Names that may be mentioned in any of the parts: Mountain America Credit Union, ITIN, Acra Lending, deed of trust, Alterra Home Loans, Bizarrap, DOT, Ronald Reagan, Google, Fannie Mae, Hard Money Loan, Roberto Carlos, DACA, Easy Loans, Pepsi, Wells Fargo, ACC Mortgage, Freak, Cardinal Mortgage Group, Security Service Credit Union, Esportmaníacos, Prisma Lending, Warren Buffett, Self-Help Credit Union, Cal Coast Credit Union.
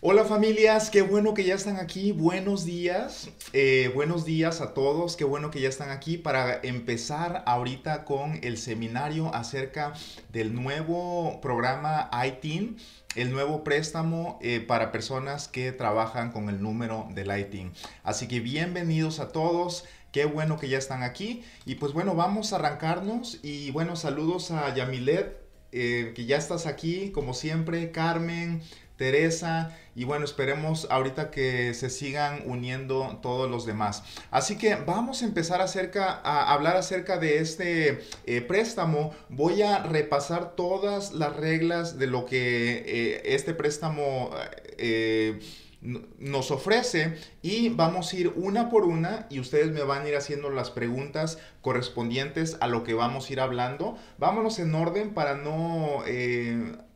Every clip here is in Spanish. Hola familias, qué bueno que ya están aquí, buenos días a todos, qué bueno que ya están aquí para empezar ahorita con el seminario acerca del nuevo programa ITIN, el nuevo préstamo para personas que trabajan con el número del ITIN. Así que bienvenidos a todos. Qué bueno que ya están aquí y pues bueno, vamos a arrancarnos y bueno, saludos a Yamilet, que ya estás aquí como siempre, Carmen, Teresa y bueno, esperemos ahorita que se sigan uniendo todos los demás. Así que vamos a empezar a hablar acerca de este préstamo. Voy a repasar todas las reglas de lo que este préstamo nos ofrece y vamos a ir una por una y ustedes me van a ir haciendo las preguntas correspondientes a lo que vamos a ir hablando. Vámonos en orden para no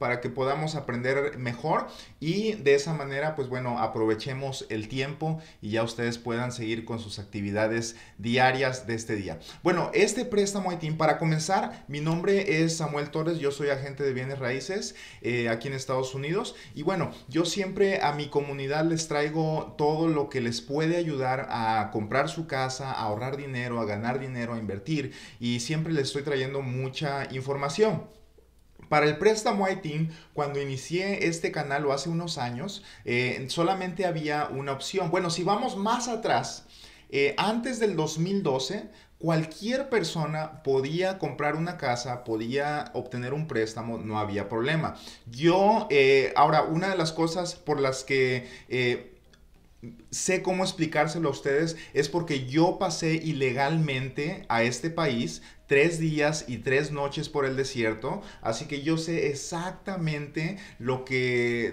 para que podamos aprender mejor y de esa manera pues bueno, aprovechemos el tiempo y ya ustedes puedan seguir con sus actividades diarias de este día. Bueno, este préstamo ITIN, para comenzar, mi nombre es Samuel Torres, yo soy agente de bienes raíces aquí en Estados Unidos y bueno, yo siempre a mi comunidad les traigo todo lo que les puede ayudar a comprar su casa, a ahorrar dinero, a ganar dinero, a invertir, y siempre les estoy trayendo mucha información. Para el préstamo ITIN, cuando inicié este canal o hace unos años, solamente había una opción. Bueno, si vamos más atrás, antes del 2012, cualquier persona podía comprar una casa, podía obtener un préstamo, no había problema. Yo, ahora, una de las cosas por las que sé cómo explicárselo a ustedes es porque yo pasé ilegalmente a este país 3 días y 3 noches por el desierto, así que yo sé exactamente lo que,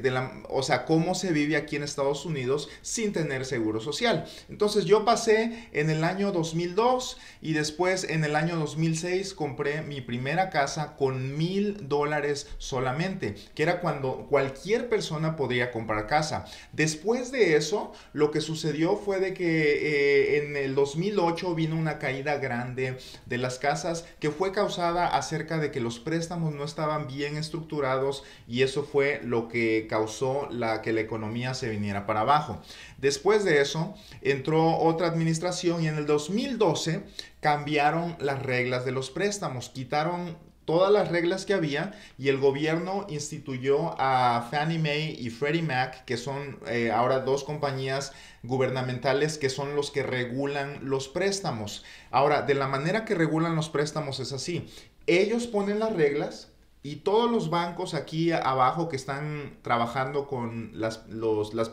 cómo se vive aquí en Estados Unidos sin tener seguro social. Entonces yo pasé en el año 2002 y después en el año 2006 compré mi primera casa con $1000 solamente, que era cuando cualquier persona podía comprar casa. Después de eso, lo que sucedió fue de que en el 2008 vino una caída grande de las casas, que fue causada acerca de que los préstamos no estaban bien estructurados y eso fue lo que causó que la economía se viniera para abajo. Después de eso entró otra administración y en el 2012 cambiaron las reglas de los préstamos, quitaron todas las reglas que había y el gobierno instituyó a Fannie Mae y Freddie Mac, que son ahora dos compañías gubernamentales que son los que regulan los préstamos. Ahora, de la manera que regulan los préstamos es así: ellos ponen las reglas y todos los bancos aquí abajo que están trabajando con las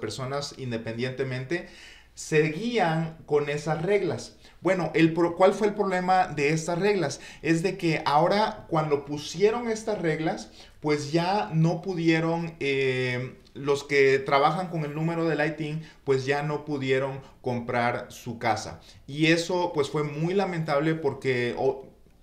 personas independientemente se guían con esas reglas. Bueno, ¿cuál fue el problema de estas reglas? Es de que ahora cuando pusieron estas reglas, pues ya no pudieron, los que trabajan con el número del ITIN, pues ya no pudieron comprar su casa. Y eso pues fue muy lamentable porque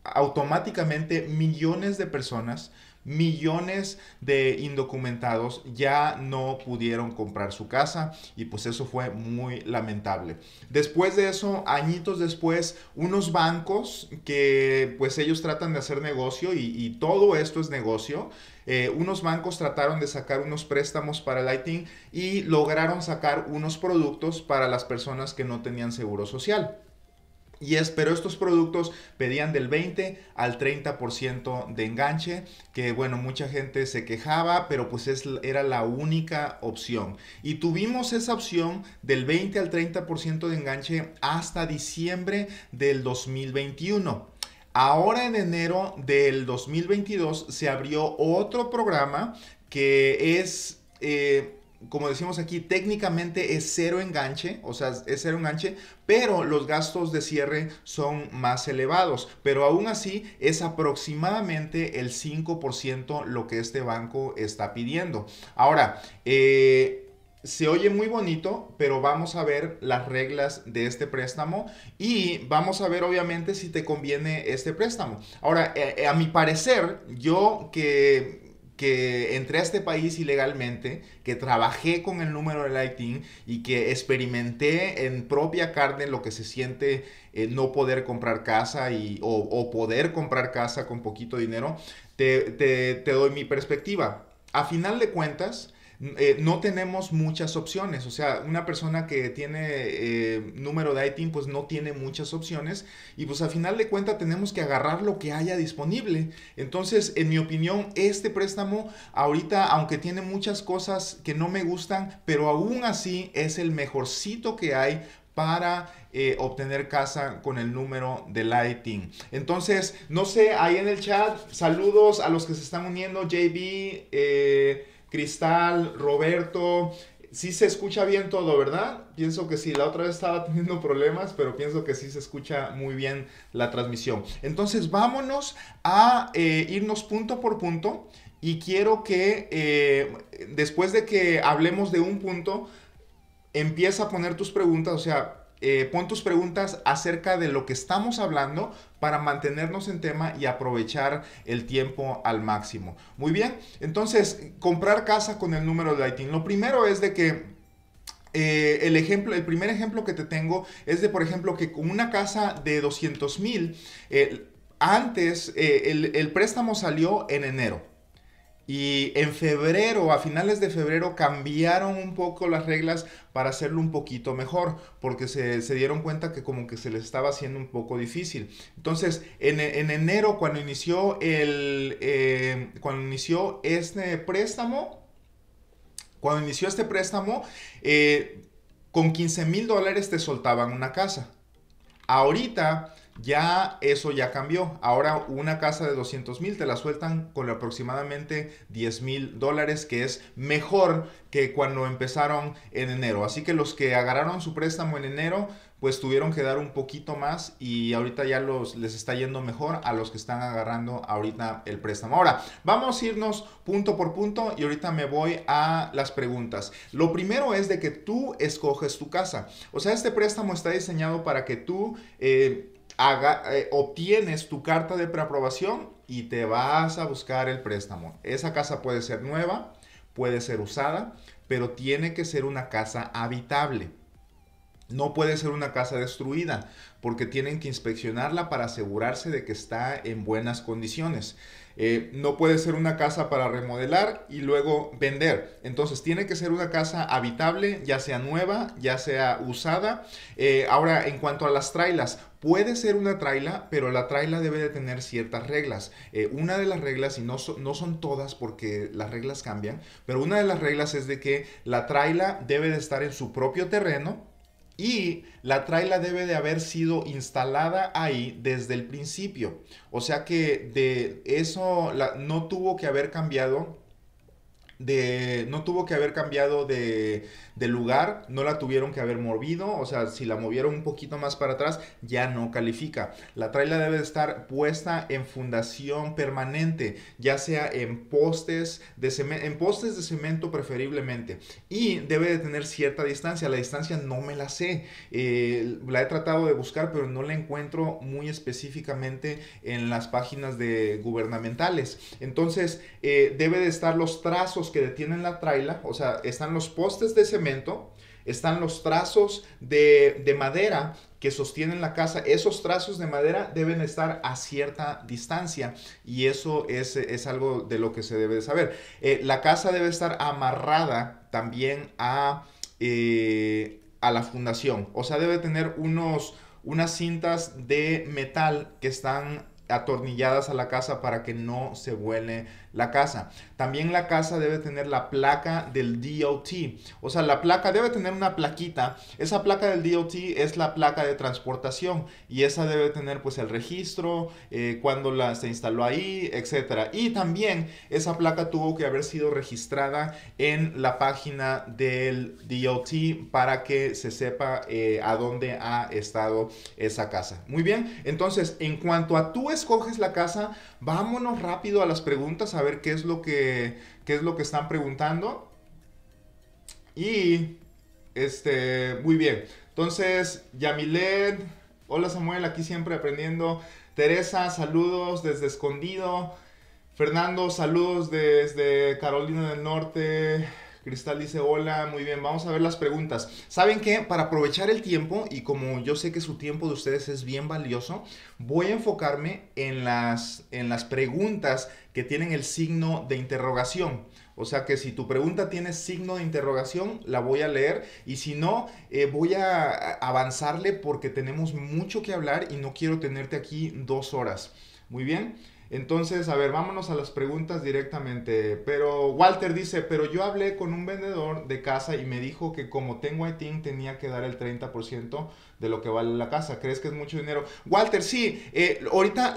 automáticamente millones de personas, millones de indocumentados ya no pudieron comprar su casa y pues eso fue muy lamentable. Después de eso, añitos después, unos bancos que pues ellos tratan de hacer negocio y todo esto es negocio. Unos bancos trataron de sacar unos préstamos para el ITIN y lograron sacar unos productos para las personas que no tenían seguro social. Pero estos productos pedían del 20 al 30% de enganche, que bueno, mucha gente se quejaba, pero pues era la única opción. Y tuvimos esa opción del 20 al 30% de enganche hasta diciembre del 2021. Ahora en enero del 2022 se abrió otro programa que es... como decimos aquí, técnicamente es cero enganche, o sea, es cero enganche, pero los gastos de cierre son más elevados. Pero aún así, es aproximadamente el 5% lo que este banco está pidiendo. Ahora, se oye muy bonito, pero vamos a ver las reglas de este préstamo y vamos a ver obviamente si te conviene este préstamo. Ahora, a mi parecer, yo que entré a este país ilegalmente, que trabajé con el número del ITIN y que experimenté en propia carne lo que se siente no poder comprar casa o poder comprar casa con poquito dinero, te doy mi perspectiva. A final de cuentas, no tenemos muchas opciones. O sea, una persona que tiene número de ITIN pues no tiene muchas opciones, y pues al final de cuentas tenemos que agarrar lo que haya disponible. Entonces, en mi opinión, este préstamo ahorita, aunque tiene muchas cosas que no me gustan, pero aún así es el mejorcito que hay para obtener casa con el número del ITIN. Entonces, no sé, ahí en el chat, saludos a los que se están uniendo, JB, Cristal, Roberto. Sí se escucha bien todo, ¿verdad? Pienso que sí, la otra vez estaba teniendo problemas, pero pienso que sí se escucha muy bien la transmisión. Entonces, vámonos a irnos punto por punto, y quiero que después de que hablemos de un punto, empieza a poner tus preguntas, o sea, pon tus preguntas acerca de lo que estamos hablando para mantenernos en tema y aprovechar el tiempo al máximo. Muy bien, entonces, comprar casa con el número de ITIN. Lo primero es de que el primer ejemplo que te tengo es de, por ejemplo, que con una casa de 200,000, antes el préstamo salió en enero. Y en febrero, a finales de febrero, cambiaron un poco las reglas para hacerlo un poquito mejor, porque se dieron cuenta que como que se les estaba haciendo un poco difícil. Entonces, en enero, cuando inició este préstamo, con $15,000 te soltaban una casa. Ahorita ya eso ya cambió. Ahora una casa de 200,000 te la sueltan con aproximadamente $10,000, que es mejor que cuando empezaron en enero. Así que los que agarraron su préstamo en enero pues tuvieron que dar un poquito más, y ahorita ya les está yendo mejor a los que están agarrando ahorita el préstamo. Ahora vamos a irnos punto por punto, y ahorita me voy a las preguntas. Lo primero es de que tú escoges tu casa. O sea, este préstamo está diseñado para que tú obtienes tu carta de preaprobación y te vas a buscar el préstamo. Esa casa puede ser nueva, puede ser usada, pero tiene que ser una casa habitable. No puede ser una casa destruida, porque tienen que inspeccionarla para asegurarse de que está en buenas condiciones. No puede ser una casa para remodelar y luego vender. Entonces tiene que ser una casa habitable, ya sea nueva, ya sea usada. Ahora, en cuanto a las trailas, puede ser una traila, pero la traila debe de tener ciertas reglas. Una de las reglas, y no son todas porque las reglas cambian, pero una de las reglas es de que la traila debe de estar en su propio terreno, y la traila debe de haber sido instalada ahí desde el principio. O sea que de eso no tuvo que haber cambiado. No tuvo que haber cambiado de lugar, no la tuvieron que haber movido. O sea, si la movieron un poquito más para atrás, ya no califica. La traila debe estar puesta en fundación permanente, ya sea en postes de cemento preferiblemente, y debe de tener cierta distancia. La distancia no me la sé, la he tratado de buscar, pero no la encuentro muy específicamente en las páginas gubernamentales. Entonces, debe de estar los trazos que detienen la traila. O sea, están los postes de cemento, están los trazos de madera que sostienen la casa. Esos trazos de madera deben estar a cierta distancia, y eso es algo de lo que se debe de saber. La casa debe estar amarrada también a la fundación. O sea, debe tener unas cintas de metal que están atornilladas a la casa para que no se vuele la casa. También la casa debe tener la placa del DOT. O sea, la placa debe tener una plaquita. Esa placa del DOT es la placa de transportación, y esa debe tener pues el registro, cuando se instaló ahí, etcétera. Y también esa placa tuvo que haber sido registrada en la página del DOT para que se sepa a dónde ha estado esa casa. Muy bien, entonces, en cuanto a tú escoges la casa, vámonos rápido a las preguntas, a ver qué es lo que están preguntando. Y muy bien. Entonces, Yamilet, hola Samuel, aquí siempre aprendiendo. Teresa, saludos desde Escondido. Fernando, saludos desde Carolina del Norte. Cristal dice, hola, muy bien, vamos a ver las preguntas. ¿Saben qué? Para aprovechar el tiempo, y como yo sé que su tiempo de ustedes es bien valioso, voy a enfocarme en las preguntas que tienen el signo de interrogación. O sea que si tu pregunta tiene signo de interrogación, la voy a leer, y si no, voy a avanzarle porque tenemos mucho que hablar y no quiero tenerte aquí 2 horas. Muy bien, entonces, a ver, vámonos a las preguntas directamente. Pero Walter dice, pero yo hablé con un vendedor de casa y me dijo que como tengo ITIN tenía que dar el 30% de lo que vale la casa. ¿Crees que es mucho dinero? Walter, sí, ahorita...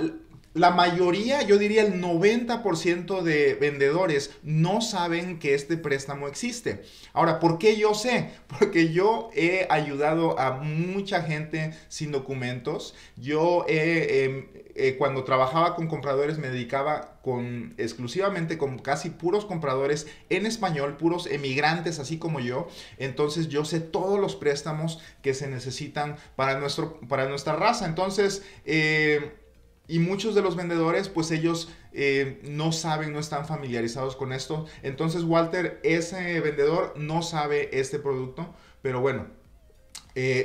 La mayoría, yo diría el 90% de vendedores no saben que este préstamo existe. Ahora, ¿por qué yo sé? Porque yo he ayudado a mucha gente sin documentos. Yo cuando trabajaba con compradores me dedicaba exclusivamente con casi puros compradores en español, puros emigrantes así como yo. Entonces yo sé todos los préstamos que se necesitan para nuestra raza. Entonces... y muchos de los vendedores, pues ellos no saben, no están familiarizados con esto. Entonces, Walter, ese vendedor no sabe este producto, pero bueno.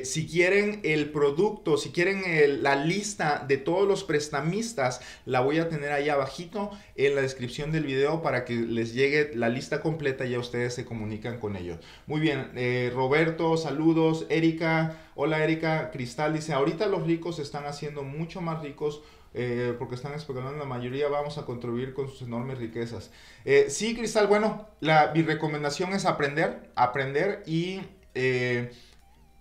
Si quieren el producto, si quieren la lista de todos los prestamistas, la voy a tener ahí abajito en la descripción del video para que les llegue la lista completa y ya ustedes se comunican con ellos. Muy bien, Roberto, saludos. Erika, hola Erika. Cristal dice, ahorita los ricos se están haciendo mucho más ricos porque están especulando, la mayoría vamos a contribuir con sus enormes riquezas. Sí, Cristal, bueno, mi recomendación es aprender y...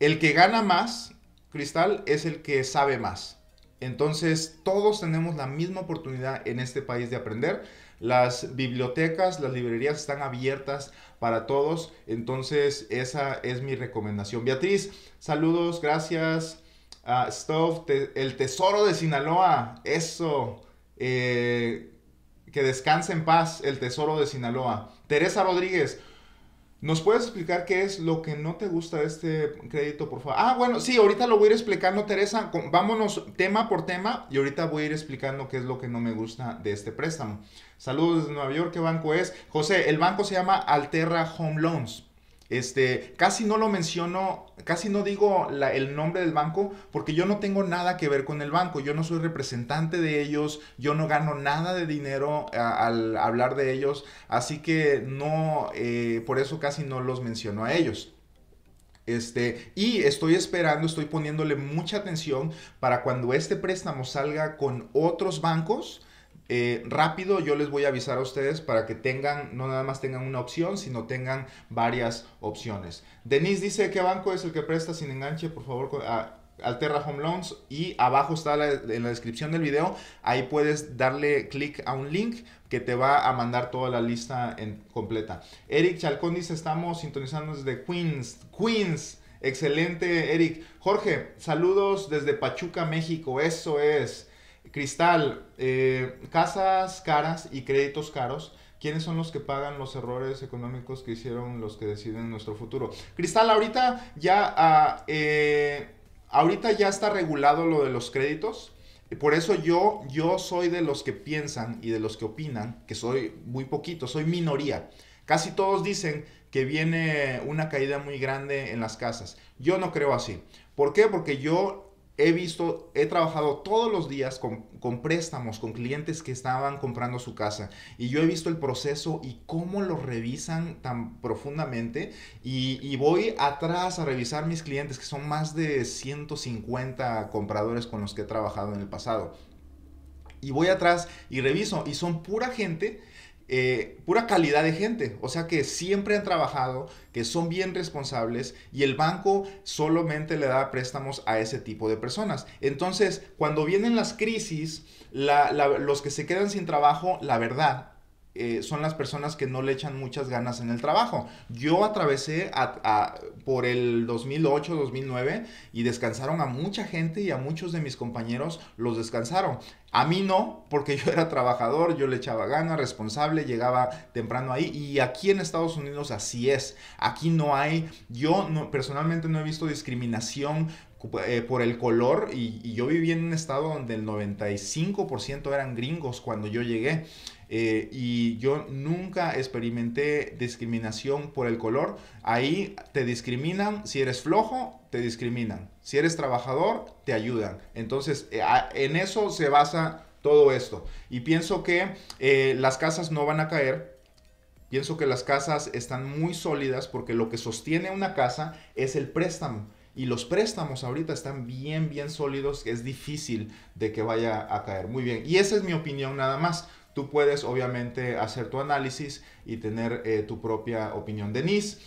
el que gana más, Cristal, es el que sabe más. Entonces, todos tenemos la misma oportunidad en este país de aprender. Las bibliotecas, las librerías están abiertas para todos. Entonces, esa es mi recomendación. Beatriz, saludos, gracias. Stuff, el tesoro de Sinaloa, eso. Que descanse en paz, el tesoro de Sinaloa. Teresa Rodríguez. ¿Nos puedes explicar qué es lo que no te gusta de este crédito, por favor? Ah, bueno, sí, ahorita lo voy a ir explicando, Teresa. Vámonos tema por tema y ahorita voy a ir explicando qué es lo que no me gusta de este préstamo. Saludos desde Nueva York, ¿qué banco es? José, el banco se llama Alterra Home Loans. Casi no lo menciono, casi no digo el nombre del banco porque yo no tengo nada que ver con el banco. Yo no soy representante de ellos, yo no gano nada de dinero al hablar de ellos. Así que no, por eso casi no los menciono a ellos. Y estoy esperando, estoy poniéndole mucha atención para cuando este préstamo salga con otros bancos. Rápido yo les voy a avisar a ustedes para que tengan, no nada más tengan una opción, sino tengan varias opciones. Denise dice, ¿qué banco es el que presta sin enganche? Por favor, Alterra Home Loans, y abajo está en la descripción del video, ahí puedes darle clic a un link que te va a mandar toda la lista completa. Eric Chalcón dice, estamos sintonizando desde Queens, excelente Eric. Jorge, saludos desde Pachuca, México, eso es. Cristal, casas caras y créditos caros, ¿quiénes son los que pagan los errores económicos que hicieron los que deciden nuestro futuro? Cristal, ahorita ya está regulado lo de los créditos, por eso yo soy de los que piensan y de los que opinan, que soy muy poquito, soy minoría. Casi todos dicen que viene una caída muy grande en las casas. Yo no creo así. ¿Por qué? Porque yo... he trabajado todos los días con préstamos, con clientes que estaban comprando su casa, y yo he visto el proceso y cómo lo revisan tan profundamente, y voy atrás a revisar mis clientes, que son más de 150 compradores con los que he trabajado en el pasado, y voy atrás y reviso, y son pura gente, pura calidad de gente, o sea que siempre han trabajado, que son bien responsables, y el banco solamente le da préstamos a ese tipo de personas. Entonces, cuando vienen las crisis, los que se quedan sin trabajo, la verdad, son las personas que no le echan muchas ganas en el trabajo. Yo atravesé por el 2008, 2009, y descansaron a mucha gente, y a muchos de mis compañeros los descansaron. A mí no, porque yo era trabajador, yo le echaba ganas, responsable, llegaba temprano ahí. Y aquí en Estados Unidos así es. Aquí no hay, yo no, personalmente no he visto discriminación por el color, y yo viví en un estado donde el 95% eran gringos cuando yo llegué. Y yo nunca experimenté discriminación por el color. Ahí te discriminan, si eres flojo, te discriminan. Si eres trabajador, te ayudan. Entonces, en eso se basa todo esto. Y pienso que las casas no van a caer. Pienso que las casas están muy sólidas porque lo que sostiene una casa es el préstamo. Y los préstamos ahorita están bien, bien sólidos. Es difícil de que vaya a caer. Muy bien. Y esa es mi opinión nada más. Tú puedes obviamente hacer tu análisis y tener tu propia opinión. Denise,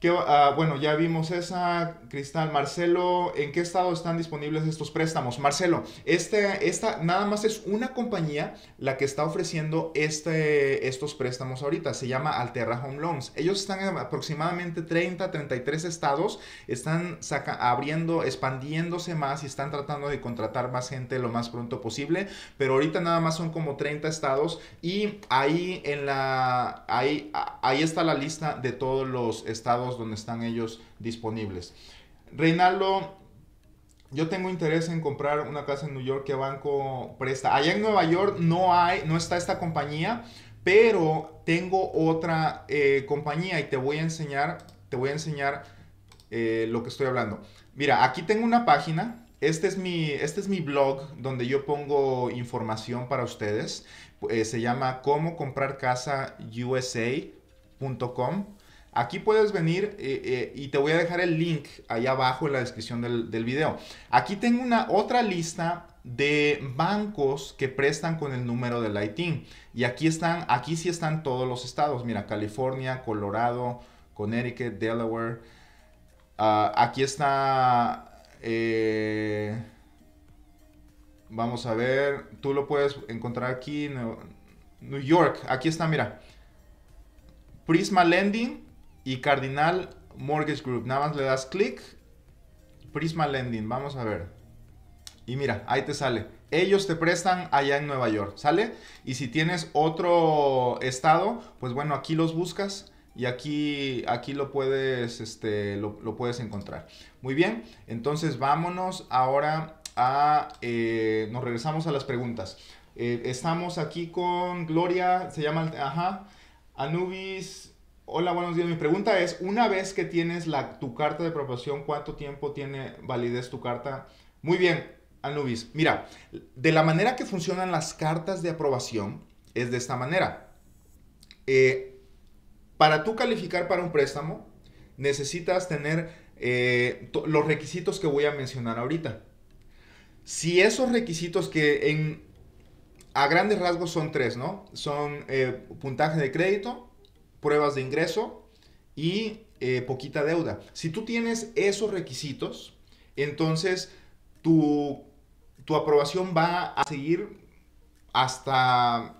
que, bueno, ya vimos esa. Cristal, Marcelo, ¿en qué estado están disponibles estos préstamos? Marcelo, esta nada más es una compañía la que está ofreciendo estos préstamos ahorita. Se llama Alterra Home Loans. Ellos están en aproximadamente 30, 33 estados. Están abriendo, expandiéndose más y están tratando de contratar más gente lo más pronto posible. Pero ahorita nada más son como 30 estados. Y ahí está la lista de todos los estados donde están ellos disponibles. Reinaldo, yo tengo interés en comprar una casa en New York. ¿Qué banco presta? Allá en Nueva York no está esta compañía, pero tengo otra compañía y te voy a enseñar lo que estoy hablando. Mira, aquí tengo una página. Este es mi blog donde yo pongo información para ustedes. Se llama cómo comprar casa USA.com. Aquí puedes venir y te voy a dejar el link allá abajo en la descripción del video. Aquí tengo otra lista de bancos que prestan con el número del ITIN. Y aquí sí están todos los estados. Mira, California, Colorado, Connecticut, Delaware. Aquí está... vamos a ver, tú lo puedes encontrar aquí. New York, aquí está, mira. Prisma Lending y Cardinal Mortgage Group. Nada más le das clic. Prisma Lending. Vamos a ver. Y mira, ahí te sale. Ellos te prestan allá en Nueva York. ¿Sale? Y si tienes otro estado, pues bueno, aquí los buscas. Y aquí lo puedes, lo puedes encontrar. Muy bien. Entonces vámonos ahora a... nos regresamos a las preguntas. Estamos aquí con Gloria. Se llama... Ajá. Anubis, hola, buenos días. Mi pregunta es, una vez que tienes tu carta de aprobación, ¿cuánto tiempo tiene validez tu carta? Muy bien, Anubis. Mira, de la manera que funcionan las cartas de aprobación es de esta manera. Para tú calificar para un préstamo, necesitas tener los requisitos que voy a mencionar ahorita. Si esos requisitos que a grandes rasgos son tres, ¿no? Son puntaje de crédito, pruebas de ingreso y poquita deuda. Si tú tienes esos requisitos, entonces tu aprobación va a seguir hasta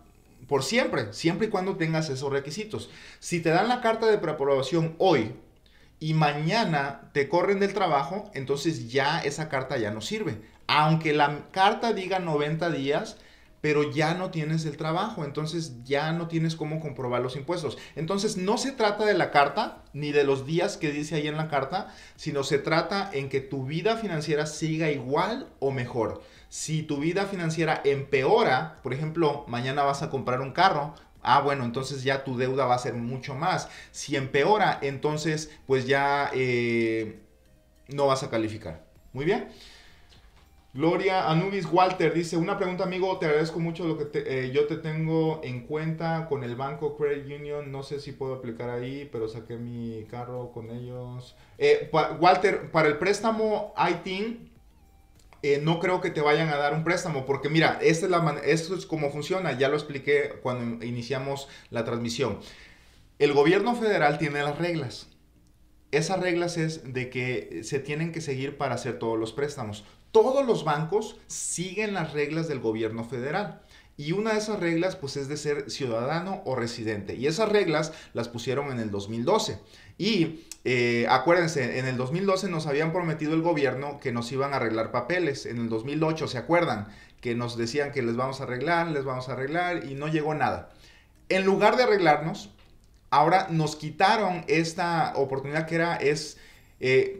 por siempre, siempre y cuando tengas esos requisitos. Si te dan la carta de preaprobación hoy y mañana te corren del trabajo, entonces ya esa carta ya no sirve. Aunque la carta diga 90 días, pero ya no tienes el trabajo, entonces ya no tienes cómo comprobar los impuestos. Entonces no se trata de la carta, ni de los días que dice ahí en la carta, sino se trata en que tu vida financiera siga igual o mejor. Si tu vida financiera empeora, por ejemplo, mañana vas a comprar un carro, bueno, entonces ya tu deuda va a ser mucho más. Si empeora, entonces pues ya no vas a calificar. Muy bien. Gloria Anubis Walter dice, una pregunta amigo, te agradezco mucho lo que yo te tengo en cuenta con el banco Credit Union, no sé si puedo aplicar ahí, pero saqué mi carro con ellos. Walter, para el préstamo ITIN, no creo que te vayan a dar un préstamo, porque mira, esto es como funciona, ya lo expliqué cuando iniciamos la transmisión. El gobierno federal tiene las reglas. Esas reglas es de que se tienen que seguir para hacer todos los préstamos. Todos los bancos siguen las reglas del gobierno federal y una de esas reglas pues es de ser ciudadano o residente y esas reglas las pusieron en el 2012 y acuérdense, en el 2012 nos habían prometido el gobierno que nos iban a arreglar papeles, en el 2008 se acuerdan que nos decían que les vamos a arreglar y no llegó nada. En lugar de arreglarnos, ahora nos quitaron esta oportunidad que era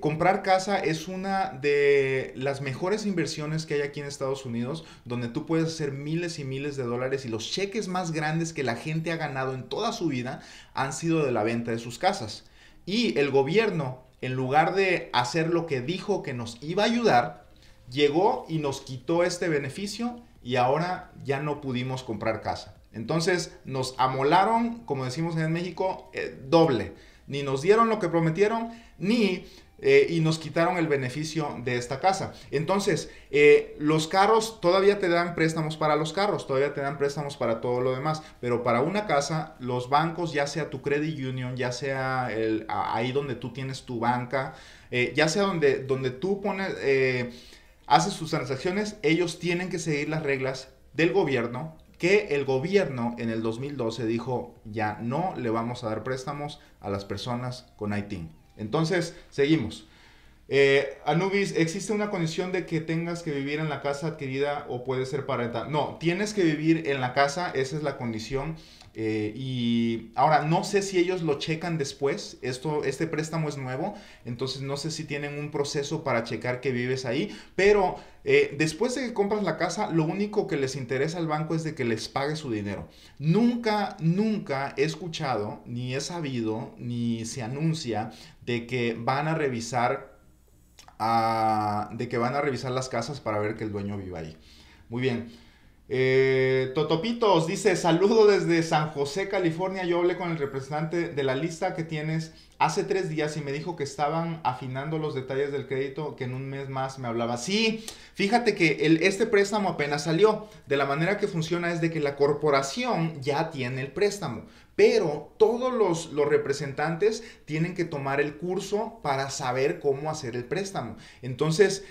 Comprar casa es una de las mejores inversiones que hay aquí en Estados Unidos, donde tú puedes hacer miles y miles de dólares, y los cheques más grandes que la gente ha ganado en toda su vida han sido de la venta de sus casas. Y el gobierno, en lugar de hacer lo que dijo que nos iba a ayudar, llegó y nos quitó este beneficio, y ahora ya no pudimos comprar casa. Entonces nos amolaron, como decimos en México, doble. Ni nos dieron lo que prometieron, ni y nos quitaron el beneficio de esta casa. Entonces, los carros todavía te dan préstamos para los carros, todavía te dan préstamos para todo lo demás, pero para una casa, los bancos, ya sea tu credit union, ya sea ahí donde tú tienes tu banca, ya sea donde tú pones, haces sus transacciones, ellos tienen que seguir las reglas del gobierno, que el gobierno en el 2012 dijo, ya no le vamos a dar préstamos a las personas con ITIN. Entonces, seguimos. Anubis, ¿existe una condición de que tengas que vivir en la casa adquirida o puede ser para rentar? No, tienes que vivir en la casa, esa es la condición. Y ahora, no sé si ellos lo checan después, este préstamo es nuevo, entonces no sé si tienen un proceso para checar que vives ahí, pero después de que compras la casa, lo único que les interesa al banco es de que les pague su dinero. Nunca, nunca he escuchado, ni he sabido, ni se anuncia de que van a revisar, las casas para ver que el dueño viva ahí. Muy bien. Totopitos dice, saludo desde San José, California. Yo hablé con el representante de la lista que tienes hace 3 días y me dijo que estaban afinando los detalles del crédito, que en un mes más me hablaba. Sí, fíjate que este préstamo apenas salió. De la manera que funciona es de que la corporación ya tiene el préstamo, pero todos los representantes tienen que tomar el curso para saber cómo hacer el préstamo. Entonces,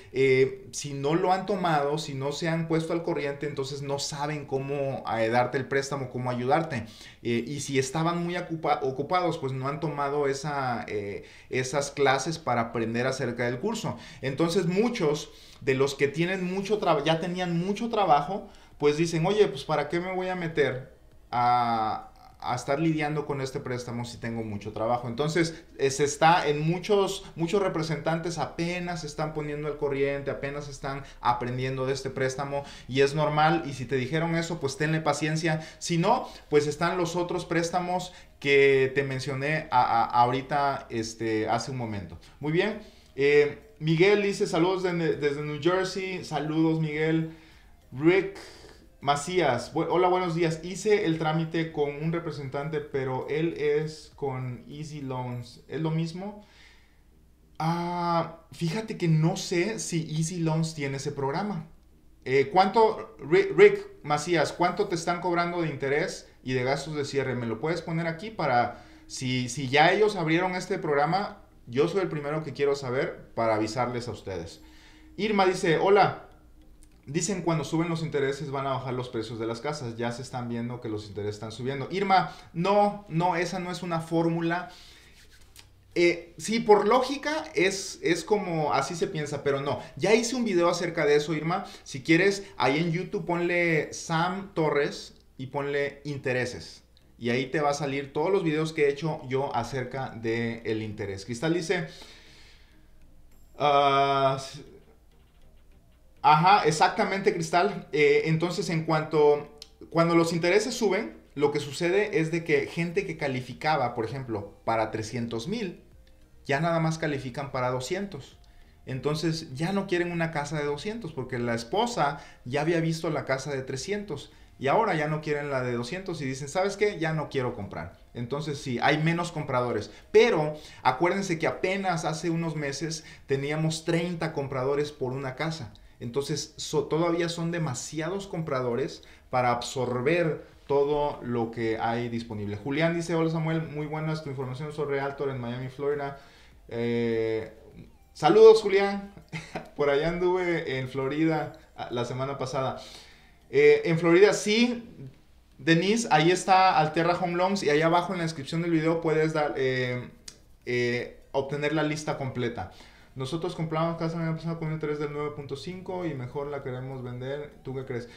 si no lo han tomado, si no se han puesto al corriente, entonces no saben cómo darte el préstamo, cómo ayudarte. Y si estaban muy ocupados, pues no han tomado esas clases para aprender acerca del curso. Entonces, muchos de los que ya tenían mucho trabajo, pues dicen, oye, pues ¿para qué me voy a meter a estar lidiando con este préstamo si tengo mucho trabajo? Entonces, se está en muchos representantes apenas se están poniendo al corriente, apenas están aprendiendo de este préstamo, y es normal. Y si te dijeron eso, pues tenle paciencia. Si no, pues están los otros préstamos que te mencioné ahorita, hace un momento. Muy bien. Miguel dice, saludos desde New Jersey. Saludos, Miguel. Rick Macías, hola, buenos días. Hice el trámite con un representante, pero él es con Easy Loans. ¿Es lo mismo? Fíjate que no sé si Easy Loans tiene ese programa. ¿Cuánto, Rick Macías, cuánto te están cobrando de interés y de gastos de cierre? ¿Me lo puedes poner aquí para, si ya ellos abrieron este programa, yo soy el primero que quiero saber para avisarles a ustedes? Irma dice, hola. Dicen cuando suben los intereses van a bajar los precios de las casas. Ya se están viendo que los intereses están subiendo. Irma, no, esa no es una fórmula. Sí, por lógica es como así se piensa, pero no. Ya hice un video acerca de eso, Irma. Si quieres, ahí en YouTube ponle Sam Torres y ponle intereses. Y ahí te va a salir todos los videos que he hecho yo acerca del interés. Cristal dice... Ajá, exactamente, Cristal. Entonces, cuando los intereses suben, lo que sucede es de que gente que calificaba, por ejemplo, para 300,000, ya nada más califican para 200. Entonces, ya no quieren una casa de 200 porque la esposa ya había visto la casa de 300 y ahora ya no quieren la de 200 y dicen, ¿sabes qué? Ya no quiero comprar. Entonces sí, hay menos compradores, pero acuérdense que apenas hace unos meses teníamos 30 compradores por una casa. Entonces, todavía son demasiados compradores para absorber todo lo que hay disponible. Julián dice, hola Samuel, muy buenas, tu información sobre Altor en Miami, Florida. Saludos, Julián. Por allá anduve en Florida la semana pasada. En Florida, sí, Denise, ahí está Alterra Home Loans y allá abajo en la descripción del video puedes obtener la lista completa. Nosotros compramos casa el año pasado con un interés del 9.5 y mejor la queremos vender. ¿Tú qué crees?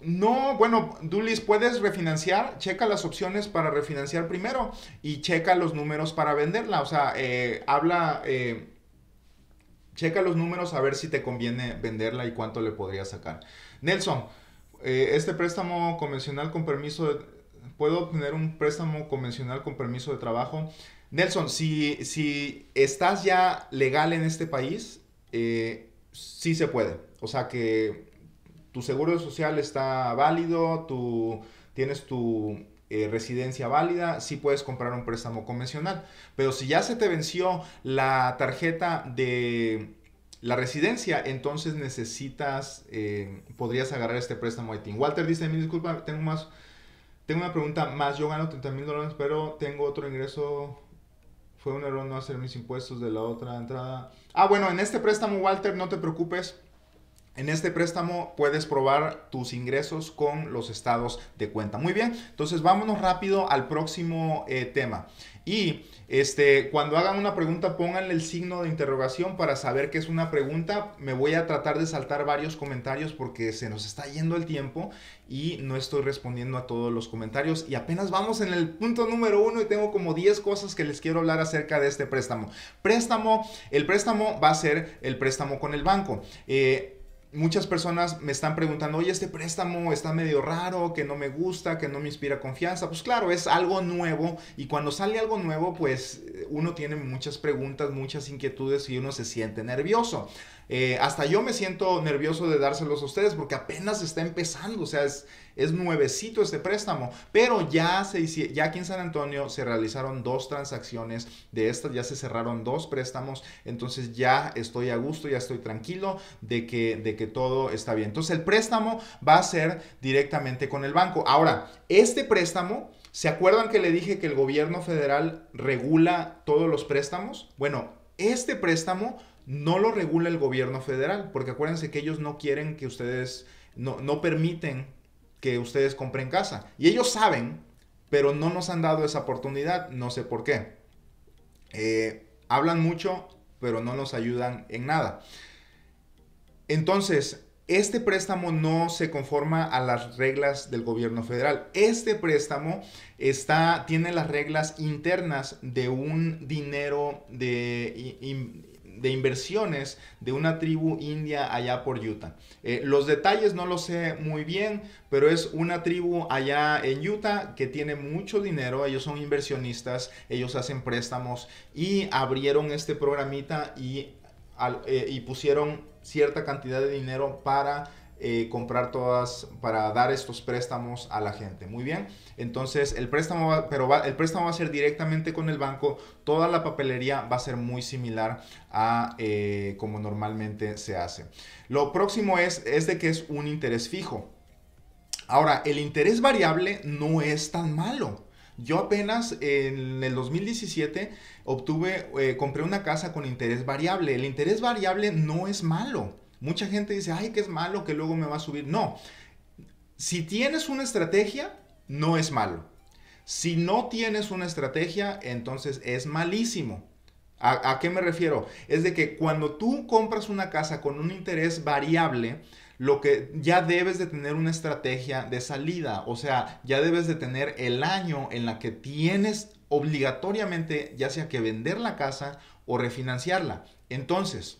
No, bueno, Dulis, puedes refinanciar, checa las opciones para refinanciar primero y checa los números para venderla. O sea, checa los números a ver si te conviene venderla y cuánto le podrías sacar. Nelson, este préstamo convencional con permiso de... ¿Puedo obtener un préstamo convencional con permiso de trabajo? Nelson, si estás ya legal en este país, sí se puede. O sea que... tu seguro social está válido, tienes tu residencia válida, sí puedes comprar un préstamo convencional. Pero si ya se te venció la tarjeta de la residencia, entonces necesitas, podrías agarrar este préstamo ITIN. Walter dice, mi disculpa, tengo una pregunta más. Yo gano $30,000, pero tengo otro ingreso. Fue un error no hacer mis impuestos de la otra entrada. Ah, bueno, en este préstamo, Walter, no te preocupes. En este préstamo puedes probar tus ingresos con los estados de cuenta. Muy bien, entonces vámonos rápido al próximo tema. Y cuando hagan una pregunta, pónganle el signo de interrogación para saber que es una pregunta. Me voy a tratar de saltar varios comentarios porque se nos está yendo el tiempo y no estoy respondiendo a todos los comentarios. Y apenas vamos en el punto número 1 y tengo como 10 cosas que les quiero hablar acerca de este préstamo. El préstamo va a ser el préstamo con el banco. Muchas personas me están preguntando, oye, este préstamo está medio raro, que no me gusta, que no me inspira confianza. Pues claro, es algo nuevo y cuando sale algo nuevo, pues uno tiene muchas preguntas, muchas inquietudes y uno se siente nervioso. Hasta yo me siento nervioso de dárselos a ustedes porque apenas está empezando, o sea, es nuevecito este préstamo. Pero ya aquí en San Antonio se realizaron 2 transacciones de estas, ya se cerraron 2 préstamos, entonces ya estoy a gusto, ya estoy tranquilo de que todo está bien. Entonces el préstamo va a ser directamente con el banco. Ahora, este préstamo, ¿se acuerdan que le dije que el gobierno federal regula todos los préstamos? Bueno, este préstamo no lo regula el gobierno federal, porque acuérdense que ellos no quieren que ustedes, no permiten que ustedes compren casa. Y ellos saben, pero no nos han dado esa oportunidad, no sé por qué. Hablan mucho, pero no nos ayudan en nada. Entonces, este préstamo no se conforma a las reglas del gobierno federal. Este préstamo tiene las reglas internas de un dinero de inversiones de una tribu india allá por Utah. Los detalles no los sé muy bien, pero es una tribu allá en Utah que tiene mucho dinero. Ellos son inversionistas, ellos hacen préstamos y abrieron este programita y pusieron cierta cantidad de dinero para para dar estos préstamos a la gente. Muy bien, entonces el préstamo va a ser directamente con el banco. Toda la papelería va a ser muy similar a como normalmente se hace. Lo próximo es de que es un interés fijo. Ahora, el interés variable no es tan malo. Yo apenas en el 2017 compré una casa con interés variable. El interés variable no es malo. Mucha gente dice, ay, que es malo, que luego me va a subir. No, si tienes una estrategia, no es malo. Si no tienes una estrategia, entonces es malísimo. ¿A qué me refiero? Es de que cuando tú compras una casa con un interés variable, lo que ya debes de tener una estrategia de salida, o sea, ya debes de tener el año en la que tienes obligatoriamente ya sea que vender la casa o refinanciarla. Entonces,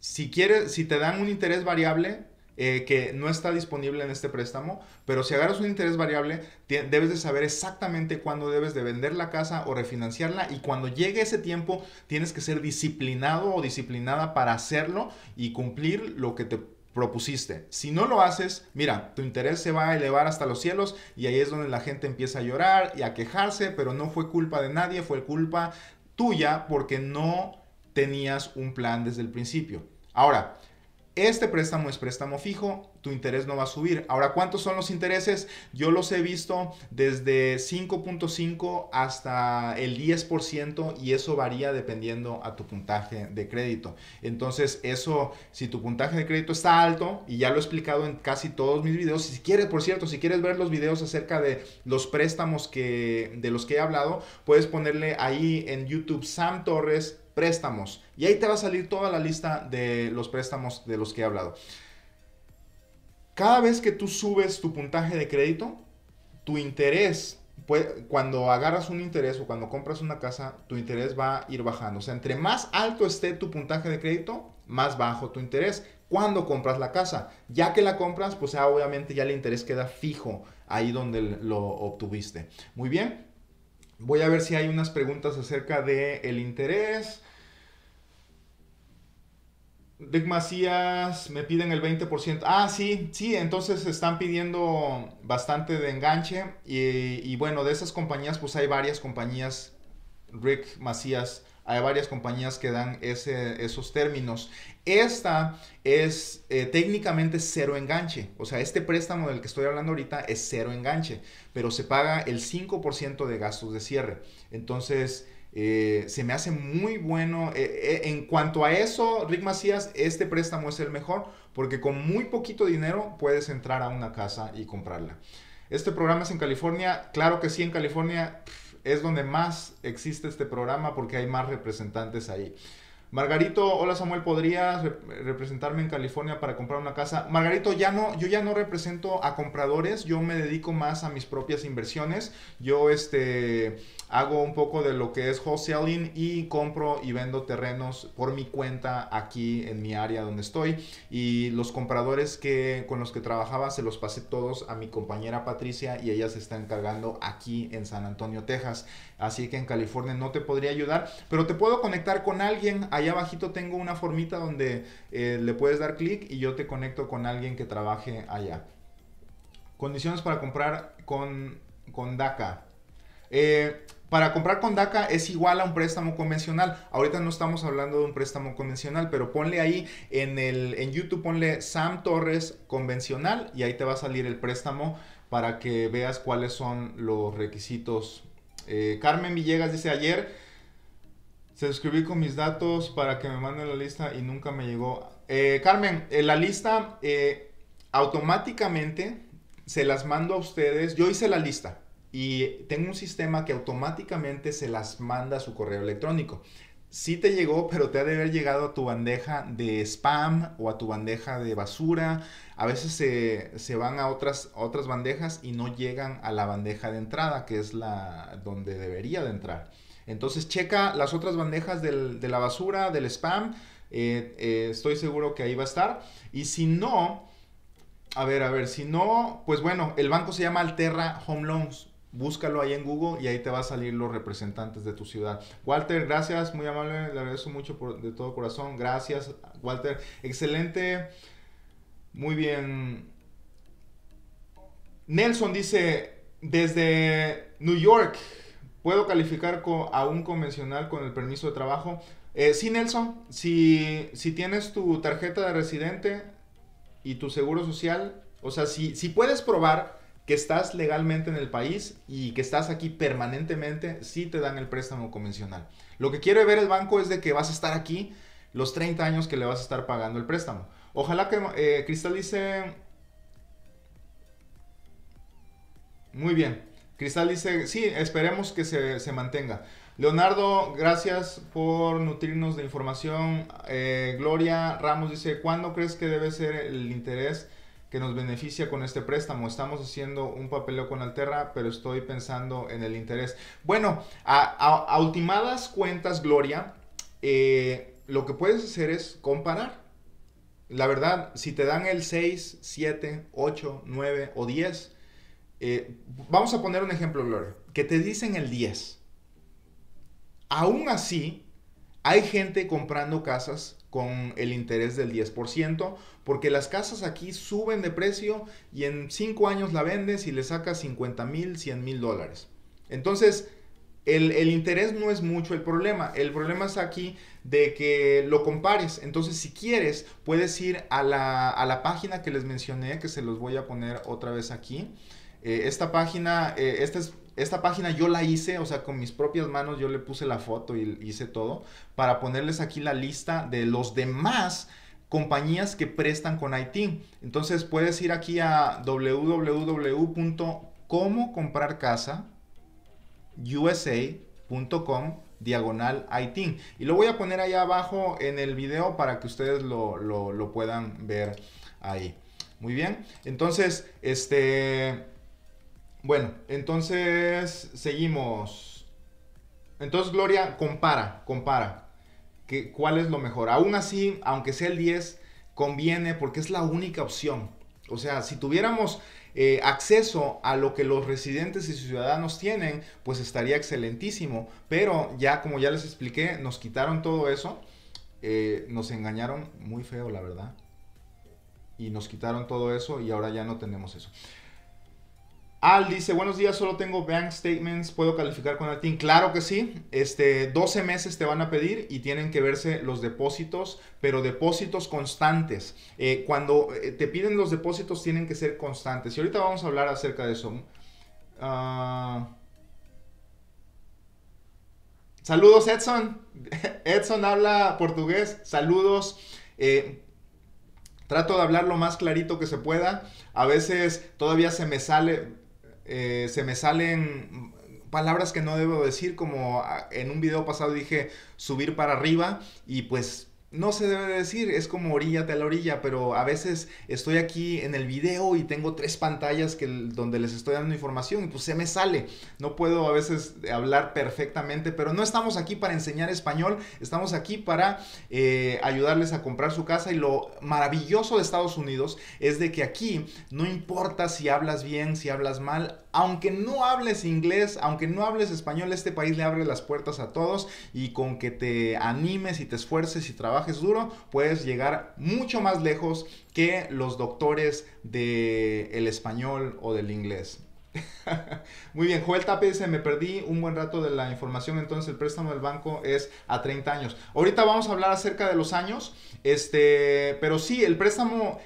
si te dan un interés variable, que no está disponible en este préstamo, pero si agarras un interés variable, debes de saber exactamente cuándo debes de vender la casa o refinanciarla, y cuando llegue ese tiempo tienes que ser disciplinado o disciplinada para hacerlo y cumplir lo que te propusiste. Si no lo haces, mira, tu interés se va a elevar hasta los cielos y ahí es donde la gente empieza a llorar y a quejarse, pero no fue culpa de nadie, fue culpa tuya porque no tenías un plan desde el principio. Ahora, este préstamo es préstamo fijo, tu interés no va a subir. Ahora, ¿cuántos son los intereses? Yo los he visto desde 5.5 hasta el 10% y eso varía dependiendo a tu puntaje de crédito. Entonces, si tu puntaje de crédito está alto, y ya lo he explicado en casi todos mis videos, si quieres ver los videos acerca de los préstamos de los que he hablado, puedes ponerle ahí en YouTube Sam Torres préstamos y ahí te va a salir toda la lista de los préstamos de los que he hablado. Cada vez que tú subes tu puntaje de crédito, tu interés, cuando agarras un interés o cuando compras una casa, tu interés va a ir bajando. O sea, entre más alto esté tu puntaje de crédito, más bajo tu interés. Cuando compras la casa, ya que la compras, pues obviamente ya el interés queda fijo ahí donde lo obtuviste. Muy bien, voy a ver si hay unas preguntas acerca del interés. Rick Macías, me piden el 20%. Ah, sí, entonces están pidiendo bastante de enganche. Y bueno, de esas compañías, pues hay varias compañías, Rick Macías, hay varias compañías que dan esos términos. Esta es técnicamente cero enganche. O sea, este préstamo del que estoy hablando ahorita es cero enganche, pero se paga el 5% de gastos de cierre. Entonces, se me hace muy bueno. En cuanto a eso, Rick Macías, este préstamo es el mejor porque con muy poquito dinero puedes entrar a una casa y comprarla. ¿Este programa es en California? Claro que sí, en California es donde más existe este programa porque hay más representantes ahí. Margarito, hola Samuel, ¿podrías representarme en California para comprar una casa? Margarito, yo ya no represento a compradores, yo me dedico más a mis propias inversiones. Yo hago un poco de lo que es wholesaling y compro y vendo terrenos por mi cuenta aquí en mi área donde estoy. Y los compradores con los que trabajaba se los pasé todos a mi compañera Patricia y ella se está encargando aquí en San Antonio, Texas. Así que en California no te podría ayudar, pero te puedo conectar con alguien. Allá abajito tengo una formita donde le puedes dar clic y yo te conecto con alguien que trabaje allá. Condiciones para comprar con DACA. Para comprar con DACA es igual a un préstamo convencional. Ahorita no estamos hablando de un préstamo convencional, pero ponle ahí en YouTube, ponle Sam Torres convencional y ahí te va a salir el préstamo para que veas cuáles son los requisitos. Carmen Villegas dice: ayer se suscribí con mis datos para que me manden la lista y nunca me llegó. Carmen, la lista automáticamente se las mando a ustedes. Yo hice la lista y tengo un sistema que automáticamente se las manda a su correo electrónico. Sí te llegó, pero te ha de haber llegado a tu bandeja de spam o a tu bandeja de basura. A veces se van a otras bandejas y no llegan a la bandeja de entrada, que es la donde debería de entrar. Entonces checa las otras bandejas de la basura, del spam. Estoy seguro que ahí va a estar. Y si no, a ver, si no, pues bueno, el banco se llama Alterra Home Loans. Búscalo ahí en Google y ahí te va a salir los representantes de tu ciudad. Walter, gracias, muy amable, le agradezco mucho de todo corazón. Gracias, Walter. Excelente, muy bien. Nelson dice, desde New York, ¿puedo calificar a un convencional con el permiso de trabajo? Sí, Nelson, si tienes tu tarjeta de residente y tu seguro social, o sea, si puedes probar que estás legalmente en el país y que estás aquí permanentemente, sí te dan el préstamo convencional. Lo que quiere ver el banco es de que vas a estar aquí los 30 años que le vas a estar pagando el préstamo. Ojalá que Cristal dice... Muy bien. Cristal dice, sí, esperemos que se mantenga. Leonardo, gracias por nutrirnos de información. Gloria Ramos dice, ¿cuándo crees que debe ser el interés que nos beneficia con este préstamo? Estamos haciendo un papeleo con Alterra, pero estoy pensando en el interés. Bueno, a ultimadas cuentas, Gloria, lo que puedes hacer es comparar. La verdad, si te dan el 6, 7, 8, 9 o 10... vamos a poner un ejemplo, Gloria, que te dicen el 10. Aún así, hay gente comprando casas con el interés del 10%, porque las casas aquí suben de precio y en 5 años la vendes y le sacas 50 mil, 100 mil dólares. Entonces, el interés no es mucho el problema. El problema es aquí de que lo compares. Entonces, si quieres, puedes ir a la página que les mencioné, que se los voy a poner otra vez aquí. Esta página, esta página yo la hice, o sea, con mis propias manos yo le puse la foto y hice todo para ponerles aquí la lista de los demás compañías que prestan con ITIN. Entonces puedes ir aquí a www.comocomprarcasausa.com/ITIN y lo voy a poner ahí abajo en el video para que ustedes lo puedan ver ahí. Muy bien. Entonces, bueno, entonces seguimos. Entonces, Gloria, compara que, cuál es lo mejor. Aún así, aunque sea el 10, conviene porque es la única opción. O sea, si tuviéramos acceso a lo que los residentes y ciudadanos tienen, pues estaría excelentísimo. Pero ya, como ya les expliqué, nos quitaron todo eso. Nos engañaron muy feo, la verdad. Y nos quitaron todo eso y ahora ya no tenemos eso. Al dice, buenos días, solo tengo bank statements, ¿puedo calificar con ITIN? Claro que sí, 12 meses te van a pedir y tienen que verse los depósitos, pero depósitos constantes. Cuando te piden los depósitos tienen que ser constantes. Y ahorita vamos a hablar acerca de eso. Saludos, Edson. Edson habla portugués. Saludos. Trato de hablar lo más clarito que se pueda. A veces todavía se me sale... se me salen palabras que no debo decir, como en un video pasado dije subir para arriba y pues no se debe decir, es como oríllate a la orilla, pero a veces estoy aquí en el video y tengo 3 pantallas donde les estoy dando información y pues se me sale, no puedo a veces hablar perfectamente, pero no estamos aquí para enseñar español, estamos aquí para ayudarles a comprar su casa. Y lo maravilloso de Estados Unidos es de que aquí no importa si hablas bien, si hablas mal, aunque no hables inglés, aunque no hables español, este país le abre las puertas a todos, y con que te animes y te esfuerces y trabajes duro, puedes llegar mucho más lejos que los doctores del español o del inglés. Muy bien, Joel Tapia dice, me perdí un buen rato de la información, entonces el préstamo del banco es a 30 años. Ahorita vamos a hablar acerca de los años, pero sí, el préstamo,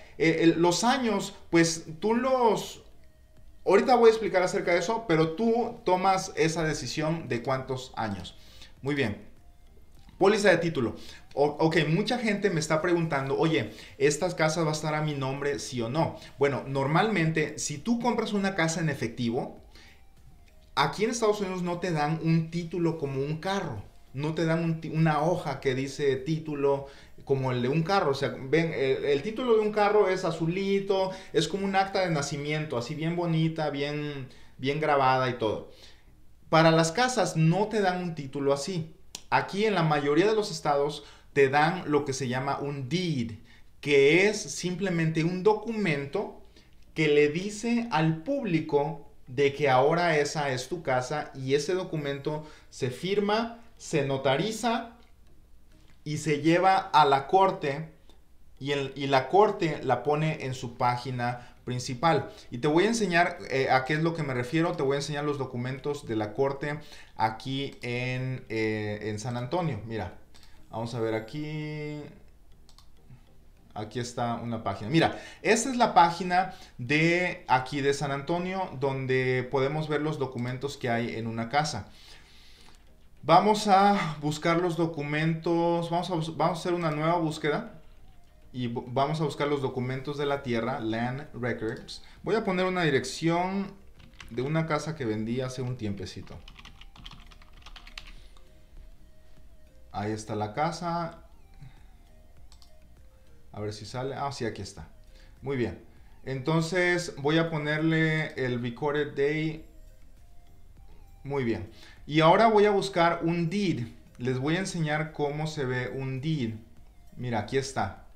los años, pues tú los... Ahorita voy a explicar acerca de eso, pero tú tomas esa decisión de cuántos años. Muy bien. Póliza de título. Ok, mucha gente me está preguntando, oye, ¿estas casas va a estar a mi nombre, sí o no? Bueno, normalmente, si tú compras una casa en efectivo, aquí en Estados Unidos no te dan un título como un carro. No te dan una hoja que dice título como el de un carro. O sea, ven, el título de un carro es azulito, es como un acta de nacimiento, así bien bonita, bien grabada y todo. Para las casas no te dan un título así. Aquí en la mayoría de los estados te dan lo que se llama un deed, que es simplemente un documento que le dice al público de que ahora esa es tu casa, y ese documento se firma, se notariza y se lleva a la corte, y la corte la pone en su página principal. Y te voy a enseñar a qué es lo que me refiero. Te voy a enseñar los documentos de la corte aquí en San Antonio. Mira, vamos a ver aquí. Aquí está una página. Mira, esta es la página de aquí de San Antonio, donde podemos ver los documentos que hay en una casa. Vamos a buscar los documentos. Vamos a hacer una nueva búsqueda. Y vamos a buscar los documentos de la tierra, Land Records. Voy a poner una dirección de una casa que vendí hace un tiempecito. Ahí está la casa. A ver si sale. Ah, sí, aquí está. Muy bien. Entonces voy a ponerle el Recorded Day. Muy bien. Y ahora voy a buscar un deed. Les voy a enseñar cómo se ve un deed. Mira, aquí está.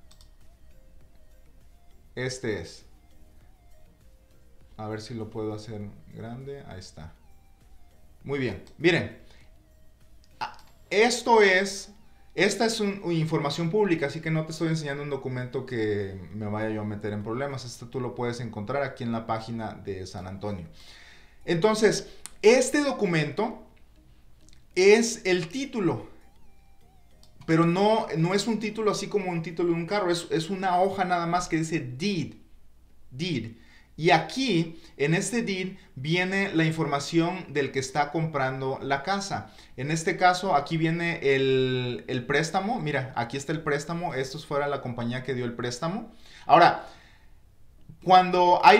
Este es. A ver si lo puedo hacer grande. Ahí está. Muy bien. Miren. Esta es información pública, así que no te estoy enseñando un documento que me vaya yo a meter en problemas. Esto tú lo puedes encontrar aquí en la página de San Antonio. Entonces, este documento es el título. Pero no es un título así como un título de un carro, es una hoja nada más que dice deed, deed. Y aquí, en este deed, viene la información del que está comprando la casa. En este caso, aquí viene el préstamo. Mira, aquí está el préstamo. Esto fuera la compañía que dio el préstamo. Ahora, cuando hay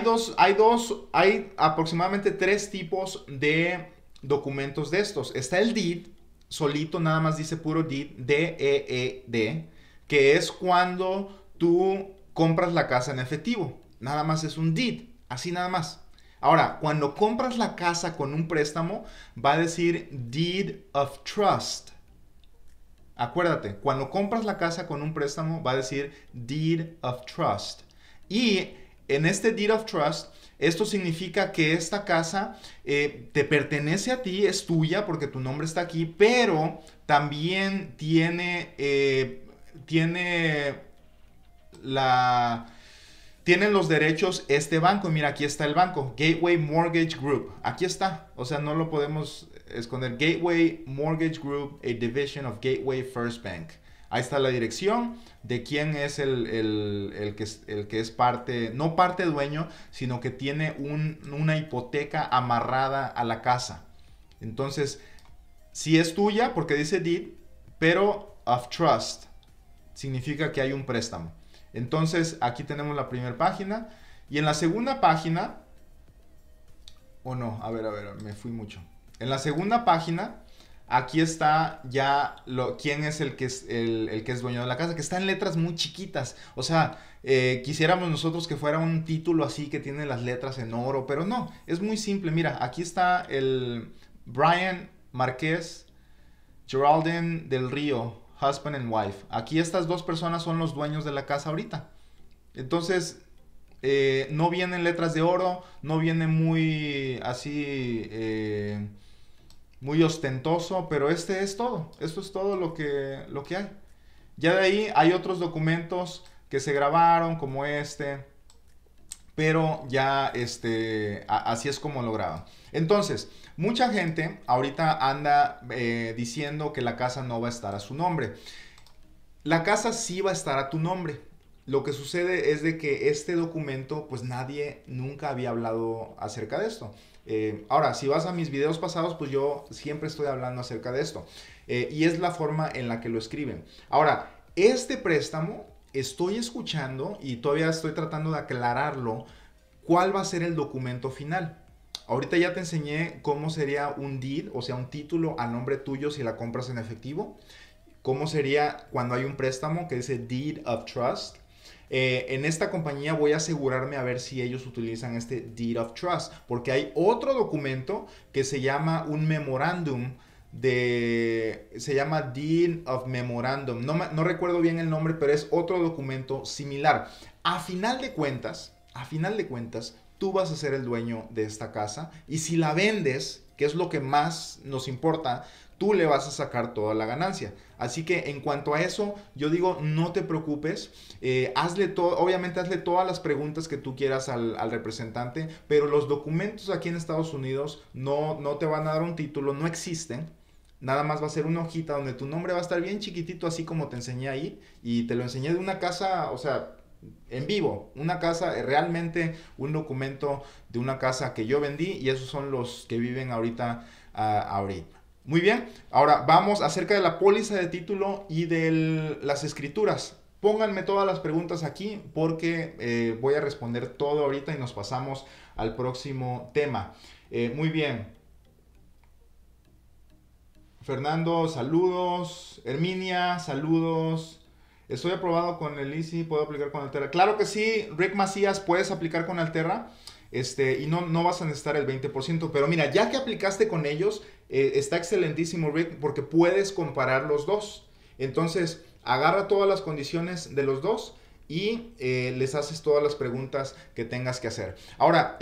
aproximadamente 3 tipos de documentos de estos. Está el deed. Solito nada más dice puro deed, D-E-E-D, que es cuando tú compras la casa en efectivo. nada más es un deed, así nada más. Ahora, cuando compras la casa con un préstamo, va a decir deed of trust. Acuérdate, cuando compras la casa con un préstamo, va a decir deed of trust. Y en este deed of trust, esto significa que esta casa te pertenece a ti, es tuya porque tu nombre está aquí, pero también tiene, tienen los derechos este banco. Mira, aquí está el banco, Gateway Mortgage Group. Aquí está, o sea, no lo podemos esconder. Gateway Mortgage Group, a division of Gateway First Bank. Ahí está la dirección de quién es el que es parte, no parte dueño, sino que tiene una hipoteca amarrada a la casa. Entonces, si es tuya, porque dice deed, pero of trust, significa que hay un préstamo. Entonces, aquí tenemos la primera página. Y en la segunda página, o no, a ver, me fui mucho. En la segunda página, aquí está ya quién es el que es dueño de la casa, que está en letras muy chiquitas. O sea, quisiéramos nosotros que fuera un título así que tiene las letras en oro, pero no, es muy simple. Mira, aquí está el Brian Marqués Geraldine del Río, husband and wife. Aquí estas dos personas son los dueños de la casa ahorita. Entonces, no vienen letras de oro, no viene muy así, muy ostentoso, pero este es todo. Esto es todo lo que hay. Ya de ahí hay otros documentos que se grabaron, como este, pero ya así es como lo graban. Entonces, mucha gente ahorita anda diciendo que la casa no va a estar a su nombre. La casa sí va a estar a tu nombre. Lo que sucede es de que este documento, pues nadie nunca había hablado acerca de esto. Ahora, si vas a mis videos pasados, pues yo siempre estoy hablando acerca de esto. Y es la forma en la que lo escriben. Ahora, este préstamo estoy escuchando y todavía estoy tratando de aclararlo. ¿Cuál va a ser el documento final? Ahorita ya te enseñé cómo sería un deed, o sea, un título a nombre tuyo si la compras en efectivo. Cómo sería cuando hay un préstamo que dice deed of trust. En esta compañía voy a asegurarme a ver si ellos utilizan este Deed of Trust, porque hay otro documento que se llama un memorándum se llama Deed of Memorandum. No recuerdo bien el nombre, pero es otro documento similar. A final de cuentas, tú vas a ser el dueño de esta casa y si la vendes, que es lo que más nos importa, tú le vas a sacar toda la ganancia. Así que en cuanto a eso, yo digo, no te preocupes. Obviamente hazle todas las preguntas que tú quieras al representante, pero los documentos aquí en Estados Unidos no te van a dar un título, no existen. Nada más va a ser una hojita donde tu nombre va a estar bien chiquitito, así como te enseñé ahí. Y te lo enseñé de una casa, o sea, en vivo, una casa, realmente un documento de una casa que yo vendí y esos son los que viven ahorita. Muy bien, ahora vamos acerca de la póliza de título y de las escrituras. Pónganme todas las preguntas aquí porque voy a responder todo ahorita y nos pasamos al próximo tema. Muy bien. Fernando, saludos. Herminia, saludos. Estoy aprobado con el Easy, ¿puedo aplicar con Alterra? Claro que sí, Rick Macías, puedes aplicar con Alterra. Y no vas a necesitar el 20%, pero mira, ya que aplicaste con ellos, está excelentísimo, Rick, porque puedes comparar los dos. Entonces, agarra todas las condiciones de los dos y les haces todas las preguntas que tengas que hacer. Ahora,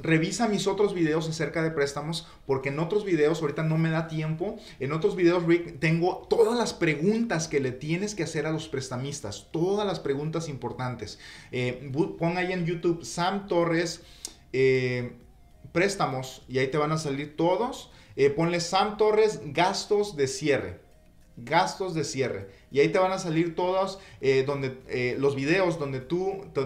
revisa mis otros videos acerca de préstamos, porque en otros videos, ahorita no me da tiempo, en otros videos, Rick, tengo todas las preguntas que le tienes que hacer a los prestamistas, todas las preguntas importantes. Pon ahí en YouTube Sam Torres préstamos y ahí te van a salir todos. Ponle Sam Torres gastos de cierre. Y ahí te van a salir todos los videos donde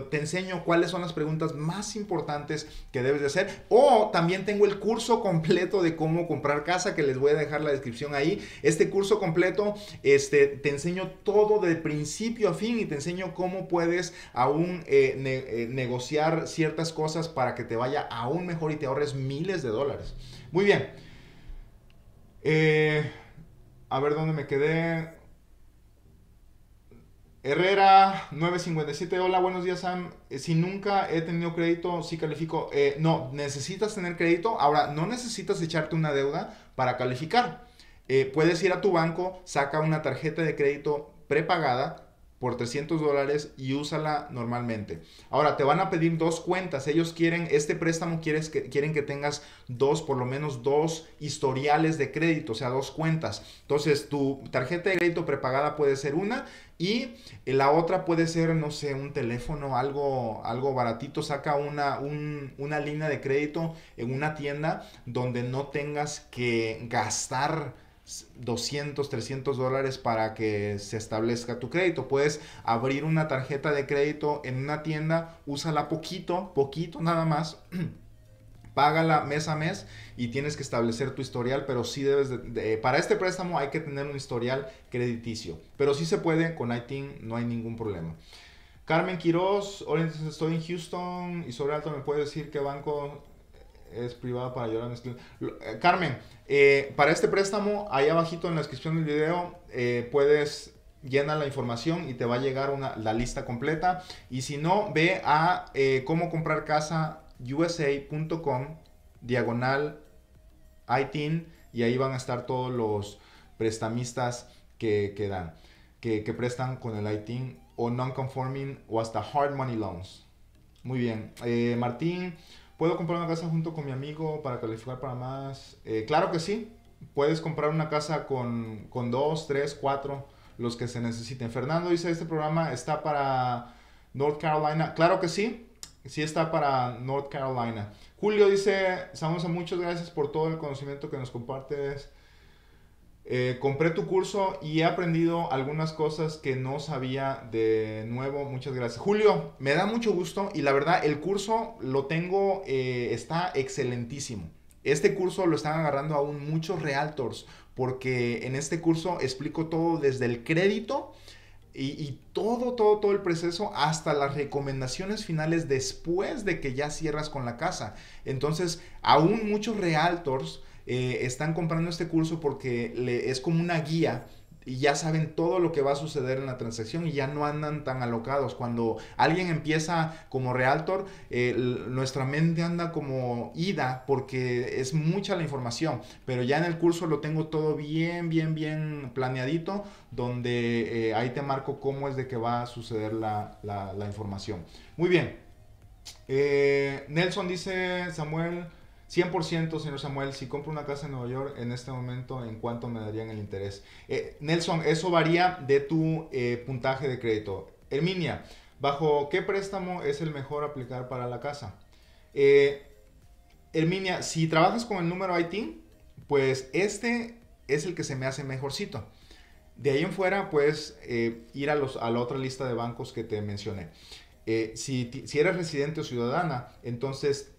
te enseño cuáles son las preguntas más importantes que debes de hacer. O también tengo el curso completo de cómo comprar casa, que les voy a dejar la descripción ahí. Este curso completo te enseño todo de principio a fin y te enseño cómo puedes aún negociar ciertas cosas para que te vaya aún mejor y te ahorres miles de dólares. Muy bien. A ver dónde me quedé. Herrera 957, hola, buenos días, Sam. Si nunca he tenido crédito, sí califico. No, necesitas tener crédito. Ahora, no necesitas echarte una deuda para calificar. Puedes ir a tu banco, saca una tarjeta de crédito prepagada por $300 y úsala normalmente. Ahora, te van a pedir dos cuentas. Ellos quieren, este préstamo quieren que tengas por lo menos dos historiales de crédito, o sea, dos cuentas. Entonces, tu tarjeta de crédito prepagada puede ser una y la otra puede ser, no sé, un teléfono, algo baratito. Saca una línea de crédito en una tienda donde no tengas que gastar $200, $300 para que se establezca tu crédito. Puedes abrir una tarjeta de crédito en una tienda, úsala poquito nada más, págala mes a mes y tienes que establecer tu historial, pero sí debes para este préstamo hay que tener un historial crediticio, pero sí se puede con ITIN, no hay ningún problema. Carmen Quiroz, hola, estoy en Houston y sobre alto, ¿me puedes decir qué banco es privado para ayudar a mis clientes? Carmen, para este préstamo, ahí abajito en la descripción del video, puedes llenar la información y te va a llegar la lista completa. Y si no, ve a cómo comprar casa USA.com/ITIN y ahí van a estar todos los prestamistas que prestan con el ITIN o non-conforming o hasta hard money loans. Muy bien, Martín, ¿puedo comprar una casa junto con mi amigo para calificar para más? Claro que sí. Puedes comprar una casa con 2, 3, 4, los que se necesiten. Fernando dice, ¿este programa está para North Carolina? Claro que sí. Sí está para North Carolina. Julio dice, Samuel, muchas gracias por todo el conocimiento que nos compartes. Compré tu curso y he aprendido algunas cosas que no sabía de nuevo. Muchas gracias, Julio, me da mucho gusto y la verdad el curso lo tengo, está excelentísimo. Este curso lo están agarrando aún muchos realtors porque en este curso explico todo desde el crédito y todo el proceso hasta las recomendaciones finales después de que ya cierras con la casa. Entonces aún muchos realtors están comprando este curso porque es como una guía y ya saben todo lo que va a suceder en la transacción y ya no andan tan alocados. Cuando alguien empieza como realtor, nuestra mente anda como ida porque es mucha la información, pero ya en el curso lo tengo todo bien planeadito, donde ahí te marco cómo es de que va a suceder la información. Muy bien, Nelson dice, Samuel, 100%, señor Samuel, si compro una casa en Nueva York en este momento, ¿en cuánto me darían el interés? Nelson, eso varía de tu puntaje de crédito. Herminia, ¿bajo qué préstamo es el mejor aplicar para la casa? Herminia, si trabajas con el número ITIN, pues este es el que se me hace mejorcito. De ahí en fuera, puedes ir a la otra lista de bancos que te mencioné. Si eres residente o ciudadana, entonces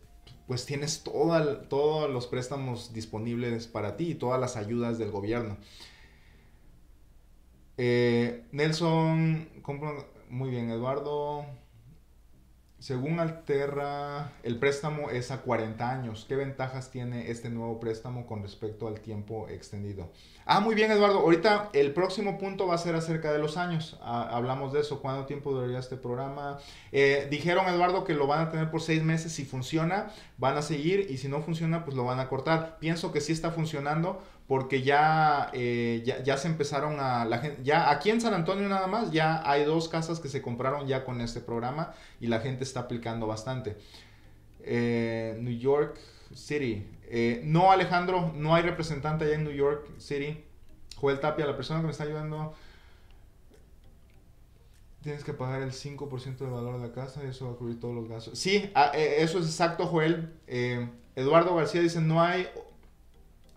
pues tienes todos los préstamos disponibles para ti y todas las ayudas del gobierno. Nelson, compro, muy bien, Eduardo. Según Alterra, el préstamo es a 40 años. ¿Qué ventajas tiene este nuevo préstamo con respecto al tiempo extendido? Ah, muy bien, Eduardo. Ahorita el próximo punto va a ser acerca de los años. Hablamos de eso. ¿Cuánto tiempo duraría este programa? Dijeron, Eduardo, que lo van a tener por 6 meses. Si funciona, van a seguir. Y si no funciona, pues lo van a cortar. Pienso que sí está funcionando porque ya se empezaron a... Ya aquí en San Antonio nada más, ya hay 2 casas que se compraron ya con este programa y la gente está aplicando bastante. New York City. No, Alejandro, no hay representante allá en New York City. Joel Tapia, la persona que me está ayudando, tienes que pagar el 5% del valor de la casa y eso va a cubrir todos los gastos. Sí, eso es exacto, Joel. Eduardo García dice, no hay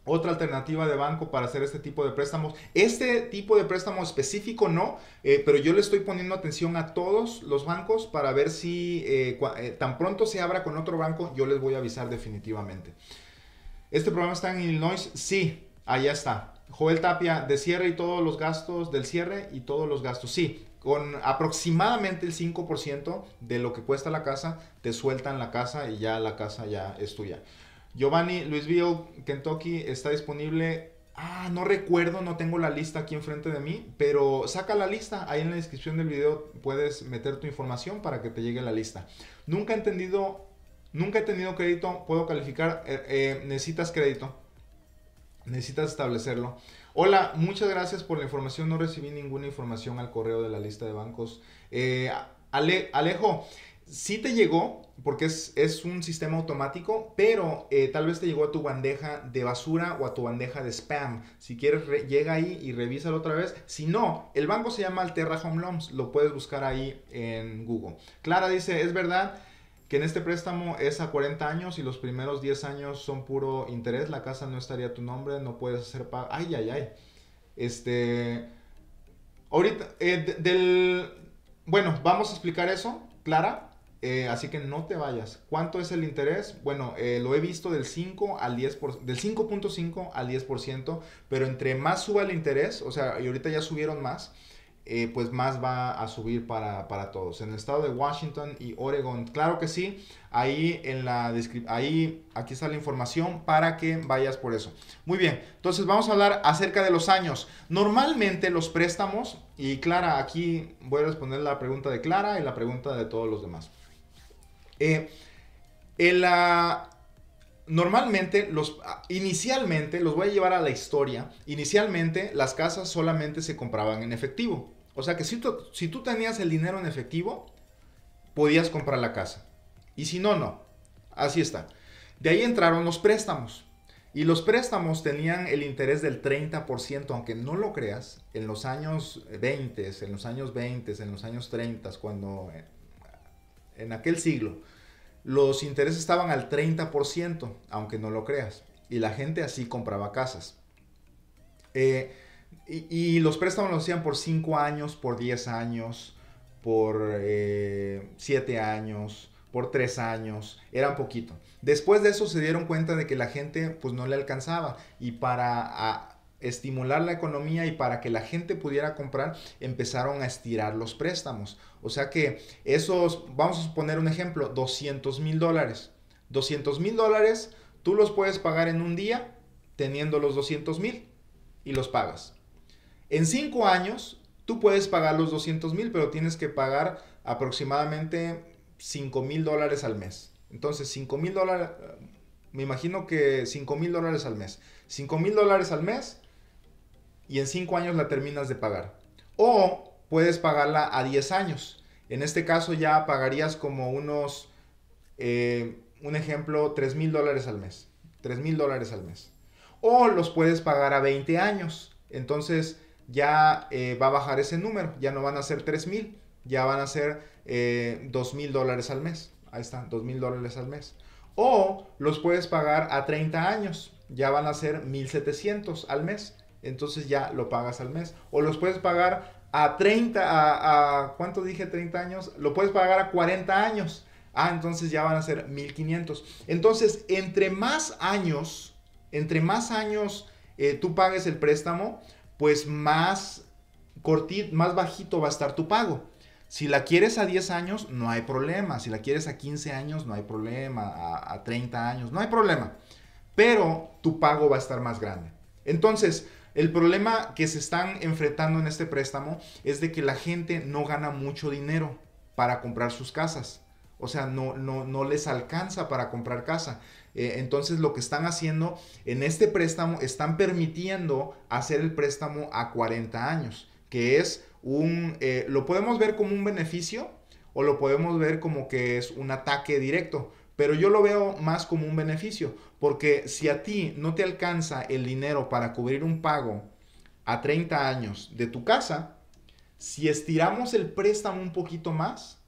otra alternativa de banco para hacer este tipo de préstamos. Este tipo de préstamo específico no, pero yo le estoy poniendo atención a todos los bancos para ver si tan pronto se abra con otro banco, yo les voy a avisar definitivamente. ¿Este programa está en Illinois? Sí, allá está. Joel Tapia, de cierre y todos los gastos, del cierre y todos los gastos. Sí, con aproximadamente el 5% de lo que cuesta la casa, te sueltan la casa y ya la casa ya es tuya. Giovanni, Louisville, Kentucky, está disponible Ah, no recuerdo, no tengo la lista aquí enfrente de mí, pero saca la lista, ahí en la descripción del video puedes meter tu información para que te llegue la lista. Nunca he tenido crédito, puedo calificar, necesitas crédito, necesitas establecerlo. Hola, muchas gracias por la información, no recibí ninguna información al correo de la lista de bancos. Alejo, sí te llegó, porque es un sistema automático, pero tal vez te llegó a tu bandeja de basura o a tu bandeja de spam. Si quieres, llega ahí y revísalo otra vez. Si no, el banco se llama Alterra Home Loans, lo puedes buscar ahí en Google. Clara dice, es verdad que en este préstamo es a 40 años y los primeros 10 años son puro interés, la casa no estaría a tu nombre, no puedes hacer pago. Ay, ay, ay. Ahorita, bueno, vamos a explicar eso, Clara. Así que no te vayas. ¿Cuánto es el interés? Bueno, lo he visto del 5.5 al 10%, pero entre más suba el interés, o sea, y ahorita ya subieron más, pues más va a subir para todos. En el estado de Washington y Oregon, claro que sí, ahí en la descripción, ahí, aquí está la información para que vayas por eso. Muy bien, entonces vamos a hablar acerca de los años. Normalmente los préstamos, y Clara, aquí voy a responder la pregunta de Clara y la pregunta de todos los demás. Normalmente, inicialmente, los voy a llevar a la historia, inicialmente las casas solamente se compraban en efectivo. O sea que si tú tenías el dinero en efectivo, podías comprar la casa. Y si no, no. Así está. De ahí entraron los préstamos. Y los préstamos tenían el interés del 30%, aunque no lo creas, en los años 20, en los años 20, en los años 30, cuando... en aquel siglo, los intereses estaban al 30%, aunque no lo creas. Y la gente así compraba casas. Y los préstamos los hacían por 5 años, por 10 años, por 7 años, por 3 años. Era un poquito. Después de eso se dieron cuenta de que la gente pues no le alcanzaba. Y para estimular la economía y para que la gente pudiera comprar, empezaron a estirar los préstamos. O sea que esos, vamos a poner un ejemplo, $200,000. $200,000 tú los puedes pagar en un día teniendo los $200,000 y los pagas. En 5 años tú puedes pagar los $200,000, pero tienes que pagar aproximadamente $5,000 al mes. Entonces $5,000, me imagino que $5,000 al mes. $5,000 al mes. Y en 5 años la terminas de pagar. O puedes pagarla a 10 años. En este caso ya pagarías como unos, un ejemplo, $3,000 al mes. $3,000 al mes. O los puedes pagar a 20 años. Entonces ya va a bajar ese número. Ya no van a ser $3,000. Ya van a ser $2,000 al mes. Ahí está, $2,000 al mes. O los puedes pagar a 30 años. Ya van a ser $1,700 al mes. Entonces ya lo pagas al mes. O los puedes pagar a ¿cuánto dije? 30 años. Lo puedes pagar a 40 años. Ah, entonces ya van a ser $1,500. Entonces, entre más años tú pagues el préstamo, pues más bajito va a estar tu pago. Si la quieres a 10 años, no hay problema. Si la quieres a 15 años, no hay problema. A 30 años, no hay problema. Pero tu pago va a estar más grande. Entonces, el problema que se están enfrentando en este préstamo es de que la gente no gana mucho dinero para comprar sus casas. O sea, no les alcanza para comprar casa. Entonces, lo que están haciendo en este préstamo, están permitiendo hacer el préstamo a 40 años, que es lo podemos ver como un beneficio o lo podemos ver como que es un ataque directo. Pero yo lo veo más como un beneficio, porque si a ti no te alcanza el dinero para cubrir un pago a 30 años de tu casa, si estiramos el préstamo un poquito más,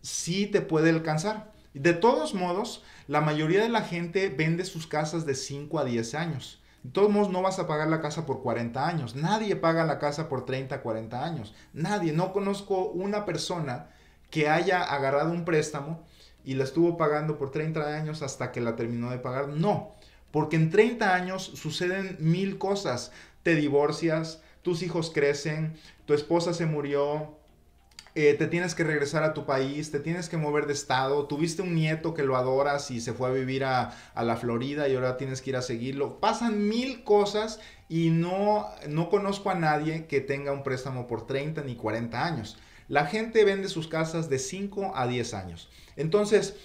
sí te puede alcanzar. De todos modos, la mayoría de la gente vende sus casas de 5 a 10 años. De todos modos, no vas a pagar la casa por 40 años. Nadie paga la casa por 30, 40 años. Nadie. No conozco una persona que haya agarrado un préstamo y la estuvo pagando por 30 años hasta que la terminó de pagar. No, porque en 30 años suceden 1000 cosas. Te divorcias, tus hijos crecen, tu esposa se murió, te tienes que regresar a tu país, te tienes que mover de estado, tuviste un nieto que lo adoras y se fue a vivir a la Florida y ahora tienes que ir a seguirlo. Pasan mil cosas y no conozco a nadie que tenga un préstamo por 30 ni 40 años. La gente vende sus casas de 5 a 10 años. Entonces,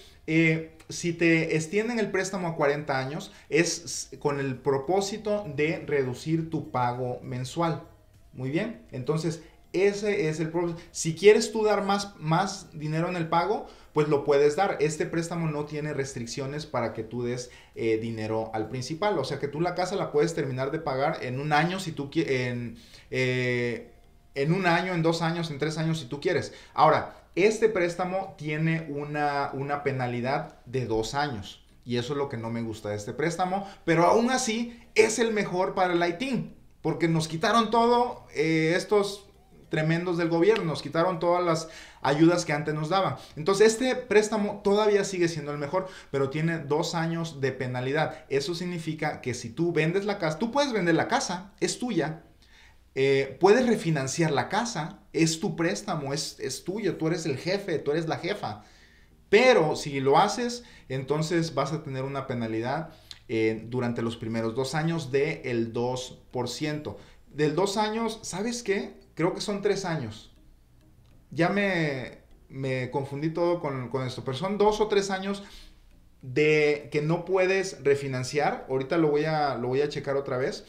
si te extienden el préstamo a 40 años, es con el propósito de reducir tu pago mensual. Muy bien, entonces ese es el problema. Si quieres tú dar más dinero en el pago, pues lo puedes dar. Este préstamo no tiene restricciones para que tú des dinero al principal. O sea que tú la casa la puedes terminar de pagar en un año si tú quieres, en un año, en 2 años, en 3 años si tú quieres. Ahora, este préstamo tiene una penalidad de 2 años. Y eso es lo que no me gusta de este préstamo. Pero aún así, es el mejor para el ITIN. Porque nos quitaron todo estos tremendos del gobierno, nos quitaron todas las ayudas que antes nos daban. Entonces este préstamo todavía sigue siendo el mejor, pero tiene 2 años de penalidad. Eso significa que si tú vendes la casa, tú puedes vender la casa, es tuya, puedes refinanciar la casa, es tu préstamo, es tuyo, tú eres el jefe, tú eres la jefa. Pero si lo haces, entonces vas a tener una penalidad durante los primeros 2 años del 2%. Del 2 años, ¿sabes qué? Creo que son 3 años. Ya me confundí todo con esto. Pero son 2 o 3 años de que no puedes refinanciar. Ahorita lo voy a checar otra vez.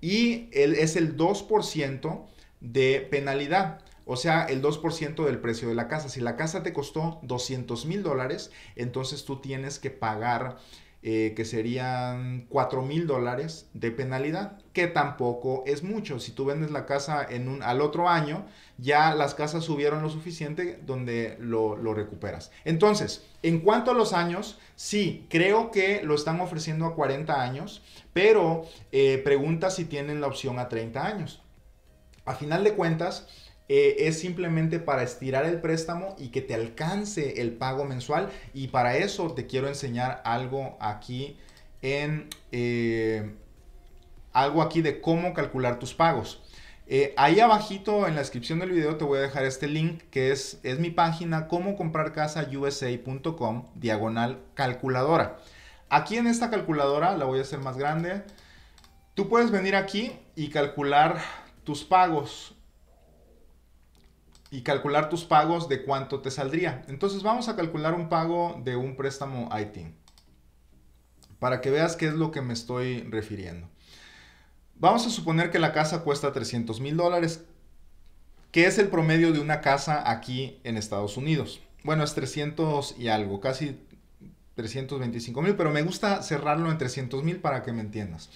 Y es el 2% de penalidad. O sea, el 2% del precio de la casa. Si la casa te costó $200,000, entonces tú tienes que pagar, que serían $4,000 de penalidad, que tampoco es mucho. Si tú vendes la casa al otro año, ya las casas subieron lo suficiente donde lo recuperas. Entonces, en cuanto a los años, sí, creo que lo están ofreciendo a 40 años, pero pregunta si tienen la opción a 30 años. A final de cuentas, es simplemente para estirar el préstamo y que te alcance el pago mensual, y para eso te quiero enseñar algo aquí de cómo calcular tus pagos. Ahí abajito en la descripción del video te voy a dejar este link que es mi página comocomprarcasausa.com/calculadora. Aquí en esta calculadora, la voy a hacer más grande, tú puedes venir aquí y calcular tus pagos. De cuánto te saldría. Entonces vamos a calcular un pago de un préstamo ITIN, para que veas qué es lo que me estoy refiriendo. Vamos a suponer que la casa cuesta $300,000, que es el promedio de una casa aquí en Estados Unidos. Bueno, es 300 y algo, casi 325,000, pero me gusta cerrarlo en 300,000 para que me entiendas.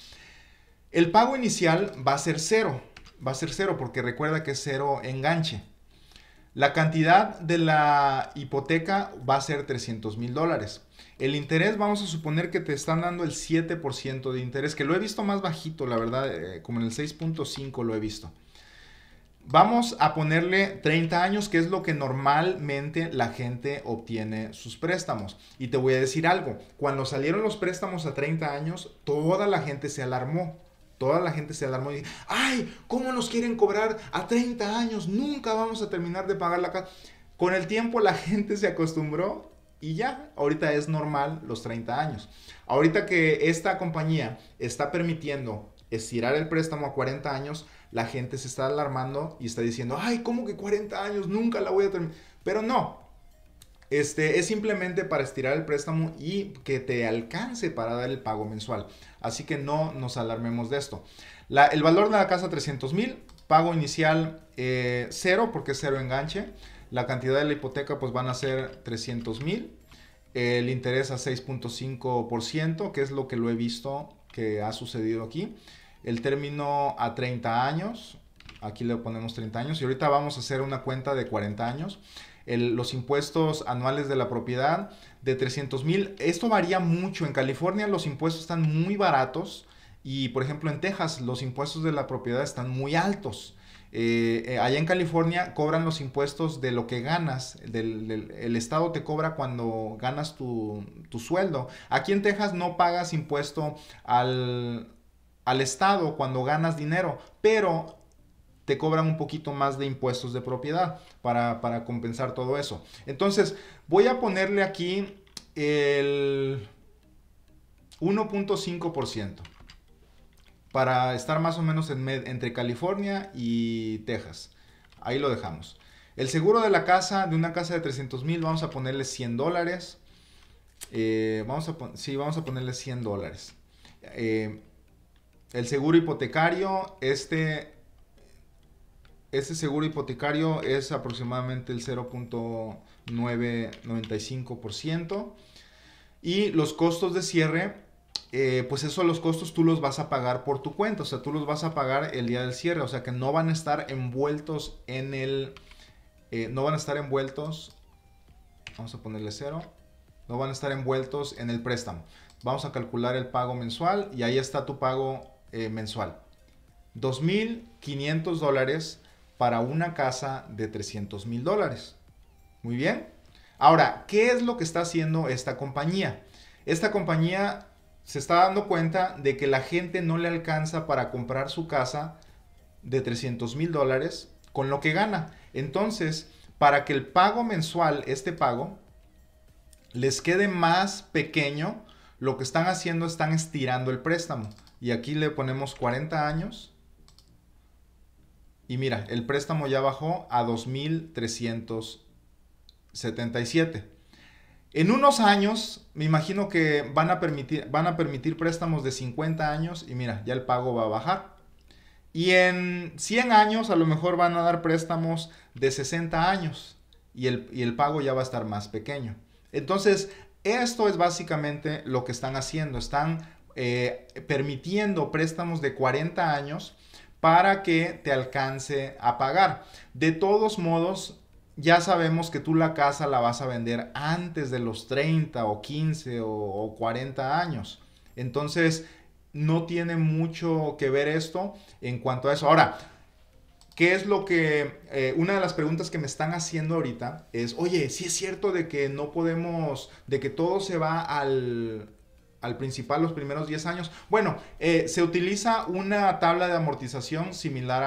El pago inicial va a ser cero. Va a ser cero porque recuerda que es cero enganche. La cantidad de la hipoteca va a ser $300,000. El interés, vamos a suponer que te están dando el 7% de interés, que lo he visto más bajito, la verdad, como en el 6.5 lo he visto. Vamos a ponerle 30 años, que es lo que normalmente la gente obtiene sus préstamos. Y te voy a decir algo, cuando salieron los préstamos a 30 años, toda la gente se alarmó. Toda la gente se alarmó y dice, ¡ay! ¿Cómo nos quieren cobrar a 30 años? Nunca vamos a terminar de pagar la casa. Con el tiempo la gente se acostumbró y ya, ahorita es normal los 30 años. Ahorita que esta compañía está permitiendo estirar el préstamo a 40 años, la gente se está alarmando y está diciendo, ¡ay! ¿Cómo que 40 años? Nunca la voy a terminar. Pero no. Es simplemente para estirar el préstamo y que te alcance para dar el pago mensual. Así que no nos alarmemos de esto. El valor de la casa, $300,000. Pago inicial, cero, porque es cero enganche. La cantidad de la hipoteca, pues van a ser $300,000. El interés a 6.5%, que es lo que lo he visto que ha sucedido aquí. El término a 30 años. Aquí le ponemos 30 años. Y ahorita vamos a hacer una cuenta de 40 años. Los impuestos anuales de la propiedad de $300,000. Esto varía mucho. En California los impuestos están muy baratos y, por ejemplo, en Texas los impuestos de la propiedad están muy altos. Allá en California cobran los impuestos de lo que ganas. El estado te cobra cuando ganas tu sueldo. Aquí en Texas no pagas impuesto al estado cuando ganas dinero, pero te cobran un poquito más de impuestos de propiedad para compensar todo eso. Entonces, voy a ponerle aquí el 1.5% para estar más o menos entre California y Texas. Ahí lo dejamos. El seguro de la casa, de una casa de 300,000, vamos a ponerle $100. Vamos a ponerle $100. El seguro hipotecario, este seguro hipotecario es aproximadamente el 0.995%. Y los costos de cierre, pues eso, los costos tú los vas a pagar por tu cuenta. O sea, tú los vas a pagar el día del cierre. O sea, que no van a estar envueltos en el... Vamos a ponerle 0. No van a estar envueltos en el préstamo. Vamos a calcular el pago mensual y ahí está tu pago mensual. $2,500 para una casa de $300,000. Muy bien. Ahora, ¿qué es lo que está haciendo esta compañía? Esta compañía se está dando cuenta de que la gente no le alcanza para comprar su casa de $300,000 con lo que gana. Entonces, para que el pago mensual, este pago, les quede más pequeño, lo que están haciendo, están estirando el préstamo. Y aquí le ponemos 40 años. Y mira, el préstamo ya bajó a $2,377. En unos años, me imagino que van a permitir préstamos de 50 años. Y mira, ya el pago va a bajar. Y en 100 años, a lo mejor van a dar préstamos de 60 años. Y el pago ya va a estar más pequeño. Entonces, esto es básicamente lo que están haciendo. Están permitiendo préstamos de 40 años para que te alcance a pagar. De todos modos, ya sabemos que tú la casa la vas a vender antes de los 30 o 15 o 40 años. Entonces, no tiene mucho que ver esto en cuanto a eso. Ahora, ¿qué es lo que... una de las preguntas que me están haciendo ahorita es, oye, ¿sí es cierto de que no podemos, de que todo se va al principal los primeros 10 años? Bueno, se utiliza una tabla de amortización similar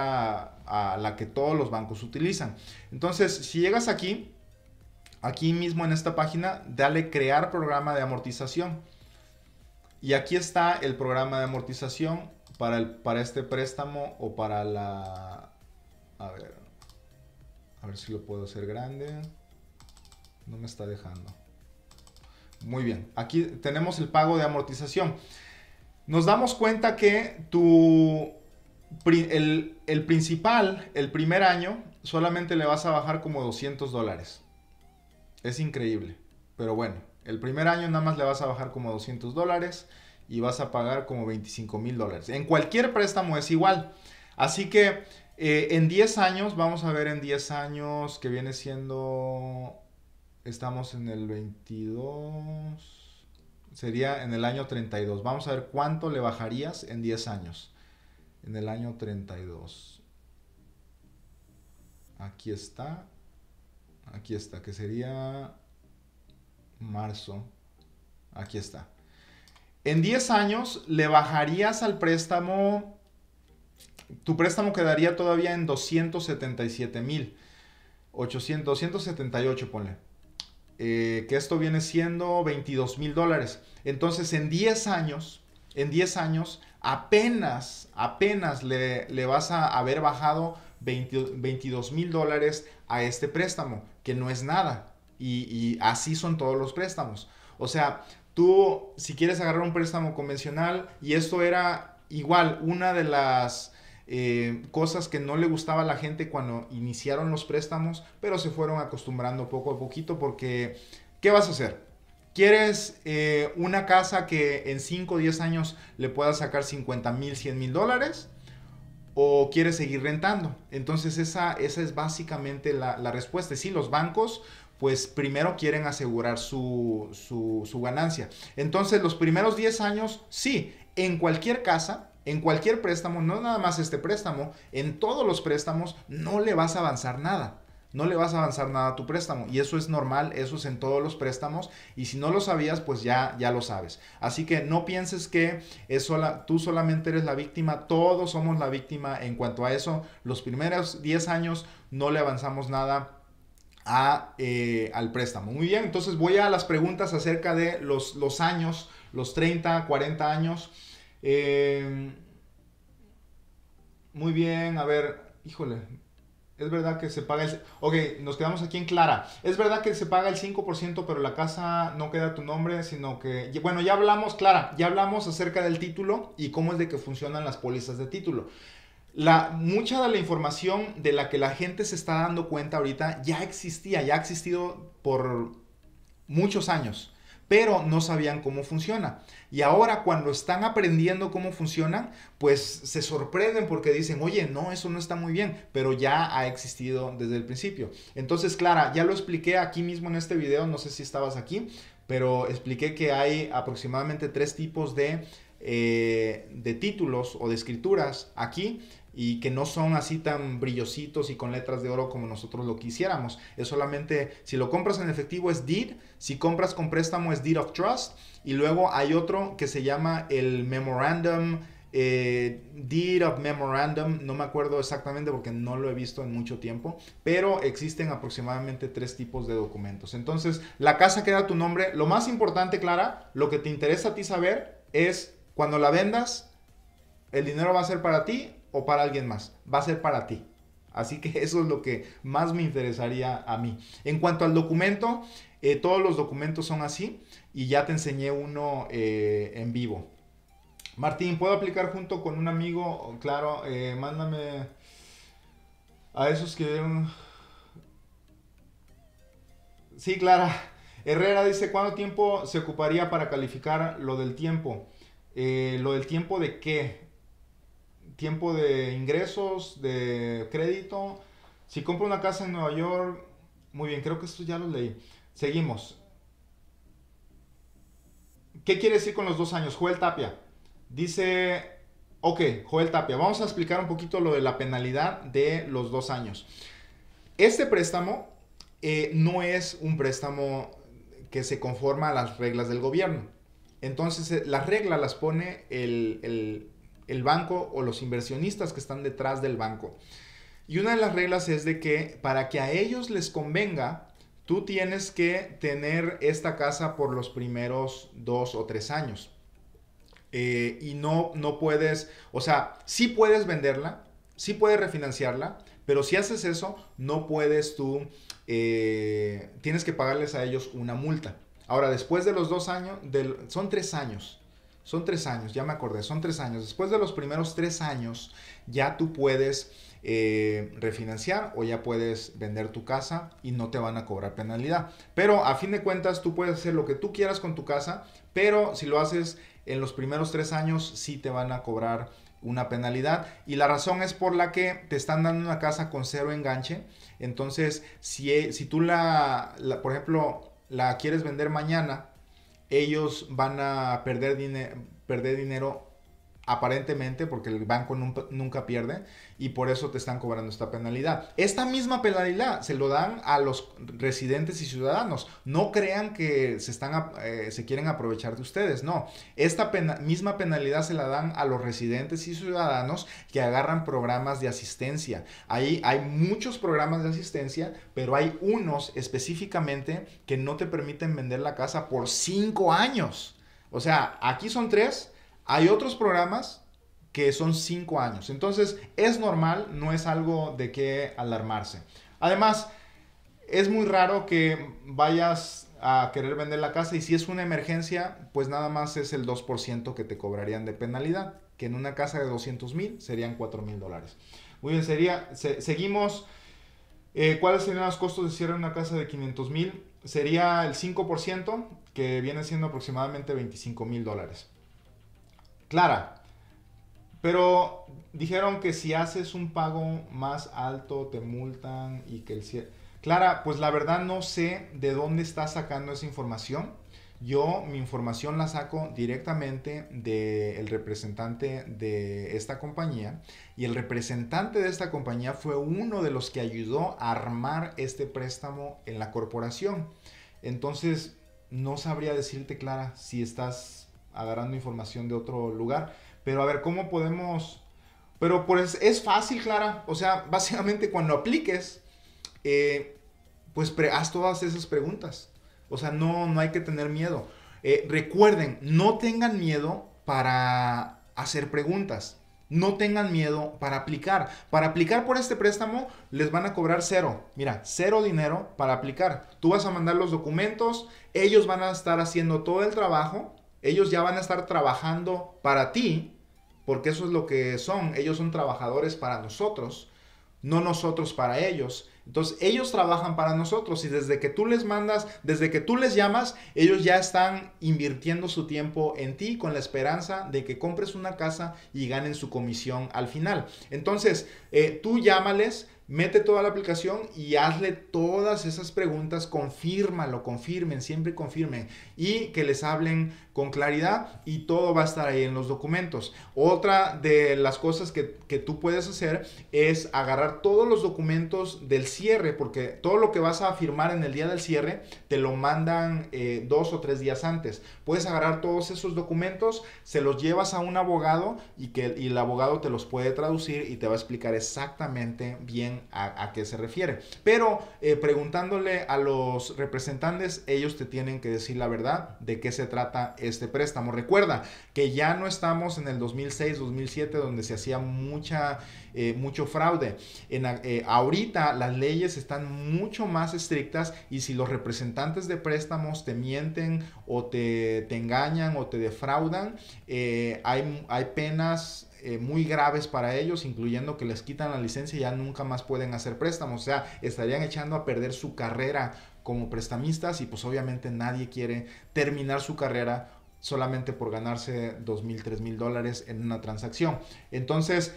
a la que todos los bancos utilizan. Entonces, si llegas aquí, aquí mismo en esta página, dale crear programa de amortización. Y aquí está el programa de amortización para este préstamo o para la... A ver si lo puedo hacer grande. No me está dejando. Muy bien. Aquí tenemos el pago de amortización. Nos damos cuenta que el principal, el primer año, solamente le vas a bajar como $200. Es increíble. Pero bueno, el primer año nada más le vas a bajar como $200 y vas a pagar como $25,000. En cualquier préstamo es igual. Así que... en 10 años, vamos a ver en 10 años que viene siendo, estamos en el 22, sería en el año 32. Vamos a ver cuánto le bajarías en 10 años. En el año 32. Aquí está, que sería marzo. Aquí está. En 10 años le bajarías al préstamo... Tu préstamo quedaría todavía en $277,878, ponle. Que esto viene siendo $22,000. Entonces, en 10 años, apenas le vas a haber bajado $22,000 a este préstamo, que no es nada. Y así son todos los préstamos. O sea, tú, si quieres agarrar un préstamo convencional, y esto era igual, una de las... cosas que no le gustaba a la gente cuando iniciaron los préstamos, pero se fueron acostumbrando poco a poquito porque, ¿qué vas a hacer? ¿Quieres una casa que en 5 o 10 años le puedas sacar $50,000, $100,000? ¿O quieres seguir rentando? Entonces esa es básicamente la respuesta. Sí, los bancos pues primero quieren asegurar su ganancia. Entonces los primeros 10 años, sí, en cualquier casa... En cualquier préstamo, no nada más este préstamo, en todos los préstamos no le vas a avanzar nada. no le vas a avanzar nada a tu préstamo. Y eso es normal, eso es en todos los préstamos. Y si no lo sabías, pues ya lo sabes. Así que no pienses que tú solamente eres la víctima. Todos somos la víctima en cuanto a eso. Los primeros 10 años no le avanzamos nada al préstamo. Muy bien, entonces voy a las preguntas acerca de los años, los 30, 40 años. Muy bien, a ver, híjole, ¿es verdad que se paga el...? Ok, nos quedamos aquí en Clara. ¿Es verdad que se paga el 5%, pero la casa no queda a tu nombre, sino que...? Bueno, ya hablamos, Clara, ya hablamos acerca del título y cómo es de que funcionan las pólizas de título. Mucha de la información de la que la gente se está dando cuenta ahorita ya existía, ya ha existido por muchos años, pero no sabían cómo funciona. Y ahora cuando están aprendiendo cómo funciona, pues se sorprenden porque dicen, oye, no, eso no está muy bien, pero ya ha existido desde el principio. Entonces, Clara, ya lo expliqué aquí mismo en este video, no sé si estabas aquí, pero expliqué que hay aproximadamente 3 tipos de títulos o de escrituras aquí, y que no son así tan brillositos y con letras de oro como nosotros lo quisiéramos. Es solamente, si lo compras en efectivo es deed, si compras con préstamo es deed of trust, y luego hay otro que se llama el memorandum, deed of memorandum, no me acuerdo exactamente porque no lo he visto en mucho tiempo, pero existen aproximadamente 3 tipos de documentos. Entonces, la casa queda a tu nombre. Lo más importante, Clara, lo que te interesa a ti saber es, cuando la vendas, el dinero va a ser para ti o para alguien más. Va a ser para ti. Así que eso es lo que más me interesaría a mí. En cuanto al documento, todos los documentos son así y ya te enseñé uno en vivo. Martín, ¿puedo aplicar junto con un amigo? Claro, mándame a esos que... Sí, Clara. Herrera dice, ¿cuánto tiempo se ocuparía para calificar lo del tiempo? ¿Lo del tiempo de qué? ¿Tiempo de ingresos, de crédito? Si compro una casa en Nueva York... Muy bien, creo que esto ya lo leí. Seguimos. ¿Qué quiere decir con los 2 años? Joel Tapia dice... Ok, Joel Tapia, vamos a explicar un poquito lo de la penalidad de los 2 años. Este préstamo no es un préstamo que se conforma a las reglas del gobierno. Entonces, las reglas las pone el banco o los inversionistas que están detrás del banco. Y una de las reglas es de que para que a ellos les convenga, tú tienes que tener esta casa por los primeros 2 o 3 años. Y no puedes, o sea, sí puedes venderla, sí puedes refinanciarla, pero si haces eso, no puedes tú, tienes que pagarles a ellos una multa. Ahora, después de los 2 años, son 3 años. Son 3 años, ya me acordé, son 3 años. Después de los primeros 3 años, ya tú puedes refinanciar o ya puedes vender tu casa y no te van a cobrar penalidad. Pero a fin de cuentas, tú puedes hacer lo que tú quieras con tu casa, pero si lo haces en los primeros 3 años, sí te van a cobrar una penalidad. Y la razón es por la que te están dando una casa con 0 enganche. Entonces, si tú por ejemplo, la quieres vender mañana, ellos van a perder dinero aparentemente porque el banco nunca pierde, y por eso te están cobrando esta penalidad. Esta misma penalidad se lo dan a los residentes y ciudadanos. No crean que se quieren aprovechar de ustedes, no. Esta misma penalidad se la dan a los residentes y ciudadanos que agarran programas de asistencia. Ahí hay muchos programas de asistencia, pero hay unos específicamente que no te permiten vender la casa por 5 años. O sea, aquí son 3. Hay otros programas que son 5 años. Entonces, es normal, no es algo de que alarmarse. Además, es muy raro que vayas a querer vender la casa, y si es una emergencia, pues nada más es el 2% que te cobrarían de penalidad, que en una casa de 200,000 serían $4,000. Muy bien, seguimos. ¿Cuáles serían los costos de cierre de una casa de 500,000? Sería el 5%, que viene siendo aproximadamente $25,000. Clara, pero dijeron que si haces un pago más alto te multan y que el cierre... Clara, pues la verdad no sé de dónde estás sacando esa información. Yo mi información la saco directamente del representante de esta compañía, y el representante de esta compañía fue uno de los que ayudó a armar este préstamo en la corporación. Entonces no sabría decirte, Clara, si estás agarrando información de otro lugar, pero a ver, ¿cómo podemos? Pero pues es fácil, Clara, o sea, básicamente cuando apliques, pues haz todas esas preguntas. O sea, no hay que tener miedo. Recuerden, no tengan miedo para hacer preguntas. No tengan miedo para aplicar. Para aplicar por este préstamo les van a cobrar cero. Mira, cero dinero para aplicar. Tú vas a mandar los documentos, ellos van a estar haciendo todo el trabajo. Ellos ya van a estar trabajando para ti, porque eso es lo que son. Ellos son trabajadores para nosotros, no nosotros para ellos. Entonces ellos trabajan para nosotros, y desde que tú les mandas, desde que tú les llamas, ellos ya están invirtiendo su tiempo en ti con la esperanza de que compres una casa y ganen su comisión al final. Entonces tú llámales, mete toda la aplicación y hazle todas esas preguntas, confírmalo, confirmen, siempre confirmen, y que les hablen con claridad, y todo va a estar ahí en los documentos. Otra de las cosas que tú puedes hacer es agarrar todos los documentos del cierre, porque todo lo que vas a firmar en el día del cierre te lo mandan 2 o 3 días antes. Puedes agarrar todos esos documentos, se los llevas a un abogado y el abogado te los puede traducir y te va a explicar exactamente bien a qué se refiere. Pero preguntándole a los representantes, ellos te tienen que decir la verdad de qué se trata este préstamo. Recuerda que ya no estamos en el 2006, 2007 donde se hacía mucho fraude. Ahorita las leyes están mucho más estrictas, y si los representantes de préstamos te mienten o te engañan o te defraudan, hay penas muy graves para ellos, incluyendo que les quitan la licencia y ya nunca más pueden hacer préstamos. O sea, estarían echando a perder su carrera como prestamistas, y pues obviamente nadie quiere terminar su carrera solamente por ganarse $2,000, $3,000 en una transacción. Entonces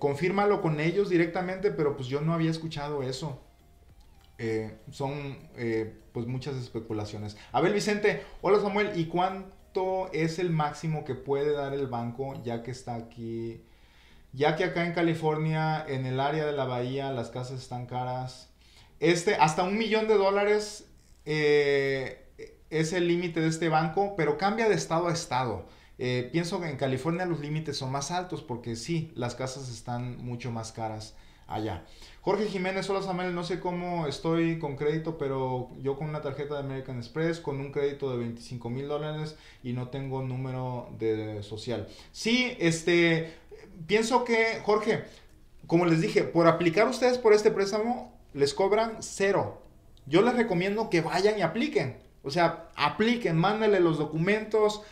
confírmalo con ellos directamente, pero pues yo no había escuchado eso. Son pues muchas especulaciones. Abel Vicente, hola Samuel, ¿y cuánto es el máximo que puede dar el banco, ya que está aquí, ya que acá en California, en el área de la bahía, las casas están caras? Hasta $1,000,000 es el límite de este banco, pero cambia de estado a estado. Pienso que en California los límites son más altos, porque sí, las casas están mucho más caras allá. Jorge Jiménez, hola Samuel, no sé cómo estoy con crédito, pero yo con una tarjeta de American Express, con un crédito de $25,000 y no tengo número de social. Sí, pienso que, Jorge, como les dije, por aplicar ustedes por este préstamo, les cobran cero. Yo les recomiendo que vayan y apliquen. O sea, apliquen, mándenle los documentos,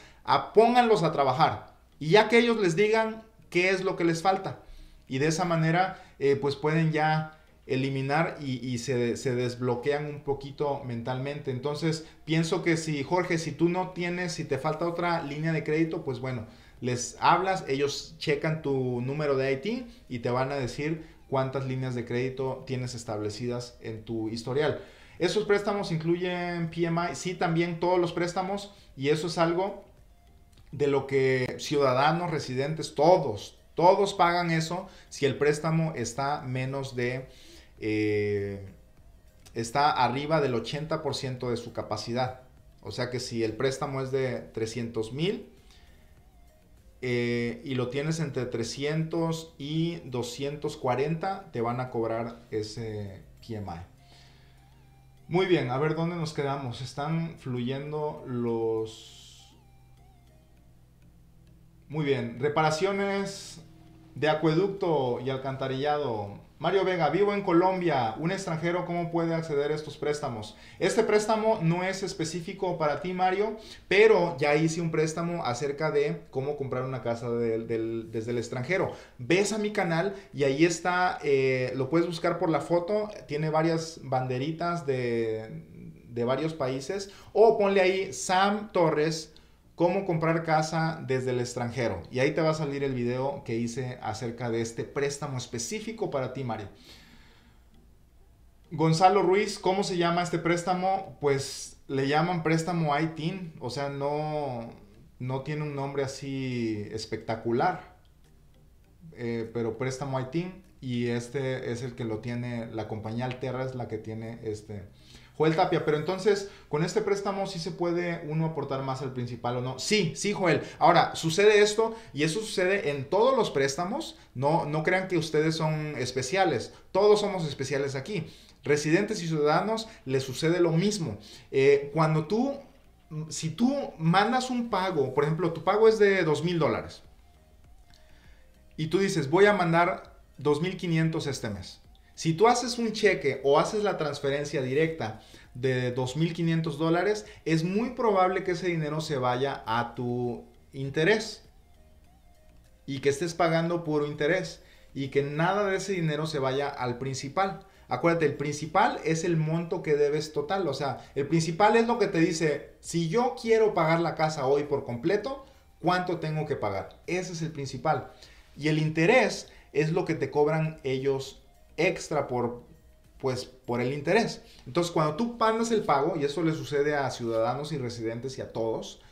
pónganlos a trabajar. Y ya que ellos les digan qué es lo que les falta. Y de esa manera, pues pueden ya eliminar y se desbloquean un poquito mentalmente. Entonces, pienso que si, Jorge, si tú no tienes, si te falta otra línea de crédito, pues bueno, les hablas, ellos checan tu número de ITIN y te van a decir cuántas líneas de crédito tienes establecidas en tu historial. Esos préstamos incluyen PMI, sí, también todos los préstamos, y eso es algo de lo que ciudadanos, residentes, todos pagan eso si el préstamo está menos de, está arriba del 80% de su capacidad. O sea que si el préstamo es de $300,000 y lo tienes entre 300 y 240, te van a cobrar ese PMI. Muy bien, a ver dónde nos quedamos. Están fluyendo los... Muy bien, reparaciones de acueducto y alcantarillado. Mario Vega, vivo en Colombia. Un extranjero, ¿cómo puede acceder a estos préstamos? Este préstamo no es específico para ti, Mario, pero ya hice un préstamo acerca de cómo comprar una casa desde el extranjero. Ves a mi canal y ahí está, lo puedes buscar por la foto, tiene varias banderitas de varios países, o ponle ahí Sam Torres, cómo comprar casa desde el extranjero, y ahí te va a salir el video que hice acerca de este préstamo específico para ti, Mario. Gonzalo Ruiz, ¿cómo se llama este préstamo? Pues le llaman préstamo ITIN, o sea, no tiene un nombre así espectacular, pero préstamo ITIN, y este es el que lo tiene, la compañía Alterra es la que tiene este... Joel Tapia, pero entonces, ¿con este préstamo sí se puede uno aportar más al principal o no? Sí, sí, Joel. Ahora, sucede esto, y eso sucede en todos los préstamos. No crean que ustedes son especiales. Todos somos especiales aquí. Residentes y ciudadanos les sucede lo mismo. Cuando tú, si tú mandas un pago, por ejemplo, tu pago es de $2,000, y tú dices, voy a mandar $2,500 este mes. Si tú haces un cheque o haces la transferencia directa de $2,500, es muy probable que ese dinero se vaya a tu interés y que estés pagando puro interés y que nada de ese dinero se vaya al principal. Acuérdate, el principal es el monto que debes total, o sea, el principal es lo que te dice, si yo quiero pagar la casa hoy por completo, ¿cuánto tengo que pagar? Ese es el principal. Y el interés es lo que te cobran ellos extra por el interés. Entonces, cuando tú mandas el pago, y eso le sucede a ciudadanos y residentes y a todos,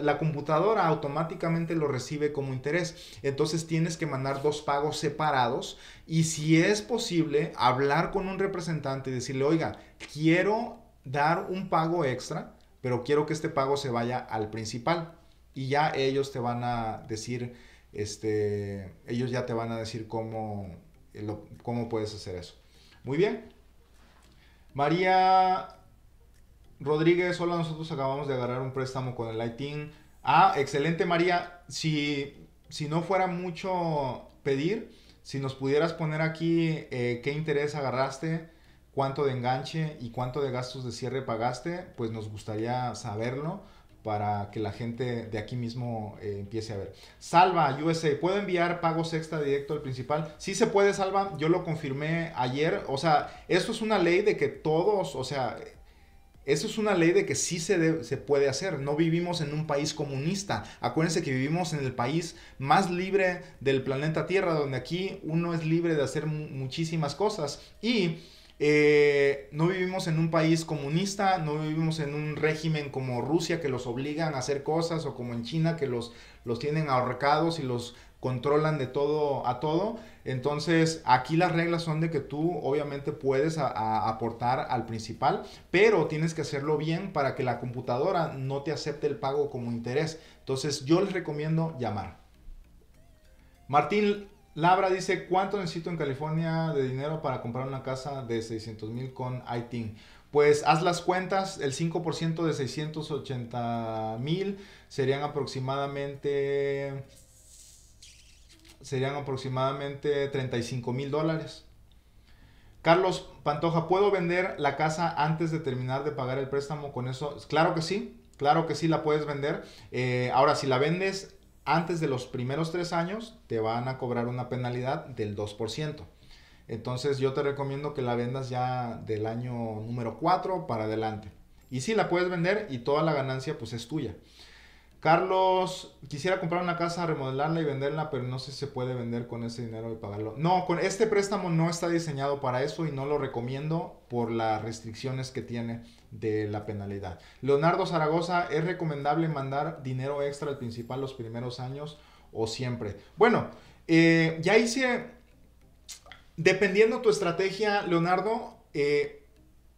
la computadora automáticamente lo recibe como interés. Entonces, tienes que mandar dos pagos separados y, si es posible, hablar con un representante y decirle, oiga, quiero dar un pago extra, pero quiero que este pago se vaya al principal. Y ya ellos te van a decir... ellos ya te van a decir cómo puedes hacer eso. Muy bien. María Rodríguez, hola, nosotros acabamos de agarrar un préstamo con el ITIN. Ah, excelente, María. Si no fuera mucho pedir, si nos pudieras poner aquí qué interés agarraste, cuánto de enganche y cuánto de gastos de cierre pagaste, pues nos gustaría saberlo, para que la gente de aquí mismo empiece a ver. Salva, USA, ¿puedo enviar pagos extra directo al principal? Sí se puede, Salva, yo lo confirmé ayer. O sea, esto es una ley de que todos, o sea, eso es una ley de que sí se puede hacer. No vivimos en un país comunista. Acuérdense que vivimos en el país más libre del planeta Tierra, donde aquí uno es libre de hacer muchísimas cosas. Y... no vivimos en un país comunista, no vivimos en un régimen como Rusia que los obligan a hacer cosas, o como en China que los tienen ahorcados y los controlan de todo a todo. Entonces, aquí las reglas son de que tú obviamente puedes aportar al principal, pero tienes que hacerlo bien para que la computadora no te acepte el pago como interés. Entonces, yo les recomiendo llamar. Martín Labra dice, ¿cuánto necesito en California de dinero para comprar una casa de $600,000 con ITIN? Pues haz las cuentas, el 5% de $680,000 serían aproximadamente $35,000. Carlos Pantoja, ¿puedo vender la casa antes de terminar de pagar el préstamo con eso? Claro que sí la puedes vender. Ahora, si la vendes antes de los primeros 3 años, te van a cobrar una penalidad del 2%. Entonces, yo te recomiendo que la vendas ya del año número 4 para adelante. Y sí, la puedes vender y toda la ganancia pues es tuya. Carlos, quisiera comprar una casa, remodelarla y venderla, pero no sé si se puede vender con ese dinero y pagarlo. No, con este préstamo no está diseñado para eso y no lo recomiendo por las restricciones que tiene de la penalidad. Leonardo Zaragoza, ¿es recomendable mandar dinero extra al principal los primeros años o siempre? Bueno, ya hice, dependiendo tu estrategia, Leonardo,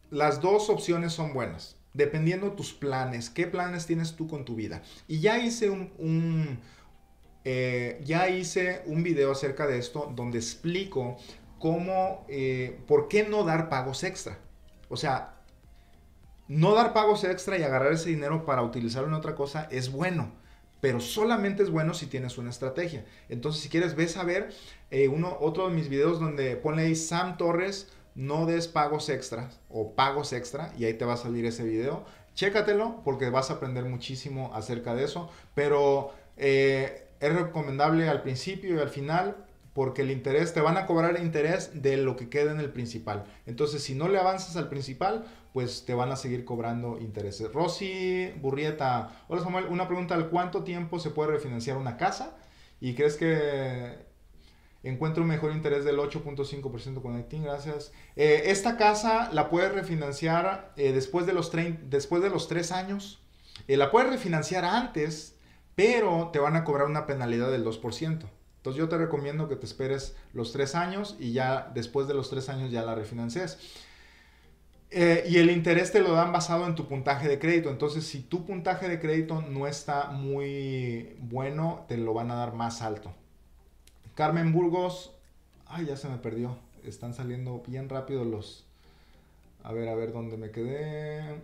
las dos opciones son buenas. Dependiendo tus planes, qué planes tienes tú con tu vida. Y ya hice un video acerca de esto, donde explico cómo, por qué no dar pagos extra. O sea, no dar pagos extra y agarrar ese dinero para utilizarlo en otra cosa es bueno, pero solamente es bueno si tienes una estrategia. Entonces, si quieres, ves a ver otro de mis videos donde ponle ahí Sam Torres, no des pagos extras o pagos extra, y ahí te va a salir ese video. Chécatelo porque vas a aprender muchísimo acerca de eso, pero es recomendable al principio y al final porque el interés, te van a cobrar el interés de lo que queda en el principal. Entonces, si no le avanzas al principal, pues te van a seguir cobrando intereses. Rosy Burrieta, hola Samuel, una pregunta, ¿al cuánto tiempo se puede refinanciar una casa? ¿Y crees que encuentra un mejor interés del 8.5% con ITIN, gracias. Esta casa la puedes refinanciar después de los 3 años. La puedes refinanciar antes, pero te van a cobrar una penalidad del 2%. Entonces yo te recomiendo que te esperes los 3 años y ya después de los 3 años ya la refinancies. Y el interés te lo dan basado en tu puntaje de crédito. Entonces si tu puntaje de crédito no está muy bueno, te lo van a dar más alto. Carmen Burgos. Ay, ya se me perdió. Están saliendo bien rápido los... A ver dónde me quedé.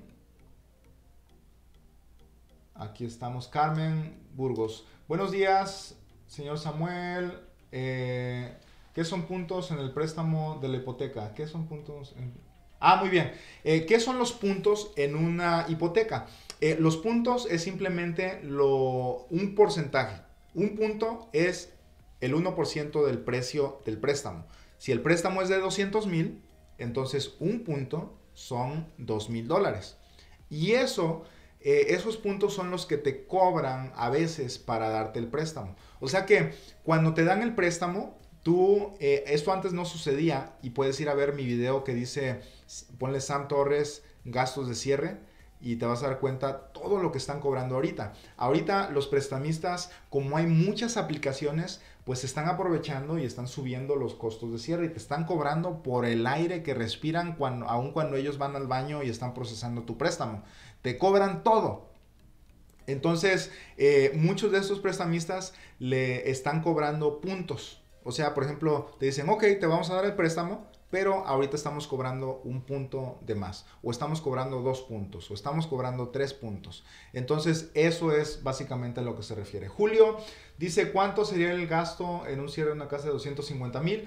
Aquí estamos. Carmen Burgos. Buenos días, señor Samuel. ¿Qué son puntos en el préstamo de la hipoteca? ¿Qué son puntos? Ah, muy bien. ¿Qué son los puntos en una hipoteca? Los puntos es simplemente un porcentaje. Un punto es el 1% del precio del préstamo. Si el préstamo es de 200,000, entonces un punto son $2,000. Y eso... esos puntos son los que te cobran a veces para darte el préstamo. O sea que cuando te dan el préstamo, tú, esto antes no sucedía, y puedes ir a ver mi video que dice, ponle Sam Torres, gastos de cierre, y te vas a dar cuenta todo lo que están cobrando ahorita. Ahorita los prestamistas, como hay muchas aplicaciones, pues se están aprovechando y están subiendo los costos de cierre y te están cobrando por el aire que respiran aun cuando ellos van al baño y están procesando tu préstamo. Te cobran todo. Entonces, muchos de estos prestamistas le están cobrando puntos. O sea, por ejemplo, te dicen, ok, te vamos a dar el préstamo, pero ahorita estamos cobrando un punto de más, o estamos cobrando 2 puntos, o estamos cobrando 3 puntos. Entonces, eso es básicamente a lo que se refiere. Julio dice, ¿cuánto sería el gasto en un cierre de una casa de 250,000?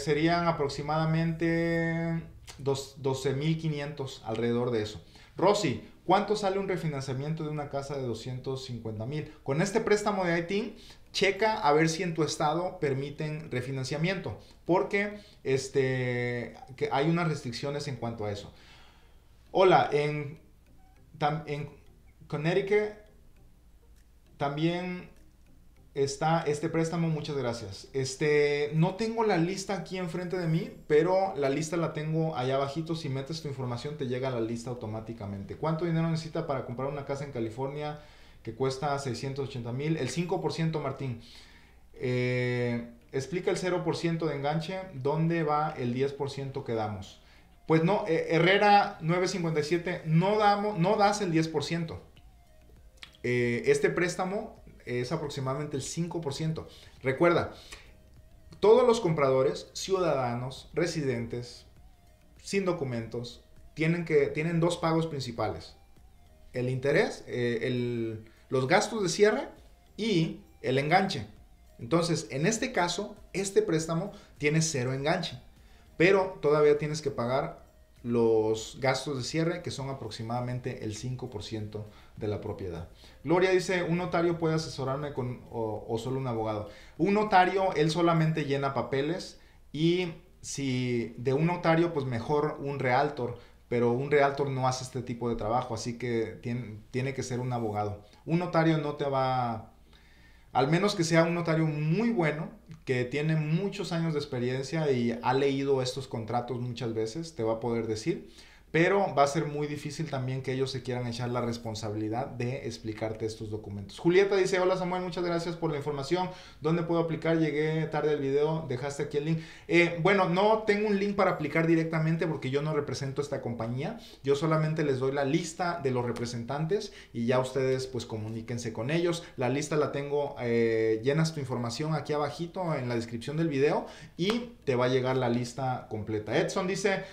Serían aproximadamente 12,500, alrededor de eso. Rosy, ¿cuánto sale un refinanciamiento de una casa de 250,000? Con este préstamo de ITIN, checa a ver si en tu estado permiten refinanciamiento, porque que hay unas restricciones en cuanto a eso. Hola, en Connecticut también está este préstamo, muchas gracias. No tengo la lista aquí enfrente de mí, pero la lista la tengo allá abajito. Si metes tu información te llega a la lista automáticamente. ¿Cuánto dinero necesita para comprar una casa en California que cuesta 680,000? El 5%, Martín. Explica el 0% de enganche. ¿Dónde va el 10% que damos? Pues no, Herrera 957, no das el 10%. Este préstamo es aproximadamente el 5%. Recuerda, todos los compradores, ciudadanos, residentes, sin documentos, tienen 2 pagos principales. El interés, los gastos de cierre y el enganche. Entonces, en este caso, este préstamo tiene 0 enganche, pero todavía tienes que pagar los gastos de cierre, que son aproximadamente el 5% de la propiedad. Gloria dice, ¿un notario puede asesorarme o solo un abogado? Un notario, él solamente llena papeles, y si de un notario, pues mejor un realtor, pero un realtor no hace este tipo de trabajo, así que tiene que ser un abogado. Un notario no te va, al menos que sea un notario muy bueno, que tiene muchos años de experiencia y ha leído estos contratos muchas veces, te va a poder decir, pero va a ser muy difícil también que ellos se quieran echar la responsabilidad de explicarte estos documentos. Julieta dice, hola Samuel, muchas gracias por la información. ¿Dónde puedo aplicar? Llegué tarde al video, dejaste aquí el link. Bueno, no tengo un link para aplicar directamente porque yo no represento esta compañía. Yo solamente les doy la lista de los representantes y ya ustedes pues comuníquense con ellos. La lista la tengo, llenas tu información aquí abajito en la descripción del video y te va a llegar la lista completa. Edson dice...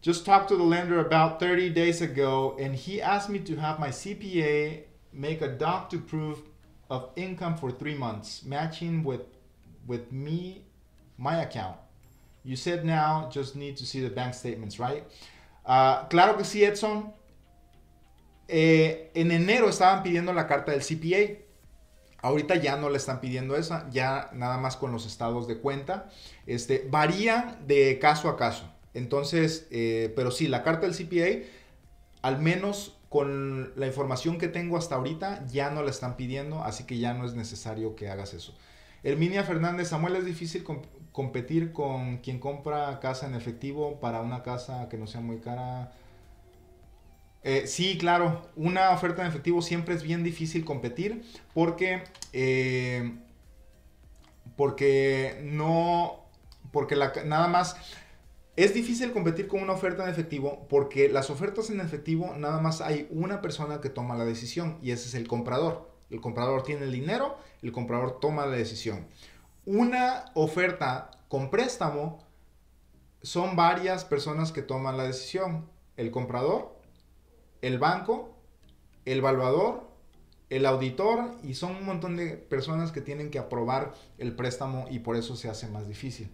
Just talked to the lender about 30 days ago, and he asked me to have my CPA make a doc to proof of income for 3 months, matching with me, my account. You said now just need to see the bank statements, right? Claro que sí, Edson. En enero estaban pidiendo la carta del CPA. Ahorita ya no le están pidiendo esa, ya nada más con los estados de cuenta. Varían de caso a caso. Entonces, pero sí, la carta del CPA, al menos con la información que tengo hasta ahorita, ya no la están pidiendo, así que ya no es necesario que hagas eso. Herminia Fernández, Samuel, es difícil competir con quien compra casa en efectivo para una casa que no sea muy cara. Sí, claro, una oferta en efectivo siempre es bien difícil competir porque, nada más es difícil competir con una oferta en efectivo porque las ofertas en efectivo nada más hay una persona que toma la decisión y ese es el comprador. El comprador tiene el dinero, el comprador toma la decisión. Una oferta con préstamo son varias personas que toman la decisión. El comprador, el banco, el evaluador, el auditor, y son un montón de personas que tienen que aprobar el préstamo y por eso se hace más difícil.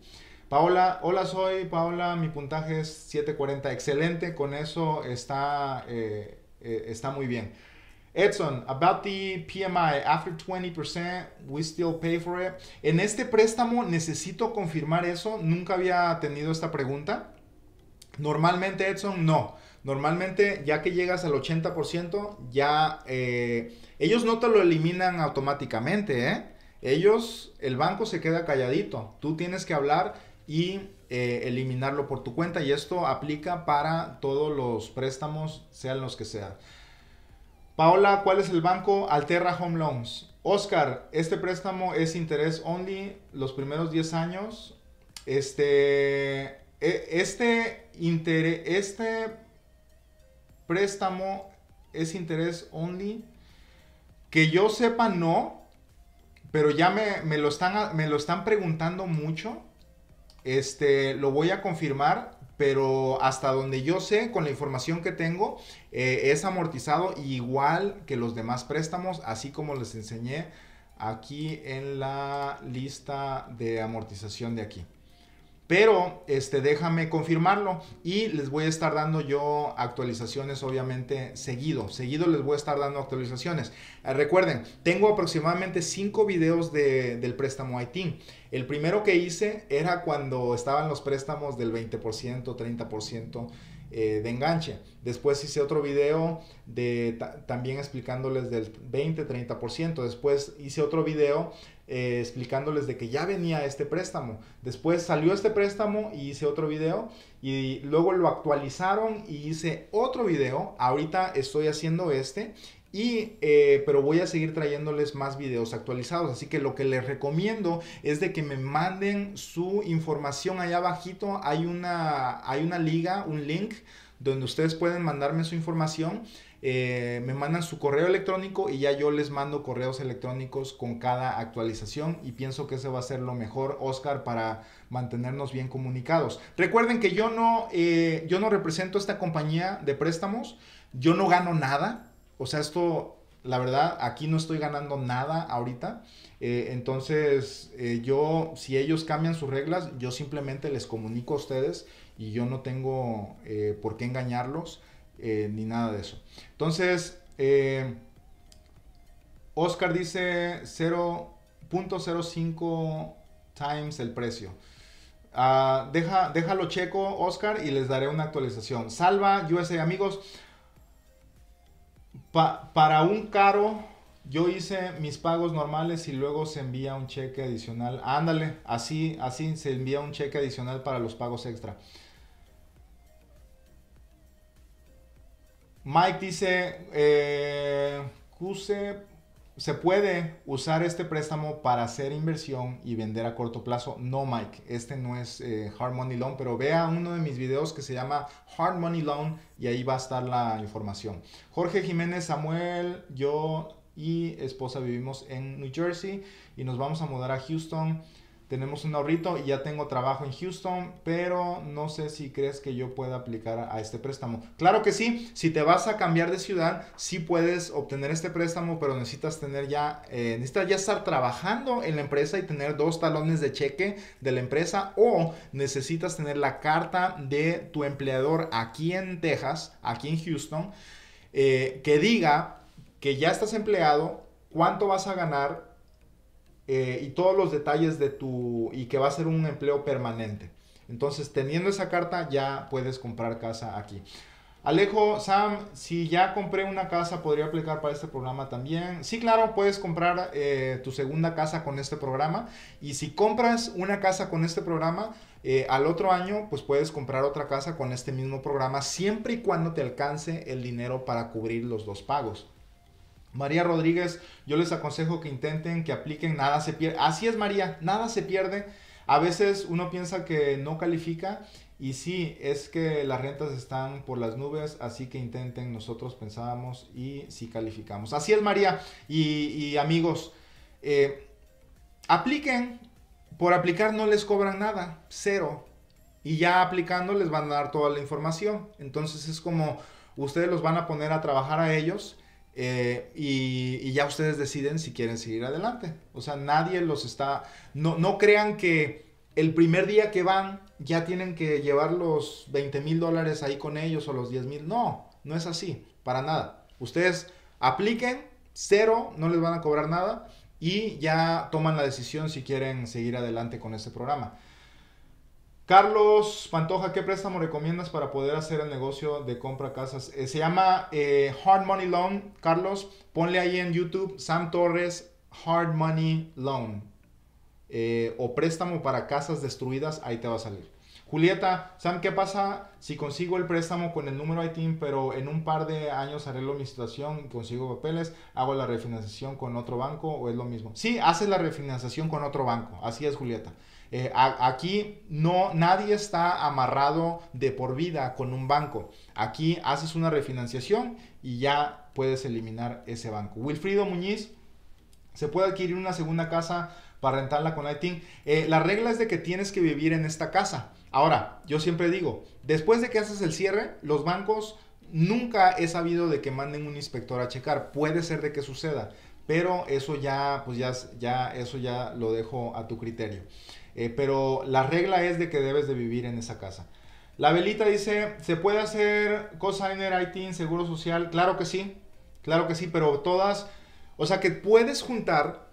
Paola, hola, soy Paola, mi puntaje es 740, excelente, con eso está, está muy bien. Edson, about the PMI, after 20%, we still pay for it. En este préstamo necesito confirmar eso, nunca había tenido esta pregunta. Normalmente, Edson, no. Normalmente, ya que llegas al 80%, ya ellos no te lo eliminan automáticamente, ¿eh? Ellos, el banco se queda calladito. Tú tienes que hablar y eliminarlo por tu cuenta. Y esto aplica para todos los préstamos, sean los que sean. Paola, ¿cuál es el banco? Alterra Home Loans. Oscar, este préstamo es interés only los primeros 10 años. Este préstamo es interés only. Que yo sepa, no. Pero ya me lo están preguntando mucho. Lo voy a confirmar. Pero hasta donde yo sé, con la información que tengo, es amortizado igual que los demás préstamos, así como les enseñé aquí en la lista de amortización de aquí. Pero déjame confirmarlo y les voy a estar dando yo actualizaciones, obviamente, seguido les voy a estar dando actualizaciones. Recuerden, tengo aproximadamente 5 videos del préstamo ITIN. El primero que hice era cuando estaban los préstamos del 20%, 30% de enganche. Después hice otro video también explicándoles del 20, 30%. Después hice otro video explicándoles de que ya venía este préstamo. Después salió este préstamo y hice otro video y luego lo actualizaron y hice otro video. Ahorita estoy haciendo este y pero voy a seguir trayéndoles más videos actualizados, así que lo que les recomiendo es de que me manden su información. Allá abajito hay una liga, un link donde ustedes pueden mandarme su información. Me mandan su correo electrónico y ya yo les mando correos electrónicos con cada actualización, y pienso que ese va a ser lo mejor, Oscar, para mantenernos bien comunicados. Recuerden que yo no represento esta compañía de préstamos, yo no gano nada, o sea, esto, la verdad, aquí no estoy ganando nada ahorita. Entonces, si ellos cambian sus reglas, yo simplemente les comunico a ustedes y yo no tengo por qué engañarlos. Ni nada de eso. Entonces, Oscar dice 0.05 times el precio. Déjalo checo, Oscar, y les daré una actualización. Salva USA, amigos, para un caro yo hice mis pagos normales y luego se envía un cheque adicional. Ándale, así se envía un cheque adicional para los pagos extra. Mike dice, ¿se puede usar este préstamo para hacer inversión y vender a corto plazo? No, Mike, este no es Hard Money Loan, pero vea uno de mis videos que se llama Hard Money Loan y ahí va a estar la información. Jorge Jiménez, Samuel, yo y esposa vivimos en New Jersey y nos vamos a mudar a Houston. Tenemos un ahorrito y ya tengo trabajo en Houston, pero no sé si crees que yo pueda aplicar a este préstamo. Claro que sí, si te vas a cambiar de ciudad, sí puedes obtener este préstamo, pero necesitas tener ya, estar trabajando en la empresa y tener 2 talones de cheque de la empresa, o necesitas tener la carta de tu empleador aquí en Texas, aquí en Houston, que diga que ya estás empleado, cuánto vas a ganar, y todos los detalles y que va a ser un empleo permanente. Entonces, teniendo esa carta ya puedes comprar casa aquí. Alejo, Sam, si ya compré una casa, ¿podría aplicar para este programa también? Sí, claro, puedes comprar tu segunda casa con este programa. Y si compras una casa con este programa, al otro año, pues puedes comprar otra casa con este mismo programa, siempre y cuando te alcance el dinero para cubrir los dos pagos. María Rodríguez, yo les aconsejo que intenten, que apliquen, nada se pierde. Así es, María, nada se pierde. A veces uno piensa que no califica. Y sí, es que las rentas están por las nubes, así que intenten, nosotros pensábamos y sí calificamos. Así es, María y amigos, apliquen, por aplicar no les cobran nada, cero. Y ya aplicando les van a dar toda la información. Entonces es como ustedes los van a poner a trabajar a ellos y ya ustedes deciden si quieren seguir adelante. O sea, nadie los está... No crean que el primer día que van ya tienen que llevar los $20,000 ahí con ellos o los $10,000. No, no es así, para nada. Ustedes apliquen, cero, no les van a cobrar nada y ya toman la decisión si quieren seguir adelante con este programa. Carlos Pantoja, ¿qué préstamo recomiendas para poder hacer el negocio de compra casas? Se llama Hard Money Loan, Carlos. Ponle ahí en YouTube, Sam Torres, Hard Money Loan. O préstamo para casas destruidas, ahí te va a salir. Julieta, Sam, ¿qué pasa si consigo el préstamo con el número ITIN, pero en un par de años arreglo mi situación, consigo papeles, hago la refinanciación con otro banco o es lo mismo? Sí, haces la refinanciación con otro banco, así es, Julieta. Aquí nadie está amarrado de por vida con un banco. Aquí haces una refinanciación y ya puedes eliminar ese banco. Wilfrido Muñiz, ¿se puede adquirir una segunda casa para rentarla con ITIN? La regla es de que tienes que vivir en esta casa. Ahora, yo siempre digo, después de que haces el cierre, los bancos, nunca he sabido de que manden un inspector a checar. Puede ser de que suceda, pero eso ya, pues eso ya lo dejo a tu criterio. Pero la regla es de que debes de vivir en esa casa. La Velita dice, ¿se puede hacer cosigner, ITIN, seguro social? Claro que sí, pero todas, o sea que puedes juntar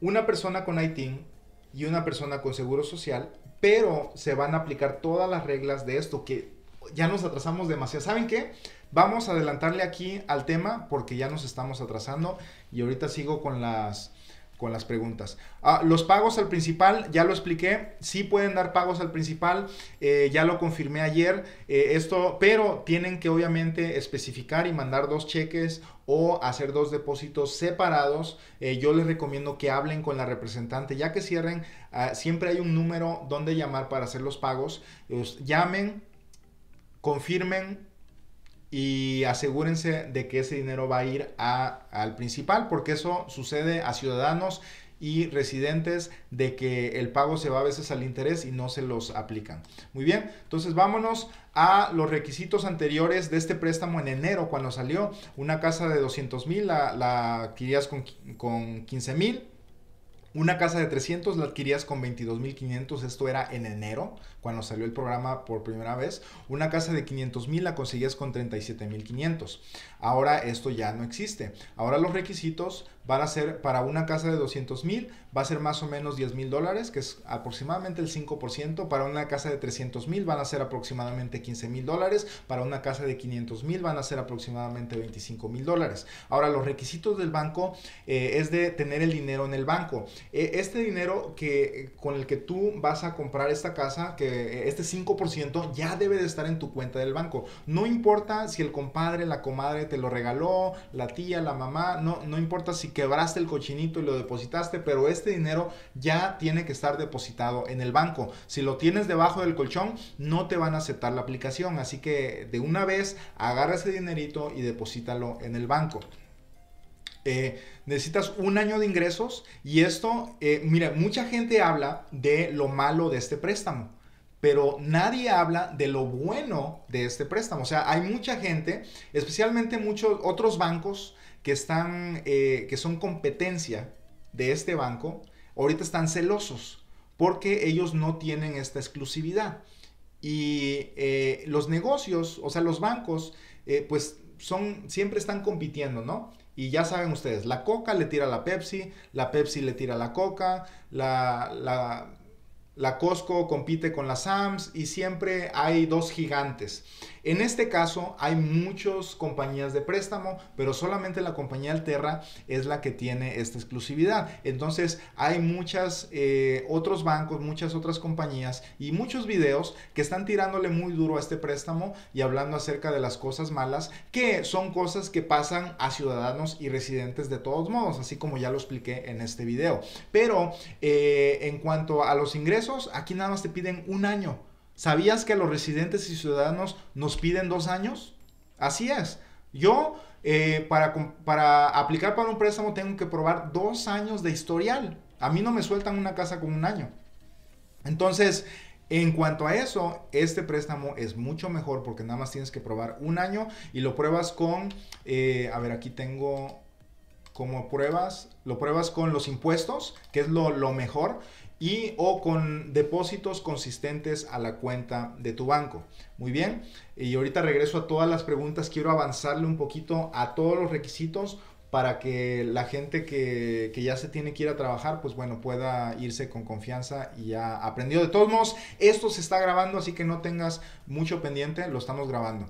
una persona con ITIN y una persona con seguro social, pero se van a aplicar todas las reglas de esto, que ya nos atrasamos demasiado. ¿Saben qué? Vamos a adelantarle aquí al tema porque ya nos estamos atrasando y ahorita sigo con las preguntas. Los pagos al principal, ya lo expliqué, sí pueden dar pagos al principal, ya lo confirmé ayer, esto, pero tienen que obviamente especificar y mandar dos cheques o hacer dos depósitos separados. Yo les recomiendo que hablen con la representante, ya que cierren, siempre hay un número donde llamar para hacer los pagos. Llamen, confirmen y asegúrense de que ese dinero va a ir al principal, porque eso sucede a ciudadanos y residentes, de que el pago se va a veces al interés y no se los aplican. Muy bien, entonces vámonos a los requisitos anteriores de este préstamo en enero cuando salió. Una casa de $200,000 la adquirías con $15,000. Una casa de $300,000 la adquirías con $22,500, esto era en enero, cuando salió el programa por primera vez. Una casa de $500,000 la conseguías con $37,500. Ahora esto ya no existe. Ahora los requisitos van a ser para una casa de $200,000, va a ser más o menos $10,000, que es aproximadamente el 5%. Para una casa de $300,000 van a ser aproximadamente $15,000. Para una casa de $500,000 van a ser aproximadamente $25,000. Ahora los requisitos del banco es de tener el dinero en el banco. Este dinero con el que tú vas a comprar esta casa, que este 5% ya debe de estar en tu cuenta del banco. No importa si el compadre, la comadre te lo regaló, la tía, la mamá, no importa si quebraste el cochinito y lo depositaste, pero este dinero ya tiene que estar depositado en el banco. Si lo tienes debajo del colchón, no te van a aceptar la aplicación, así que de una vez agarra ese dinerito y deposítalo en el banco. Necesitas un año de ingresos y esto, mira, mucha gente habla de lo malo de este préstamo, pero nadie habla de lo bueno de este préstamo. O sea, hay mucha gente, especialmente muchos otros bancos que están, que son competencia de este banco, ahorita están celosos porque ellos no tienen esta exclusividad. Y los negocios, o sea, los bancos, pues siempre están compitiendo, ¿no? Y ya saben ustedes, la Coca le tira a la Pepsi le tira a la Coca, La Costco compite con la Sam's y siempre hay dos gigantes. En este caso hay muchas compañías de préstamo, pero solamente la compañía Alterra es la que tiene esta exclusividad. Entonces hay muchas otros bancos, muchas otras compañías y muchos videos que están tirándole muy duro a este préstamo y hablando acerca de las cosas malas, que son cosas que pasan a ciudadanos y residentes de todos modos, así como ya lo expliqué en este video. Pero en cuanto a los ingresos, aquí nada más te piden un año. ¿Sabías que los residentes y ciudadanos nos piden 2 años? Así es. Yo, para aplicar para un préstamo, tengo que probar 2 años de historial. A mí no me sueltan una casa con 1 año. Entonces, en cuanto a eso, este préstamo es mucho mejor porque nada más tienes que probar 1 año y lo pruebas con... a ver, aquí tengo... como pruebas, lo pruebas con los impuestos, que es lo mejor, y o con depósitos consistentes a la cuenta de tu banco. Muy bien, y ahorita regreso a todas las preguntas. Quiero avanzarle un poquito a todos los requisitos para que la gente que ya se tiene que ir a trabajar, pues bueno, pueda irse con confianza y ya aprendió. De todos modos, esto se está grabando, así que no tengas mucho pendiente, lo estamos grabando.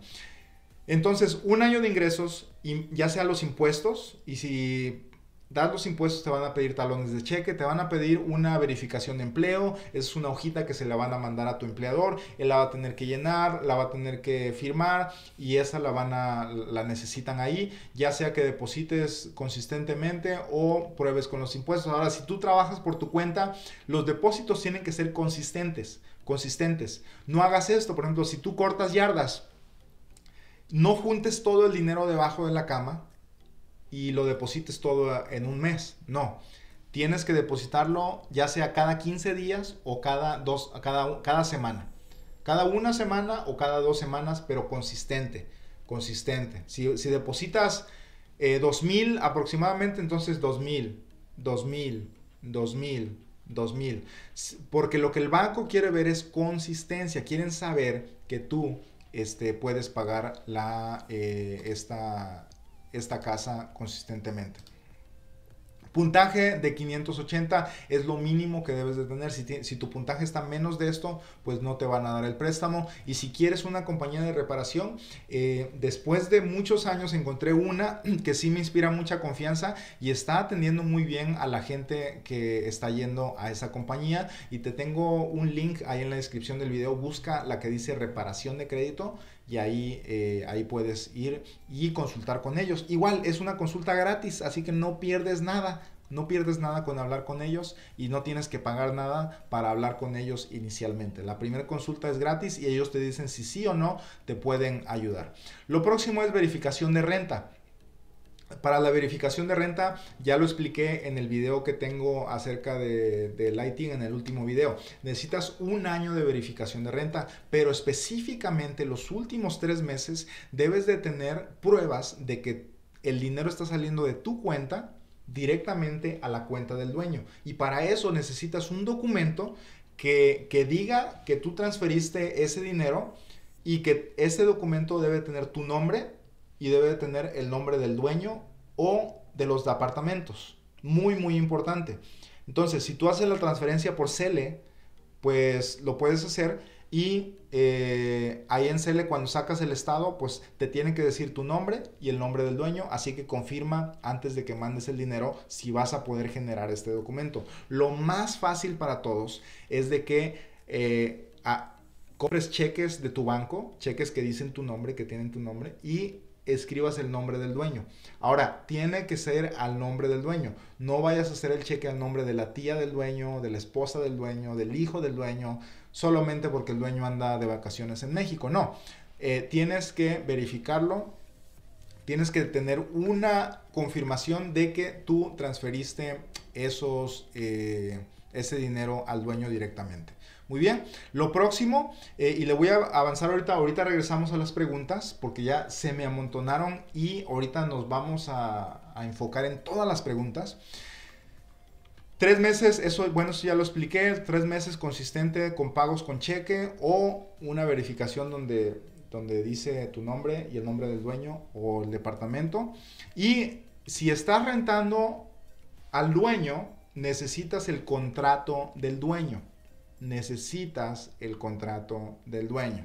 Entonces, 1 año de ingresos, ya sea los impuestos, y si das los impuestos te van a pedir talones de cheque, te van a pedir una verificación de empleo, es una hojita que se la van a mandar a tu empleador, él la va a tener que llenar, la va a tener que firmar y esa la necesitan ahí, ya sea que deposites consistentemente o pruebes con los impuestos. Ahora, si tú trabajas por tu cuenta, los depósitos tienen que ser consistentes. No hagas esto, por ejemplo, si tú cortas yardas, no juntes todo el dinero debajo de la cama y lo deposites todo en un mes. No, tienes que depositarlo ya sea cada 15 días o cada semana. Cada una semana o cada 2 semanas, pero consistente. Si depositas 2,000 aproximadamente, entonces 2,000. Porque lo que el banco quiere ver es consistencia. Quieren saber que tú... puedes pagar esta casa consistentemente. Puntaje de 580 es lo mínimo que debes de tener. Si tu puntaje está menos de esto, pues no te van a dar el préstamo. Y si quieres una compañía de reparación, después de muchos años encontré una que sí me inspira mucha confianza y está atendiendo muy bien a la gente que está yendo a esa compañía. Y te tengo un link ahí en la descripción del video. Busca la que dice reparación de crédito y ahí puedes ir y consultar con ellos. Igual es una consulta gratis, así que no pierdes nada. No pierdes nada con hablar con ellos y no tienes que pagar nada para hablar con ellos inicialmente. La primera consulta es gratis y ellos te dicen si sí o no te pueden ayudar. Lo próximo es verificación de renta. Para la verificación de renta ya lo expliqué en el video que tengo acerca del ITIN, en el último video. Necesitas 1 año de verificación de renta, pero específicamente los últimos 3 meses debes de tener pruebas de que el dinero está saliendo de tu cuenta directamente a la cuenta del dueño, y para eso necesitas un documento que diga que tú transferiste ese dinero, y que ese documento debe tener tu nombre y debe tener el nombre del dueño o de los apartamentos. Muy importante. Entonces, si tú haces la transferencia por CELE, pues lo puedes hacer. Y ahí en CELE, cuando sacas el estado, pues te tienen que decir tu nombre y el nombre del dueño. Así que confirma antes de que mandes el dinero si vas a poder generar este documento. Lo más fácil para todos es de que compres cheques de tu banco, cheques que dicen tu nombre, que tienen tu nombre, y escribas el nombre del dueño. Ahora, tiene que ser al nombre del dueño. No vayas a hacer el cheque al nombre de la tía del dueño, de la esposa del dueño, del hijo del dueño, solamente porque el dueño anda de vacaciones en México. No, tienes que verificarlo. Tienes que tener una confirmación de que tú transferiste ese dinero al dueño directamente. Muy bien, lo próximo, y le voy a avanzar ahorita regresamos a las preguntas porque ya se me amontonaron y ahorita nos vamos a enfocar en todas las preguntas. 3 meses, eso ya lo expliqué, 3 meses consistente con pagos con cheque o una verificación donde dice tu nombre y el nombre del dueño o el departamento. Y si estás rentando al dueño, necesitas el contrato del dueño. necesitas el contrato del dueño.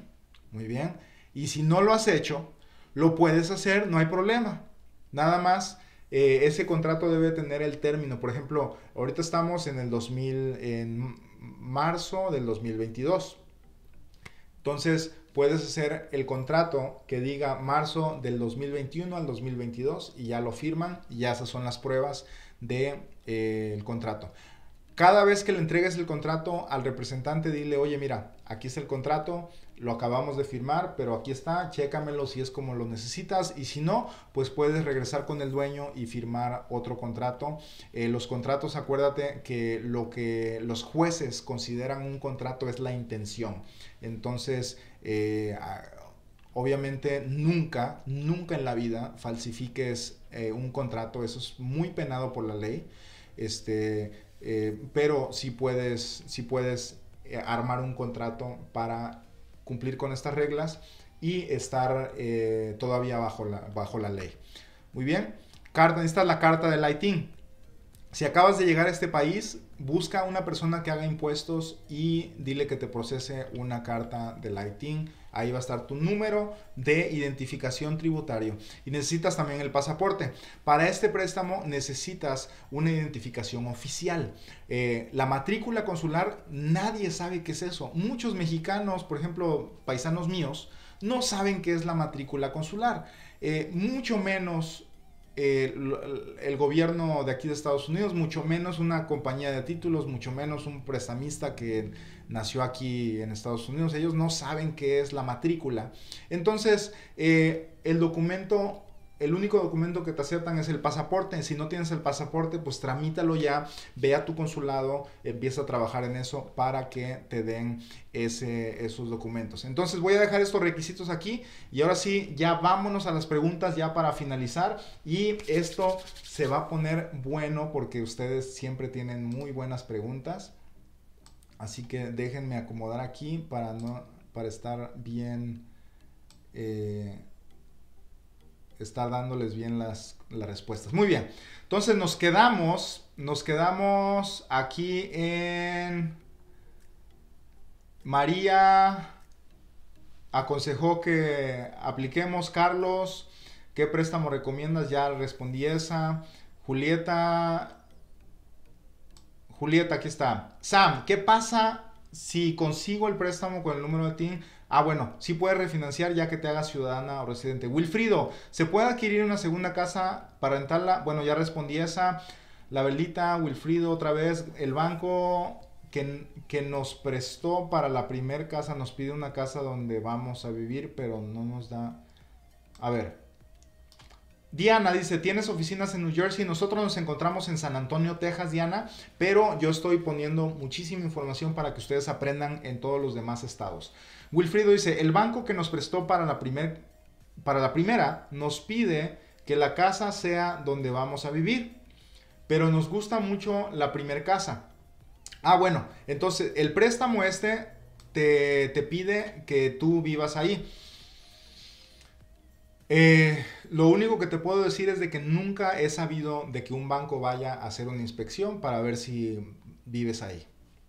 Muy bien. Y si no lo has hecho, lo puedes hacer, no hay problema. Nada más, ese contrato debe tener el término. Por ejemplo, ahorita estamos en el en marzo del 2022. Entonces, puedes hacer el contrato que diga marzo del 2021 al 2022 y ya lo firman y ya esas son las pruebas del contrato. Cada vez que le entregues el contrato al representante, dile, oye, mira, aquí está el contrato, lo acabamos de firmar, pero aquí está, chécamelo si es como lo necesitas, y si no, pues puedes regresar con el dueño y firmar otro contrato. Los contratos, acuérdate que lo que los jueces consideran un contrato es la intención. Entonces, obviamente nunca, nunca en la vida falsifiques un contrato, eso es muy penado por la ley. Pero si puedes armar un contrato para cumplir con estas reglas y estar todavía bajo la ley. Muy bien. Esta es la carta del ITIN. Si acabas de llegar a este país, busca una persona que haga impuestos y dile que te procese una carta del ITIN. Ahí va a estar tu número de identificación tributario. Y necesitas también el pasaporte. Para este préstamo necesitas una identificación oficial. La matrícula consular, nadie sabe qué es eso. Muchos mexicanos, por ejemplo, paisanos míos, no saben qué es la matrícula consular. Mucho menos el gobierno de aquí de Estados Unidos, mucho menos una compañía de títulos, mucho menos un prestamista que nació aquí en Estados Unidos. Ellos no saben qué es la matrícula. Entonces, el único documento que te aceptan es el pasaporte. Si no tienes el pasaporte, pues tramítalo ya, ve a tu consulado, empieza a trabajar en eso para que te den esos documentos. Entonces voy a dejar estos requisitos aquí y ahora sí, ya vámonos a las preguntas ya para finalizar, y esto se va a poner bueno porque ustedes siempre tienen muy buenas preguntas. Así que déjenme acomodar aquí para estar bien... estar dándoles bien las respuestas. Muy bien. Entonces nos quedamos aquí en... María aconsejó que apliquemos. Carlos, ¿qué préstamo recomiendas? Ya respondí esa. Julieta, aquí está. Sam, ¿qué pasa si consigo el préstamo con el número de TIN? Ah, bueno, sí puedes refinanciar ya que te hagas ciudadana o residente. Wilfrido, ¿se puede adquirir una segunda casa para rentarla? Bueno, ya respondí esa. La Belita, Wilfrido, otra vez. El banco que nos prestó para la primera casa nos pide una casa donde vamos a vivir, pero no nos da... A ver. Diana dice, ¿tienes oficinas en New Jersey? Nosotros nos encontramos en San Antonio, Texas, Diana, pero yo estoy poniendo muchísima información para que ustedes aprendan en todos los demás estados. Wilfrido dice, el banco que nos prestó para la primera nos pide que la casa sea donde vamos a vivir, pero nos gusta mucho la primera casa. Ah, bueno, entonces el préstamo te pide que tú vivas ahí. Lo único que te puedo decir es de que nunca he sabido de que un banco vaya a hacer una inspección para ver si vives ahí.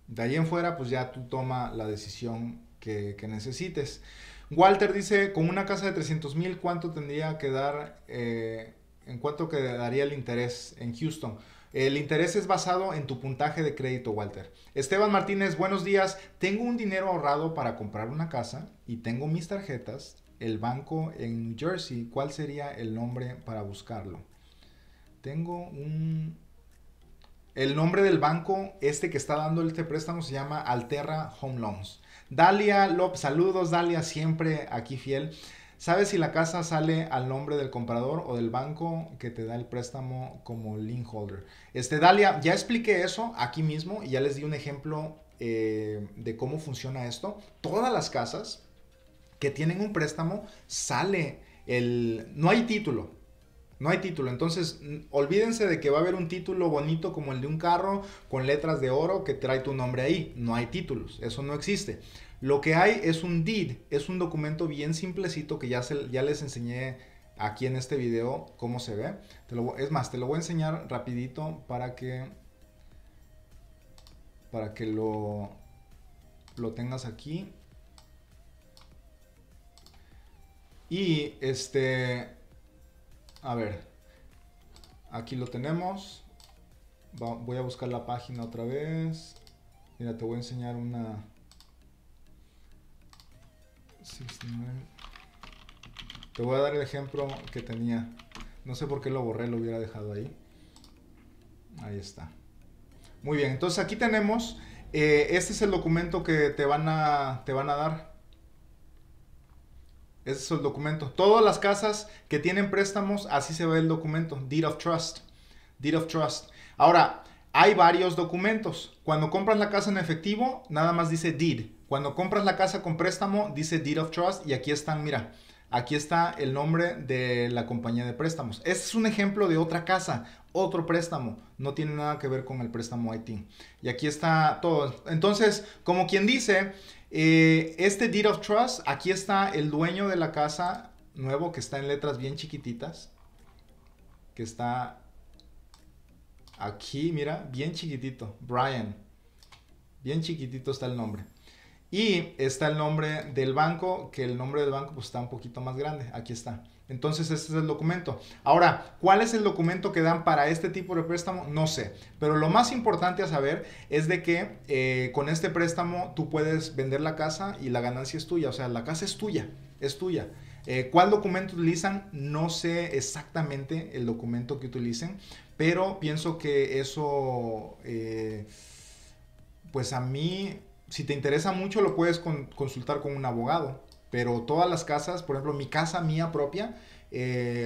De ahí en fuera, pues ya tú toma la decisión que necesites. Walter dice, con una casa de 300,000, ¿cuánto tendría que dar? ¿En cuánto quedaría el interés en Houston? El interés es basado en tu puntaje de crédito, Walter. Esteban Martínez, buenos días. Tengo un dinero ahorrado para comprar una casa y tengo mis tarjetas. El banco en New Jersey, ¿cuál sería el nombre para buscarlo? El nombre del banco que está dando este préstamo se llama Alterra Home Loans. Dalia López, saludos Dalia, siempre aquí fiel. ¿Sabes si la casa sale al nombre del comprador o del banco que te da el préstamo como lien holder? Dalia, ya expliqué eso aquí mismo y ya les di un ejemplo de cómo funciona esto. Todas las casas que tienen un préstamo sale no hay título, entonces olvídense de que va a haber un título bonito como el de un carro con letras de oro que trae tu nombre ahí. No hay títulos, eso no existe. Lo que hay es un deed, es un documento bien simplecito que ya les enseñé aquí en este video cómo se ve. Es más, te lo voy a enseñar rapidito para que lo tengas aquí. Y a ver, aquí lo tenemos. Voy a buscar la página otra vez. Mira, te voy a enseñar una. Te voy a dar el ejemplo que tenía. No sé por qué lo borré, lo hubiera dejado ahí. Ahí está. Muy bien, entonces aquí tenemos. Este es el documento que te van a dar. Ese es el documento. Todas las casas que tienen préstamos, así se ve el documento. Deed of Trust. Deed of Trust. Ahora, hay varios documentos. Cuando compras la casa en efectivo, nada más dice Deed. Cuando compras la casa con préstamo, dice Deed of Trust. Y aquí están, mira. Aquí está el nombre de la compañía de préstamos. Este es un ejemplo de otra casa, otro préstamo. No tiene nada que ver con el préstamo ITIN. Y aquí está todo. Entonces, como quien dice, este Deed of Trust, aquí está el dueño de la casa nuevo, que está en letras bien chiquititas. Que está aquí, mira, bien chiquitito. Brian. Bien chiquitito está el nombre. Y está el nombre del banco, que el nombre del banco pues está un poquito más grande. Aquí está. Entonces este es el documento. Ahora, ¿cuál es el documento que dan para este tipo de préstamo? No sé. Pero lo más importante a saber es de que con este préstamo tú puedes vender la casa y la ganancia es tuya. O sea, la casa es tuya. Es tuya. ¿Cuál documento utilizan? No sé exactamente el documento que utilicen. Pero pienso que eso, pues a mí... Si te interesa mucho, lo puedes consultar con un abogado. Pero todas las casas, por ejemplo, mi casa mía propia,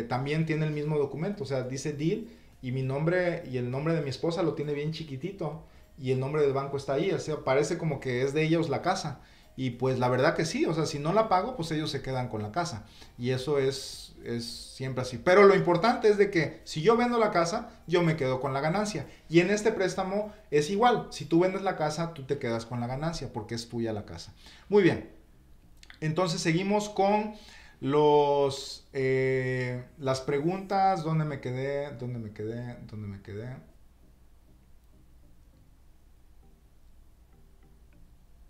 también tiene el mismo documento. O sea, dice Deed y mi nombre y el nombre de mi esposa lo tiene bien chiquitito. Y el nombre del banco está ahí. O sea, parece como que es de ellos la casa. Y pues la verdad que sí. O sea, si no la pago, pues ellos se quedan con la casa. Y eso es siempre así. Pero lo importante es de que si yo vendo la casa, yo me quedo con la ganancia. Y en este préstamo es igual. Si tú vendes la casa, tú te quedas con la ganancia porque es tuya la casa. Muy bien. Entonces seguimos con los las preguntas. ¿Dónde me quedé? ¿Dónde me quedé? ¿Dónde me quedé?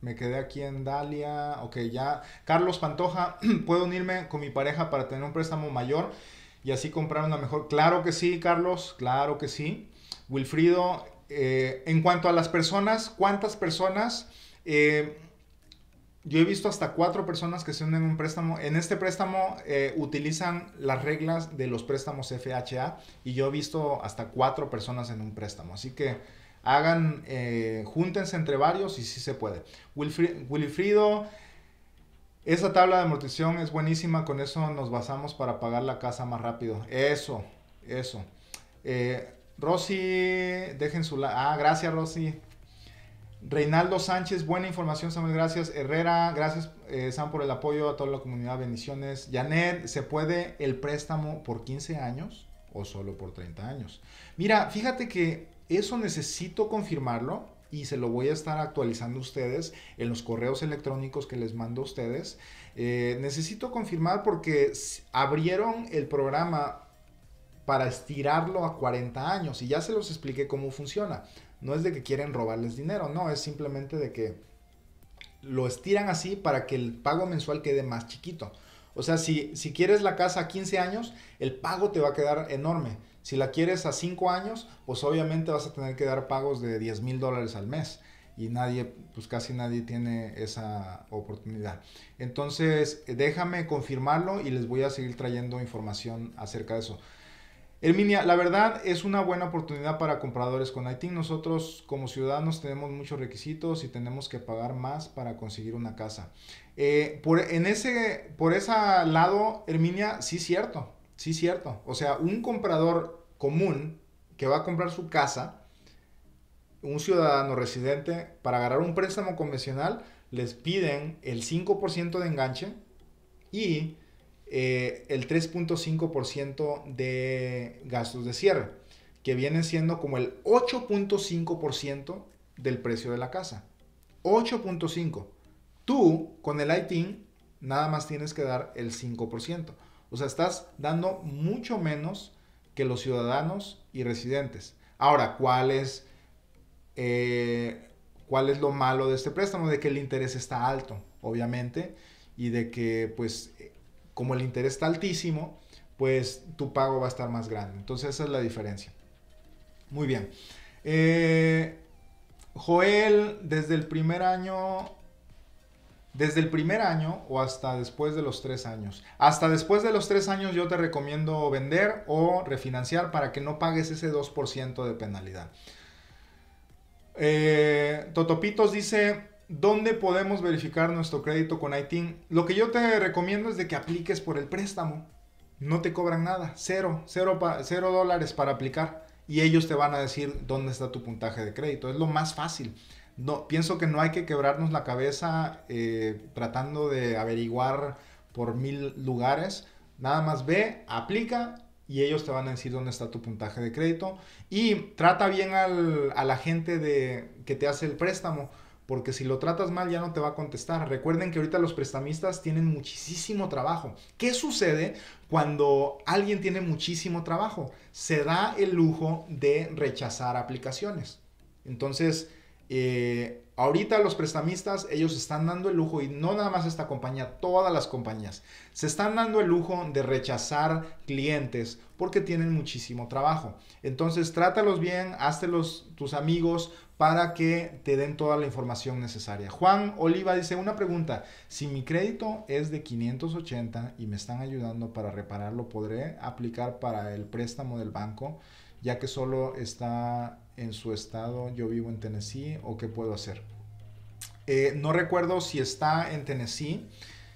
Me quedé aquí en Dalia. Ok, ya. Carlos Pantoja, ¿puedo unirme con mi pareja para tener un préstamo mayor y así comprar una mejor? Claro que sí, Carlos. Claro que sí. Wilfrido, en cuanto a las personas, ¿cuántas personas? Yo he visto hasta 4 personas que se unen a un préstamo. En este préstamo utilizan las reglas de los préstamos FHA y yo he visto hasta 4 personas en un préstamo. Así que... hagan, júntense entre varios y sí se puede. Wilfrido, esa tabla de amortización es buenísima, con eso nos basamos para pagar la casa más rápido. Eso, eso. Rosy, dejen su like. Ah, gracias, Rosy. Reinaldo Sánchez, buena información, Samuel, gracias. Herrera, gracias, Sam, por el apoyo a toda la comunidad, bendiciones. Janet, ¿se puede el préstamo por 15 años o solo por 30 años? Mira, fíjate que... eso necesito confirmarlo y se lo voy a estar actualizando a ustedes en los correos electrónicos que les mando a ustedes. Necesito confirmar porque abrieron el programa para estirarlo a 40 años y ya se los expliqué cómo funciona. No es de que quieren robarles dinero, no, es simplemente de que lo estiran así para que el pago mensual quede más chiquito. O sea, si quieres la casa a 15 años, el pago te va a quedar enorme. Si la quieres a 5 años, pues obviamente vas a tener que dar pagos de $10,000 al mes. Y nadie, pues casi nadie tiene esa oportunidad. Entonces, déjame confirmarlo y les voy a seguir trayendo información acerca de eso. Herminia, la verdad es una buena oportunidad para compradores con ITIN. Nosotros como ciudadanos tenemos muchos requisitos y tenemos que pagar más para conseguir una casa. Por ese lado, Herminia, sí es cierto. Sí, cierto. O sea, un comprador común que va a comprar su casa, un ciudadano residente, para agarrar un préstamo convencional, les piden el 5% de enganche y el 3.5% de gastos de cierre, que vienen siendo como el 8.5% del precio de la casa. 8.5%. Tú, con el ITIN, nada más tienes que dar el 5%. O sea, estás dando mucho menos que los ciudadanos y residentes. Ahora, ¿cuál es ¿Cuál es lo malo de este préstamo? De que el interés está alto, obviamente, y de que, pues, como el interés está altísimo, pues tu pago va a estar más grande. Entonces esa es la diferencia. Muy bien. Joel, desde el primer año o hasta después de los 3 años. Hasta después de los 3 años yo te recomiendo vender o refinanciar para que no pagues ese 2% de penalidad. Totopitos dice, ¿dónde podemos verificar nuestro crédito con ITIN? Lo que yo te recomiendo es de que apliques por el préstamo. No te cobran nada, cero dólares para aplicar. Y ellos te van a decir dónde está tu puntaje de crédito. Es lo más fácil. No, pienso que no hay que quebrarnos la cabeza tratando de averiguar por 1000 lugares. Nada más ve, aplica y ellos te van a decir dónde está tu puntaje de crédito. Y trata bien a la gente que te hace el préstamo, porque si lo tratas mal ya no te va a contestar. Recuerden que ahorita los prestamistas tienen muchísimo trabajo. ¿Qué sucede cuando alguien tiene muchísimo trabajo? Se da el lujo de rechazar aplicaciones. Entonces, ahorita los prestamistas, ellos están dando el lujo, y no nada más esta compañía, todas las compañías se están dando el lujo de rechazar clientes porque tienen muchísimo trabajo. Entonces trátalos bien, háztelos tus amigos para que te den toda la información necesaria. Juan Oliva dice, una pregunta, si mi crédito es de 580 y me están ayudando para repararlo, ¿podré aplicar para el préstamo del banco? Ya que solo está en su estado, yo vivo en Tennessee, ¿o qué puedo hacer? No recuerdo si está en Tennessee,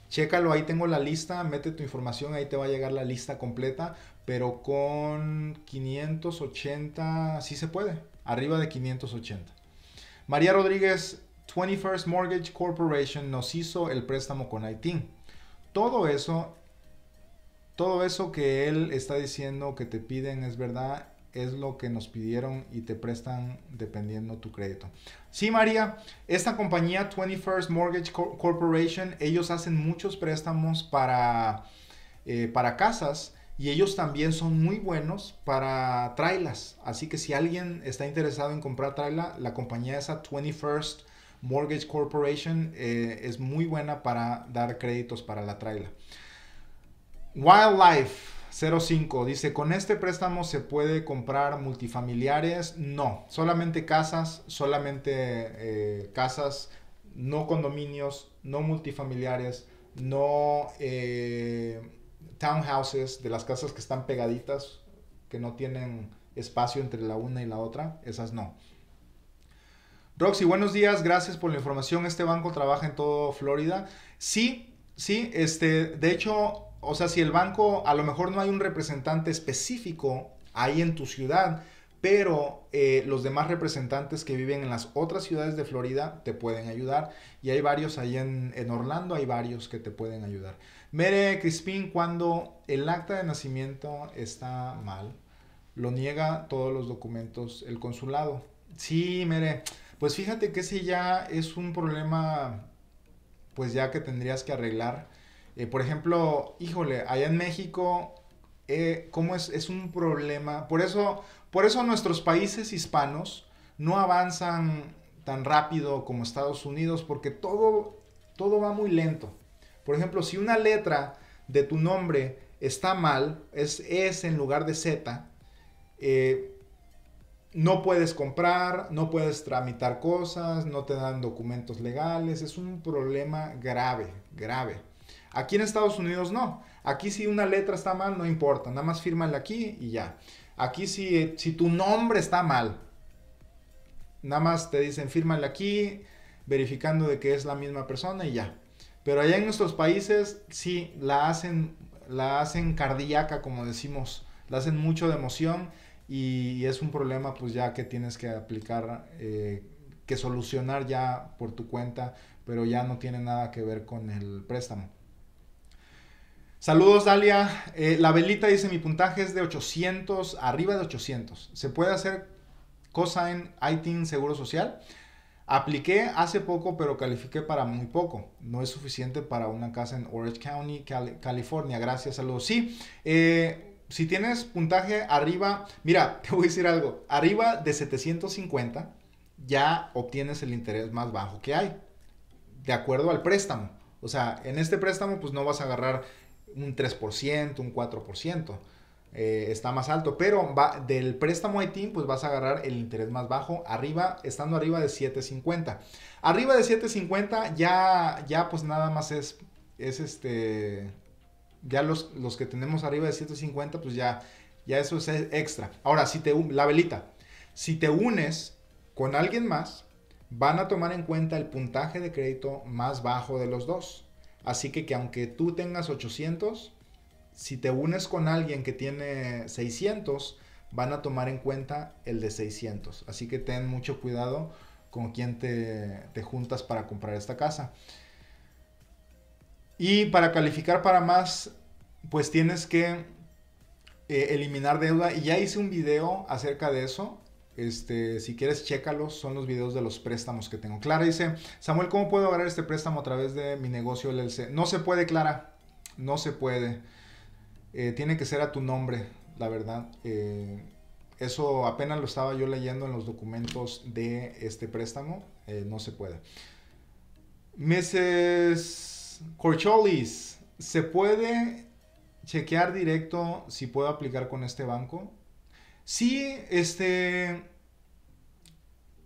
chécalo, ahí tengo la lista, mete tu información, ahí te va a llegar la lista completa, pero con 580, sí se puede, arriba de 580. María Rodríguez, 21st Mortgage Corporation nos hizo el préstamo con ITIN. Todo eso que él está diciendo que te piden es verdad, es lo que nos pidieron y te prestan dependiendo tu crédito. Sí, María, esta compañía 21st Mortgage Corporation, ellos hacen muchos préstamos para casas, y ellos también son muy buenos para trailers. Así que si alguien está interesado en comprar trailer, la compañía esa 21st Mortgage Corporation es muy buena para dar créditos para la trailer. Wildlife 05 dice, ¿con este préstamo se puede comprar multifamiliares? No, solamente casas, no condominios, no multifamiliares, no townhouses, de las casas que están pegaditas, que no tienen espacio entre la una y la otra, esas no. Roxy, buenos días, gracias por la información. ¿Este banco trabaja en todo Florida? Sí, sí, de hecho... O sea, si el banco, a lo mejor no hay un representante específico ahí en tu ciudad, pero los demás representantes que viven en las otras ciudades de Florida te pueden ayudar. Y hay varios ahí en Orlando, hay varios que te pueden ayudar. Mere Crispín, cuando el acta de nacimiento está mal, lo niega todos los documentos el consulado. Sí, Mere, pues fíjate que ese ya es un problema, pues ya que tendrías que arreglar. Por ejemplo, híjole, allá en México, ¿cómo es un problema? Por eso nuestros países hispanos no avanzan tan rápido como Estados Unidos, porque todo va muy lento. Por ejemplo, si una letra de tu nombre está mal, es S en lugar de Z, no puedes comprar, no puedes tramitar cosas, no te dan documentos legales, es un problema grave, grave. Aquí en Estados Unidos no. Aquí si una letra está mal, no importa. Nada más fírmale aquí y ya. Aquí si tu nombre está mal, nada más te dicen fírmale aquí, verificando de que es la misma persona y ya. Pero allá en nuestros países sí la hacen cardíaca, como decimos. La hacen mucho de emoción y es un problema pues ya que tienes que aplicar, que solucionar ya por tu cuenta, pero ya no tiene nada que ver con el préstamo. Saludos, Dalia. La Velita dice, mi puntaje es de 800, arriba de 800. ¿Se puede hacer cosa en ITIN Seguro Social? Apliqué hace poco, pero califiqué para muy poco. No es suficiente para una casa en Orange County, California. Gracias, saludos. Sí, si tienes puntaje arriba, mira, te voy a decir algo. Arriba de 750, ya obtienes el interés más bajo que hay, de acuerdo al préstamo. O sea, en este préstamo pues no vas a agarrar un 3%, un 4%. Está más alto, pero va, del préstamo ITIN pues vas a agarrar el interés más bajo, arriba, estando arriba de 7.50. Arriba de 7.50 ya pues nada más es ya los que tenemos arriba de 7.50 pues ya eso es extra. Ahora, si te unes con alguien más, van a tomar en cuenta el puntaje de crédito más bajo de los dos. Así que aunque tú tengas 800, si te unes con alguien que tiene 600, van a tomar en cuenta el de 600. Así que ten mucho cuidado con quién te juntas para comprar esta casa. Y para calificar para más, pues tienes que eliminar deuda. Y ya hice un video acerca de eso. Si quieres, chécalos. Son los videos de los préstamos que tengo. Clara dice, Samuel, ¿cómo puedo agarrar este préstamo a través de mi negocio LLC? No se puede, Clara. No se puede. Tiene que ser a tu nombre, la verdad. Eso apenas lo estaba yo leyendo en los documentos de este préstamo. No se puede. Mrs. Corcholis, ¿se puede chequear directo si puedo aplicar con este banco? Sí,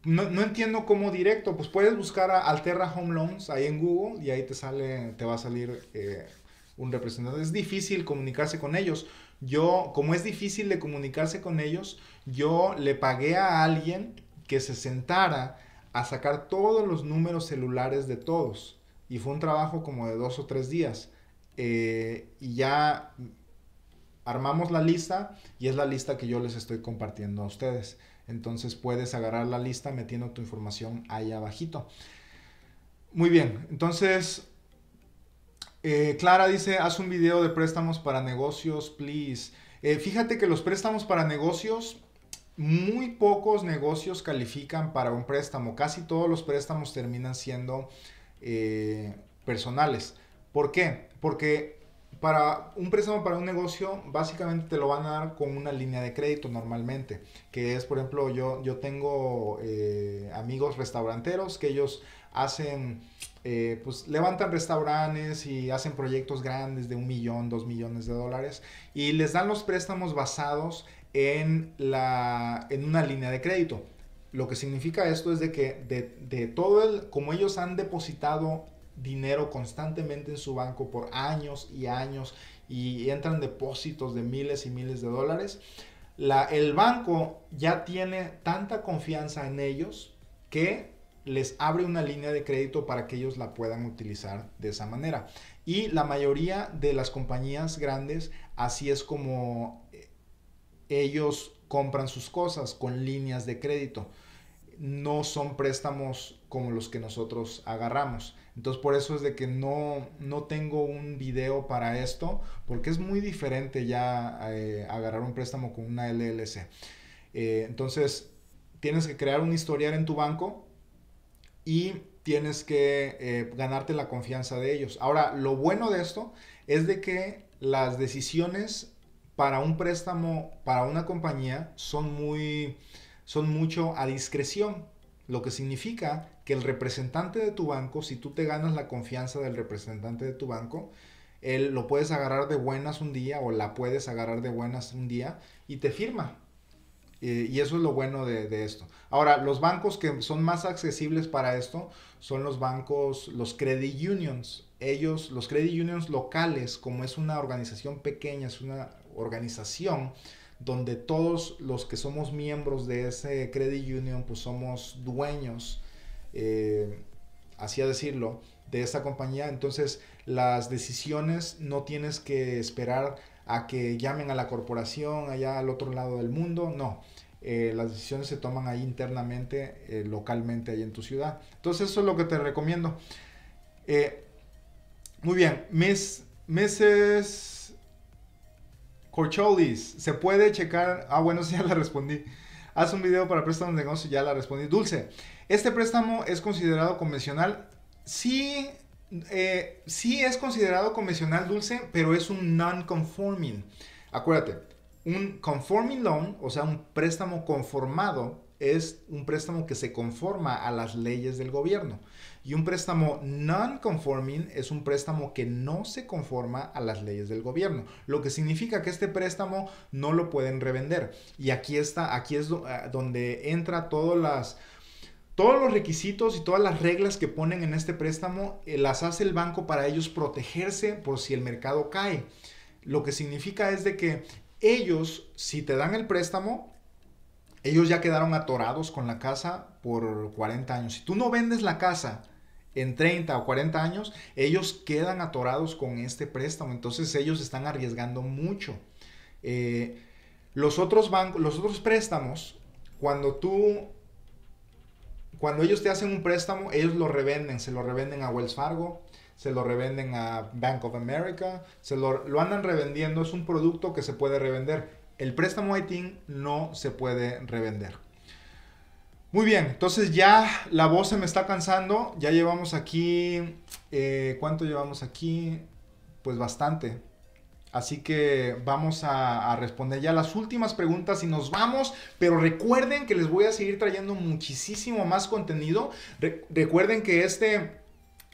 No entiendo cómo directo. Pues puedes buscar a Alterra Home Loans ahí en Google y ahí te va a salir... un representante. Es difícil comunicarse con ellos. Como es difícil de comunicarse con ellos, yo le pagué a alguien que se sentara a sacar todos los números celulares de todos, y fue un trabajo como de 2 o 3 días, y ya armamos la lista, y es la lista que yo les estoy compartiendo a ustedes. Entonces puedes agarrar la lista metiendo tu información ahí abajito. Muy bien, entonces Clara dice, haz un video de préstamos para negocios, please. Fíjate que los préstamos para negocios, muy pocos negocios califican para un préstamo. Casi todos los préstamos terminan siendo personales. ¿Por qué? Porque para un préstamo para un negocio, básicamente te lo van a dar con una línea de crédito normalmente. Que es, por ejemplo, yo tengo amigos restauranteros que ellos hacen... pues levantan restaurantes y hacen proyectos grandes de 1 millón, 2 millones de dólares, y les dan los préstamos basados en una línea de crédito. Lo que significa esto es de que como ellos han depositado dinero constantemente en su banco por años y años, y entran depósitos de miles y miles de dólares, el banco ya tiene tanta confianza en ellos que les abre una línea de crédito para que ellos la puedan utilizar de esa manera. Y la mayoría de las compañías grandes, así es como ellos compran sus cosas, con líneas de crédito. No son préstamos como los que nosotros agarramos. Entonces por eso es de que no tengo un video para esto, porque es muy diferente ya agarrar un préstamo con una LLC. Entonces tienes que crear un historial en tu banco y tienes que ganarte la confianza de ellos. Ahora, lo bueno de esto es de que las decisiones para un préstamo, para una compañía, son mucho a discreción. Lo que significa que el representante de tu banco, si tú te ganas la confianza del representante de tu banco, él lo puedes agarrar de buenas un día, o la puedes agarrar de buenas un día, y te firma. Y eso es lo bueno de esto. Ahora, los bancos que son más accesibles para esto son los bancos, los credit unions. Ellos, los credit unions locales, como es una organización pequeña, es una organización donde todos los que somos miembros de ese credit union, pues somos dueños, así a decirlo, de esa compañía. Entonces, las decisiones no tienes que esperar a que llamen a la corporación allá al otro lado del mundo. No, las decisiones se toman ahí internamente, localmente, ahí en tu ciudad. Entonces eso es lo que te recomiendo. Muy bien, Mrs. Corcholis, ¿se puede checar? Ah, bueno, sí, ya la respondí. Haz un video para préstamos de negocio, ya la respondí. Dulce, ¿este préstamo es considerado convencional? Sí. Sí es considerado convencional, Dulce, pero es un non-conforming. Acuérdate, un conforming loan, o sea, un préstamo conformado, es un préstamo que se conforma a las leyes del gobierno. Y un préstamo non-conforming es un préstamo que no se conforma a las leyes del gobierno, lo que significa que este préstamo no lo pueden revender. Y aquí es donde entra todos los requisitos y todas las reglas que ponen en este préstamo, las hace el banco para ellos protegerse por si el mercado cae. Lo que significa es de que ellos, si te dan el préstamo, ellos ya quedaron atorados con la casa por 40 años. Si tú no vendes la casa en 30 o 40 años, ellos quedan atorados con este préstamo. Entonces ellos están arriesgando mucho. Los otros préstamos, cuando ellos te hacen un préstamo, ellos lo revenden. Se lo revenden a Wells Fargo, se lo revenden a Bank of America, lo andan revendiendo. Es un producto que se puede revender. El préstamo ITIN no se puede revender. Muy bien, entonces ya la voz se me está cansando. Ya llevamos aquí... ¿cuánto llevamos aquí? Pues bastante. Así que vamos a responder ya las últimas preguntas y nos vamos. Pero recuerden que les voy a seguir trayendo muchísimo más contenido. Recuerden que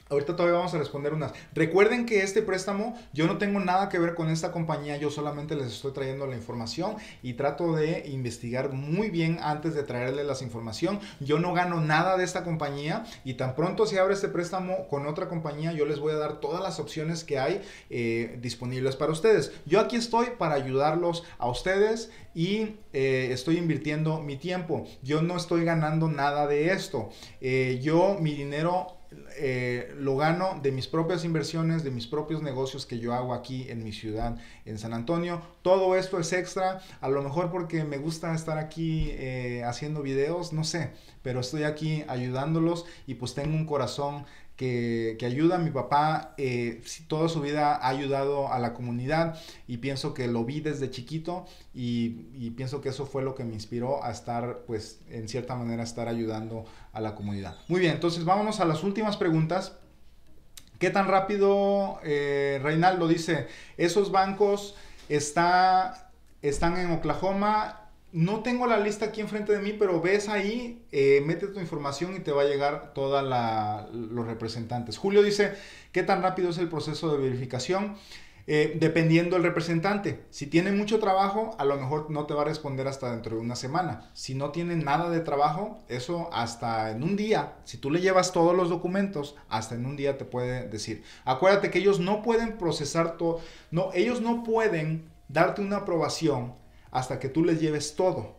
ahorita todavía vamos a responder unas. Recuerden que este préstamo, yo no tengo nada que ver con esta compañía, yo solamente les estoy trayendo la información y trato de investigar muy bien antes de traerles la información. Yo no gano nada de esta compañía y tan pronto se abre este préstamo con otra compañía, yo les voy a dar todas las opciones que hay disponibles para ustedes. Yo aquí estoy para ayudarlos a ustedes y estoy invirtiendo mi tiempo. Yo no estoy ganando nada de esto. Mi dinero... lo gano de mis propias inversiones, de mis propios negocios que yo hago aquí en mi ciudad, en San Antonio. Todo esto es extra, a lo mejor porque me gusta estar aquí haciendo videos, no sé, pero estoy aquí ayudándolos y pues tengo un corazón que ayuda. Mi papá toda su vida ha ayudado a la comunidad y pienso que lo vi desde chiquito y pienso que eso fue lo que me inspiró a estar, pues en cierta manera, estar ayudando a la comunidad. Muy bien, entonces vámonos a las últimas preguntas. ¿Qué tan rápido? Reinaldo dice, esos bancos están en Oklahoma. No tengo la lista aquí enfrente de mí, pero ves ahí, mete tu información y te va a llegar toda los representantes. Julio dice, ¿qué tan rápido es el proceso de verificación? Dependiendo del representante. Si tiene mucho trabajo, a lo mejor no te va a responder hasta dentro de una semana. Si no tiene nada de trabajo, eso hasta en un día. Si tú le llevas todos los documentos, hasta en un día te puede decir. Acuérdate que ellos no pueden procesar todo. No, ellos no pueden darte una aprobación hasta que tú les lleves todo.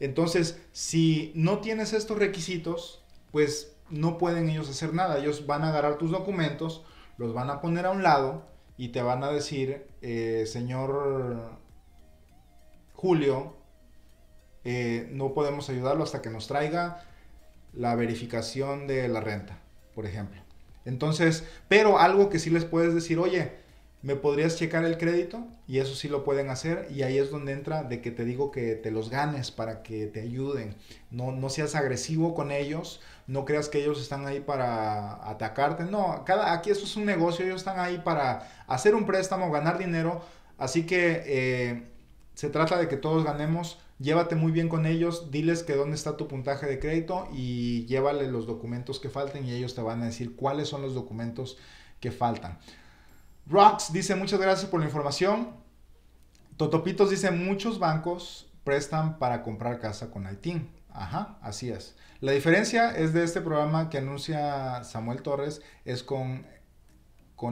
Entonces, si no tienes estos requisitos, pues no pueden ellos hacer nada. Ellos van a agarrar tus documentos, los van a poner a un lado y te van a decir, señor Julio, no podemos ayudarlo hasta que nos traiga la verificación de la renta, por ejemplo. Entonces, pero algo que sí les puedes decir, oye, ¿me podrías checar el crédito? Y eso sí lo pueden hacer. Y ahí es donde entra de que te digo que te los ganes para que te ayuden. No seas agresivo con ellos. No creas que ellos están ahí para atacarte. No, aquí eso es un negocio. Ellos están ahí para hacer un préstamo, ganar dinero. Así que se trata de que todos ganemos. Llévate muy bien con ellos. Diles que dónde está tu puntaje de crédito y llévale los documentos que falten y ellos te van a decir cuáles son los documentos que faltan. Rox dice, muchas gracias por la información. Totopitos dice, muchos bancos prestan para comprar casa con ITIN. Ajá, así es. La diferencia es de este programa que anuncia Samuel Torres, es con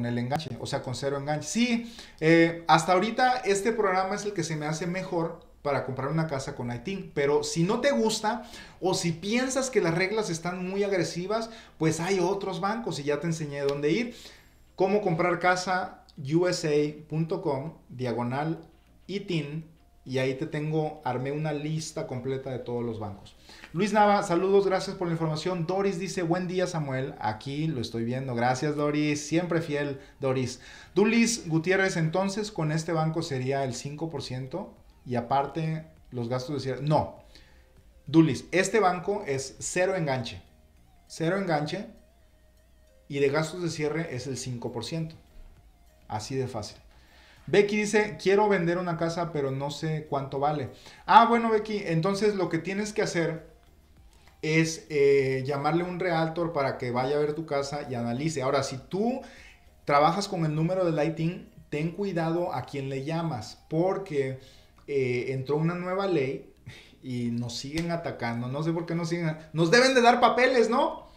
el enganche, o sea, con cero enganche. Sí, hasta ahorita este programa es el que se me hace mejor para comprar una casa con ITIN, pero si no te gusta o si piensas que las reglas están muy agresivas, pues hay otros bancos y ya te enseñé dónde ir. Cómo comprar casa, usa.com/ITIN, y ahí armé una lista completa de todos los bancos. Luis Nava, saludos, gracias por la información. Doris dice, buen día Samuel, aquí lo estoy viendo. Gracias Doris, siempre fiel Doris. Dulis Gutiérrez, entonces con este banco sería el 5% y aparte los gastos de cierre. No, Dulis, este banco es cero enganche. Cero enganche. Y de gastos de cierre es el 5%. Así de fácil. Becky dice, quiero vender una casa, pero no sé cuánto vale. Ah, bueno, Becky, entonces lo que tienes que hacer es llamarle un realtor para que vaya a ver tu casa y analice. Ahora, si tú trabajas con el número del ITIN, ten cuidado a quién le llamas, porque entró una nueva ley y nos siguen atacando. No sé por qué nos siguen. Nos deben de dar papeles, ¿no?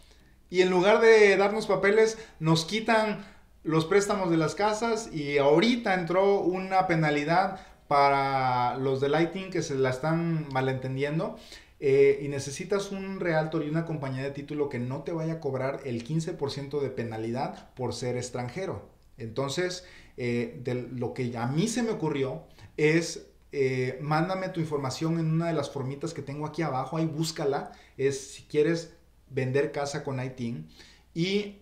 Y en lugar de darnos papeles, nos quitan los préstamos de las casas, y ahorita entró una penalidad para los del ITIN que se la están malentendiendo. Y necesitas un realtor y una compañía de título que no te vaya a cobrar el 15% de penalidad por ser extranjero. Entonces, lo que a mí se me ocurrió es, mándame tu información en una de las formitas que tengo aquí abajo, ahí búscala, es si quieres vender casa con ITIN, y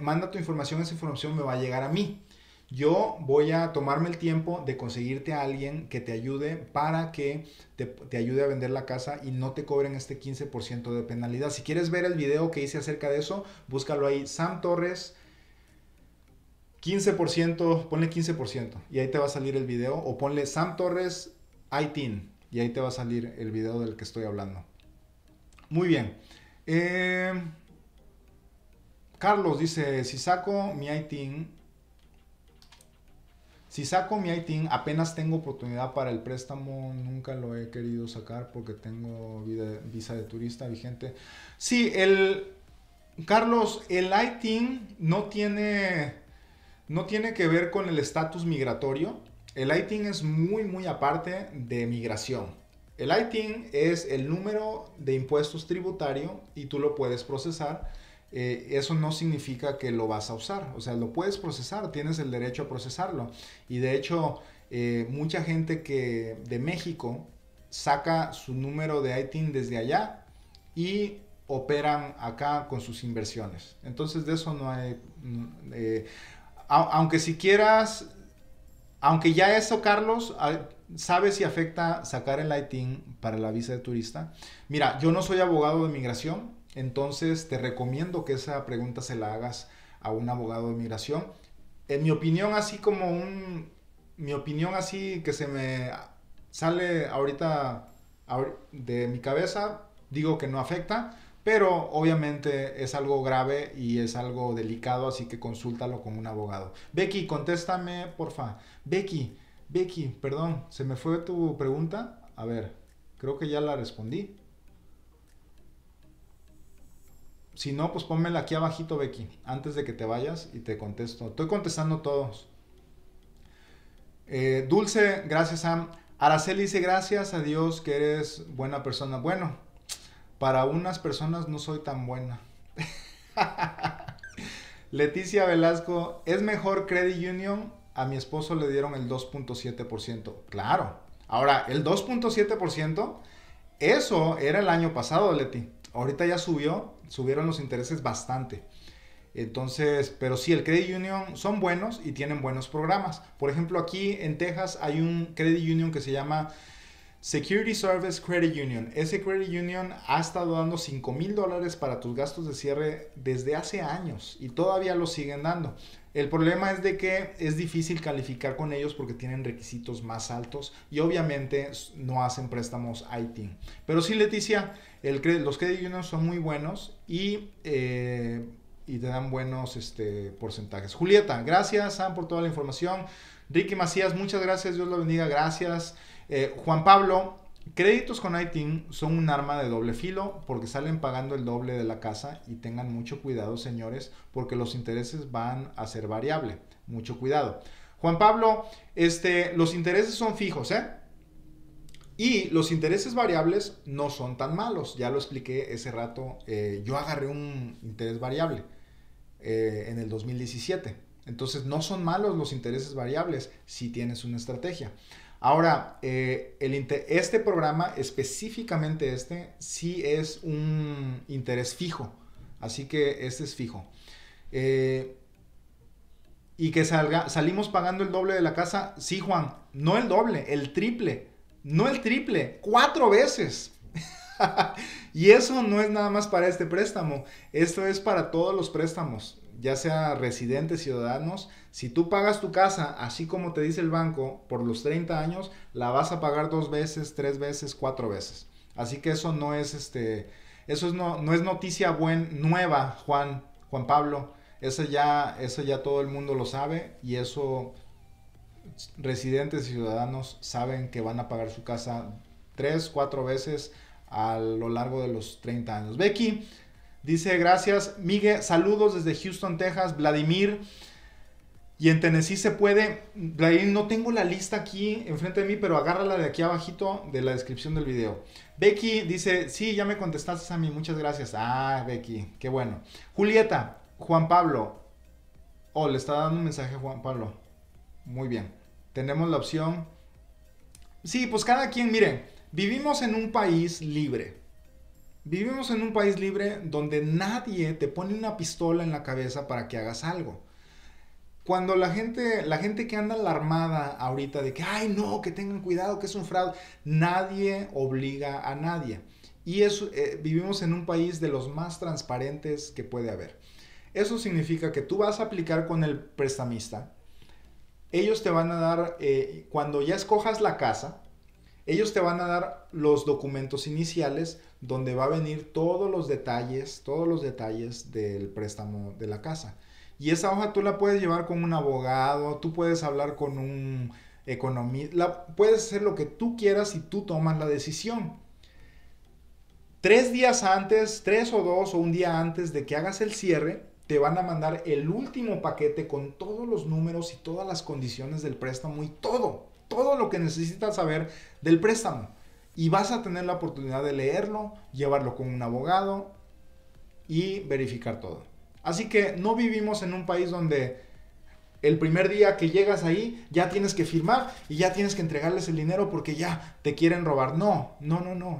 manda tu información, esa información me va a llegar a mí. Yo voy a tomarme el tiempo de conseguirte a alguien que te ayude para que te ayude a vender la casa y no te cobren este 15% de penalidad. Si quieres ver el video que hice acerca de eso, búscalo ahí, Sam Torres, 15%, ponle 15% y ahí te va a salir el video, o ponle Sam Torres ITIN y ahí te va a salir el video del que estoy hablando. Muy bien. Carlos dice, si saco mi ITIN, apenas tengo oportunidad para el préstamo, nunca lo he querido sacar porque tengo visa de turista vigente. Sí, Carlos, el ITIN no tiene que ver con el estatus migratorio. El ITIN es muy, muy aparte de migración. El ITIN es el número de impuestos tributario y tú lo puedes procesar. Eso no significa que lo vas a usar, o sea, lo puedes procesar, tienes el derecho a procesarlo. Y de hecho, mucha gente que de México saca su número de ITIN desde allá y operan acá con sus inversiones. Entonces, de eso no hay... aunque si quieras... Aunque ya eso, Carlos, sabe si afecta sacar el ITIN para la visa de turista. Mira, yo no soy abogado de migración, entonces te recomiendo que esa pregunta se la hagas a un abogado de migración. En mi opinión, mi opinión así que se me sale ahorita de mi cabeza, digo que no afecta, pero obviamente es algo grave y es algo delicado, así que consúltalo con un abogado. Becky, contéstame, porfa. Becky, perdón, se me fue tu pregunta. A ver, creo que ya la respondí. Si no, pues pónmela aquí abajito, Becky, antes de que te vayas y te contesto. Estoy contestando todos. Dulce, gracias, Sam. Araceli dice, gracias a Dios que eres buena persona. Bueno, para unas personas no soy tan buena. Leticia Velasco, ¿es mejor Credit Union? A mi esposo le dieron el 2.7%. Claro. Ahora, el 2.7%, eso era el año pasado, Leti. Ahorita ya subieron los intereses bastante. Entonces, pero sí, el Credit Union son buenos y tienen buenos programas. Por ejemplo, aquí en Texas hay un Credit Union que se llama Security Service Credit Union. Ese Credit Union ha estado dando $5,000 para tus gastos de cierre desde hace años y todavía lo siguen dando. El problema es de que es difícil calificar con ellos porque tienen requisitos más altos y obviamente no hacen préstamos ITIN. Pero sí, Leticia, los Credit Unions son muy buenos y te dan buenos porcentajes. Julieta, gracias, Sam, por toda la información. Ricky Macías, muchas gracias, Dios la bendiga, gracias. Juan Pablo, créditos con ITIN son un arma de doble filo porque salen pagando el doble de la casa, y tengan mucho cuidado, señores, porque los intereses van a ser variable. Mucho cuidado. Juan Pablo, los intereses son fijos, y los intereses variables no son tan malos. Ya lo expliqué ese rato. Yo agarré un interés variable en el 2017. Entonces no son malos los intereses variables si tienes una estrategia. Ahora, este programa, específicamente sí es un interés fijo. Así que este es fijo. Y que salimos pagando el doble de la casa. Sí, Juan, no el doble, el triple. No el triple, 4 veces. Y eso no es nada más para este préstamo. Esto es para todos los préstamos, ya sea residentes, ciudadanos. Si tú pagas tu casa, así como te dice el banco, por los 30 años, la vas a pagar 2 veces, 3 veces, 4 veces. Así que eso no es, no es noticia nueva, Juan Pablo. Eso ya todo el mundo lo sabe, y eso residentes y ciudadanos saben que van a pagar su casa 3, 4 veces a lo largo de los 30 años. Becky dice, gracias. Miguel, saludos desde Houston, Texas. Vladimir, y en Tennessee se puede. Vladimir, no tengo la lista aquí enfrente de mí, pero agárrala de aquí abajito de la descripción del video. Becky dice, sí, ya me contestaste a mí, muchas gracias. Ah, Becky, qué bueno. Julieta, Juan Pablo. Oh, le está dando un mensaje a Juan Pablo. Muy bien. Tenemos la opción. Sí, pues cada quien, miren, vivimos en un país libre. Vivimos en un país libre donde nadie te pone una pistola en la cabeza para que hagas algo. Cuando la gente que anda alarmada ahorita de que, ay no, que tengan cuidado, que es un fraude, nadie obliga a nadie. Y eso, vivimos en un país de los más transparentes que puede haber. Eso significa que tú vas a aplicar con el prestamista. Ellos te van a dar, cuando ya escojas la casa, ellos te van a dar los documentos iniciales donde va a venir todos los detalles del préstamo de la casa. Y esa hoja tú la puedes llevar con un abogado, tú puedes hablar con un economista, puedes hacer lo que tú quieras y tú tomas la decisión. 3 o 2 o 1 día antes de que hagas el cierre, te van a mandar el último paquete con todos los números y todas las condiciones del préstamo y todo lo que necesitas saber del préstamo. Y vas a tener la oportunidad de leerlo, llevarlo con un abogado y verificar todo. Así que no vivimos en un país donde el primer día que llegas ahí ya tienes que firmar y ya tienes que entregarles el dinero porque ya te quieren robar. No.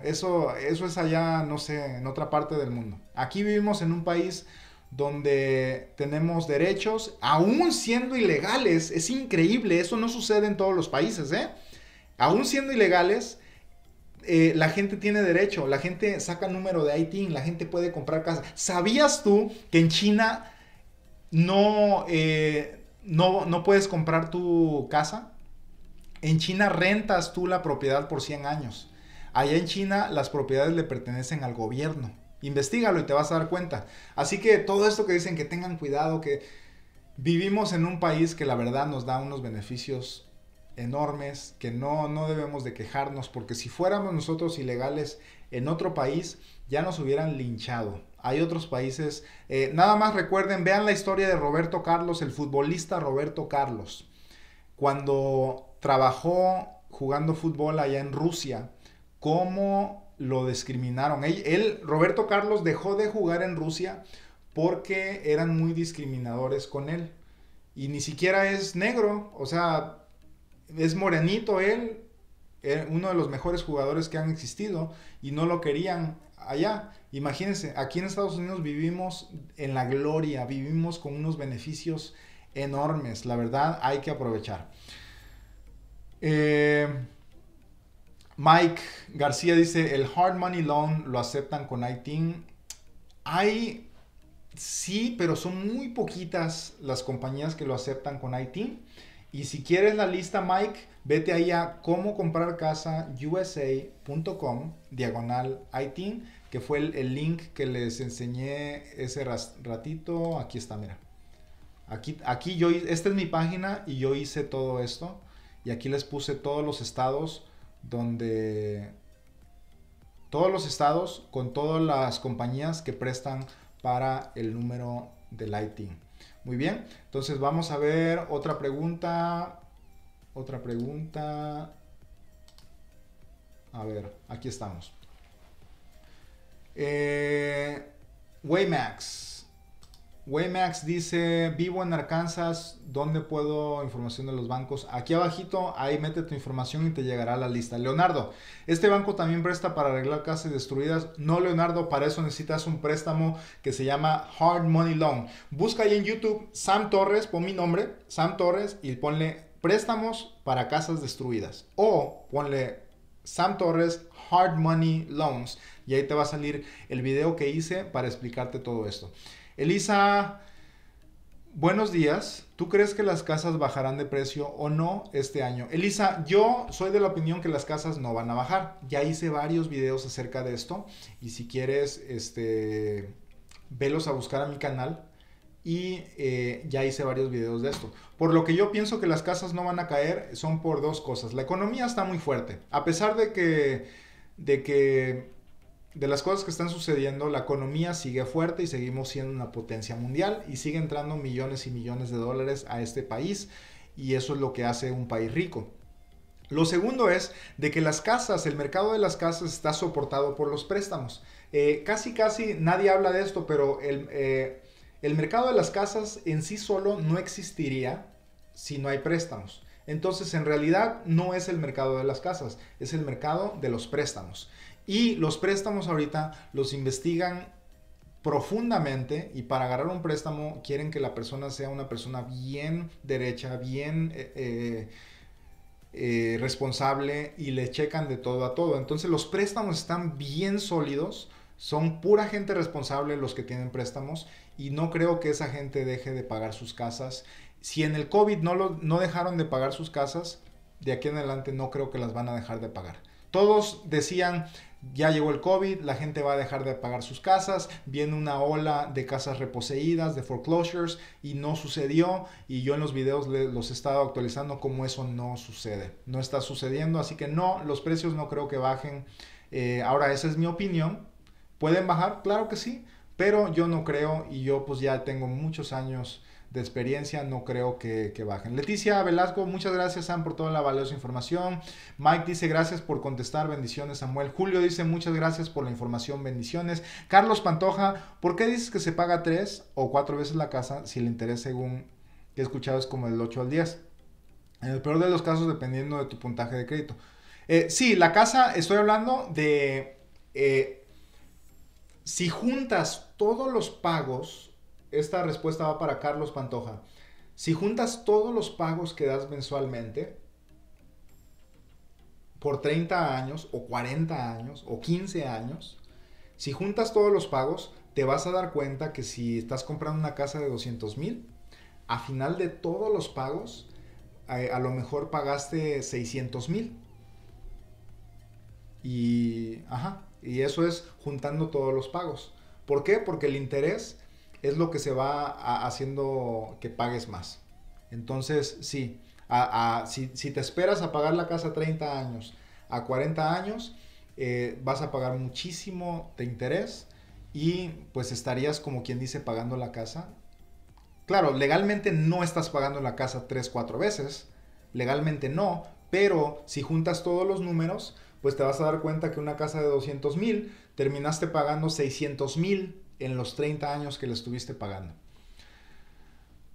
Eso es allá, no sé, en otra parte del mundo. Aquí vivimos en un país donde tenemos derechos, aún siendo ilegales. Es increíble, eso no sucede en todos los países, ¿eh? Aún siendo ilegales, la gente tiene derecho, la gente saca número de ITIN, la gente puede comprar casa. ¿Sabías tú que en China no puedes comprar tu casa? En China rentas tú la propiedad por 100 años. Allá en China las propiedades le pertenecen al gobierno. Investígalo y te vas a dar cuenta. Así que todo esto que dicen que tengan cuidado, que vivimos en un país que la verdad nos da unos beneficios enormes, que no debemos de quejarnos, porque si fuéramos nosotros ilegales en otro país, ya nos hubieran linchado. Hay otros países, nada más recuerden, vean la historia de Roberto Carlos, el futbolista Roberto Carlos. Cuando trabajó jugando fútbol allá en Rusia, ¿cómo lo discriminaron? Roberto Carlos dejó de jugar en Rusia porque eran muy discriminadores con él, y ni siquiera es negro, o sea, es morenito él, uno de los mejores jugadores que han existido, y no lo querían allá. Imagínense, aquí en Estados Unidos vivimos en la gloria, vivimos con unos beneficios enormes, la verdad hay que aprovechar. Mike García dice, el Hard Money Loan lo aceptan con ITIN. Hay, sí, pero son muy poquitas las compañías que lo aceptan con ITIN. Y si quieres la lista, Mike, vete ahí a cómo comprar casa USA.com/ITIN, que fue el link que les enseñé ese ratito. Aquí está, mira. Aquí yo, esta es mi página y yo hice todo esto. Y aquí les puse todos los estados, donde todos los estados con todas las compañías que prestan para el número del ITIN. Muy bien, entonces vamos a ver otra pregunta. A ver, aquí estamos. Waymax dice, vivo en Arkansas, ¿dónde puedo información de los bancos? Aquí abajito, ahí mete tu información y te llegará la lista. Leonardo, ¿este banco también presta para arreglar casas destruidas? No, Leonardo, para eso necesitas un préstamo que se llama Hard Money Loan. Busca ahí en YouTube, Sam Torres, pon mi nombre, Sam Torres, y ponle préstamos para casas destruidas. O ponle Sam Torres Hard Money Loans, y ahí te va a salir el video que hice para explicarte todo esto. Elisa Buenos días, ¿tú crees que las casas bajarán de precio o no este año? Elisa, yo soy de la opinión que las casas no van a bajar. Ya hice varios videos acerca de esto y si quieres, velos a buscar a mi canal y ya hice varios videos de esto. Por lo que yo pienso que las casas no van a caer son por dos cosas. La economía está muy fuerte. A pesar de las cosas que están sucediendo, la economía sigue fuerte y seguimos siendo una potencia mundial y sigue entrando millones y millones de dólares a este país, y eso es lo que hace un país rico. Lo segundo es de que las casas, el mercado de las casas está soportado por los préstamos. Casi nadie habla de esto, pero el mercado de las casas en sí solo no existiría si no hay préstamos. Entonces, en realidad no es el mercado de las casas, es el mercado de los préstamos. Y los préstamos ahorita los investigan profundamente, y para agarrar un préstamo quieren que la persona sea una persona bien derecha, bien responsable, y le checan de todo a todo. Entonces los préstamos están bien sólidos, son pura gente responsable los que tienen préstamos, y no creo que esa gente deje de pagar sus casas. Si en el COVID no dejaron de pagar sus casas, de aquí en adelante no creo que las van a dejar de pagar. Todos decían, ya llegó el COVID, la gente va a dejar de pagar sus casas, viene una ola de casas reposeídas, de foreclosures, y no sucedió. Y yo en los videos los he estado actualizando como eso no sucede. No está sucediendo, así que no, los precios no creo que bajen. Ahora, esa es mi opinión. ¿Pueden bajar? Claro que sí, pero yo no creo, y yo pues ya tengo muchos años de experiencia, no creo que bajen. Leticia Velasco, muchas gracias, Sam, por toda la valiosa información. Mike dice, gracias por contestar, bendiciones, Samuel. Julio dice, muchas gracias por la información, bendiciones. Carlos Pantoja, ¿por qué dices que se paga 3 o 4 veces la casa si el interés, según he escuchado, es como del 8 al 10? En el peor de los casos, dependiendo de tu puntaje de crédito. Sí, la casa, estoy hablando de... si juntas todos los pagos... Esta respuesta va para Carlos Pantoja. Si juntas todos los pagos que das mensualmente por 30 años o 40 años o 15 años, si juntas todos los pagos, te vas a dar cuenta que si estás comprando una casa de 200,000, a final de todos los pagos, a lo mejor pagaste 600,000. Y eso es juntando todos los pagos. ¿Por qué? Porque el interés es lo que se va haciendo que pagues más. Entonces, sí, si te esperas a pagar la casa 30 años, a 40 años, vas a pagar muchísimo de interés, y pues estarías, como quien dice, pagando la casa. Claro, legalmente no estás pagando la casa 3 o 4 veces, legalmente no, pero si juntas todos los números, pues te vas a dar cuenta que una casa de 200,000 terminaste pagando 600,000 en los 30 años que le estuviste pagando.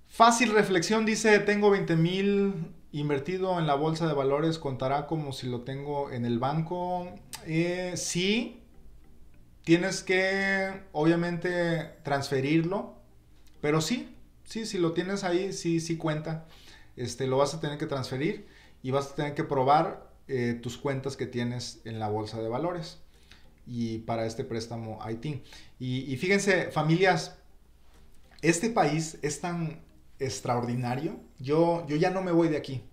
Fácil Reflexión dice, tengo 20,000 invertido en la bolsa de valores, ¿contará como si lo tengo en el banco? Sí, tienes que obviamente transferirlo, pero sí, si lo tienes ahí, sí cuenta. Lo vas a tener que transferir y vas a tener que probar tus cuentas que tienes en la bolsa de valores y para este préstamo ITIN. Y fíjense, familias, este país es tan extraordinario. Yo ya no me voy de aquí.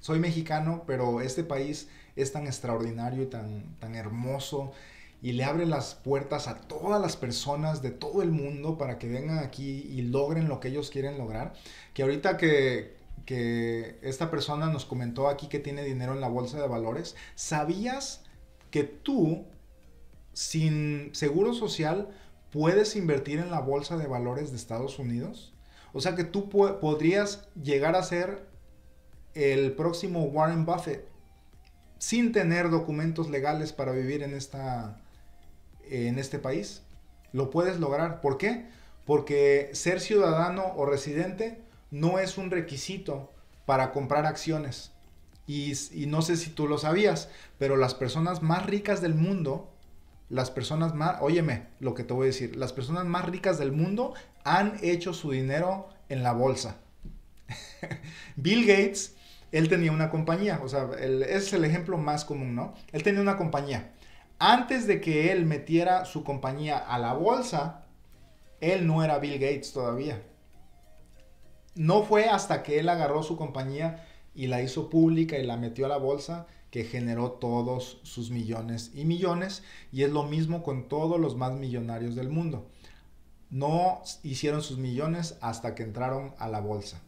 Soy mexicano, pero este país es tan extraordinario y tan hermoso, y le abre las puertas a todas las personas de todo el mundo para que vengan aquí y logren lo que ellos quieren lograr. Que ahorita que esta persona nos comentó aquí que tiene dinero en la bolsa de valores, ¿sabías que tú, sin seguro social, puedes invertir en la bolsa de valores de Estados Unidos? O sea que tú podrías llegar a ser el próximo Warren Buffett sin tener documentos legales para vivir en este país. Lo puedes lograr. ¿Por qué? Porque ser ciudadano o residente no es un requisito para comprar acciones. Y no sé si tú lo sabías, pero las personas más ricas del mundo, óyeme lo que te voy a decir, las personas más ricas del mundo han hecho su dinero en la bolsa. Bill Gates, él tenía una compañía, o sea, es el ejemplo más común, ¿no? Él tenía una compañía. Antes de que él metiera su compañía a la bolsa, él no era Bill Gates todavía. No fue hasta que él agarró su compañía y la hizo pública y la metió a la bolsa que generó todos sus millones y millones, y es lo mismo con todos los más millonarios del mundo. No hicieron sus millones hasta que entraron a la bolsa.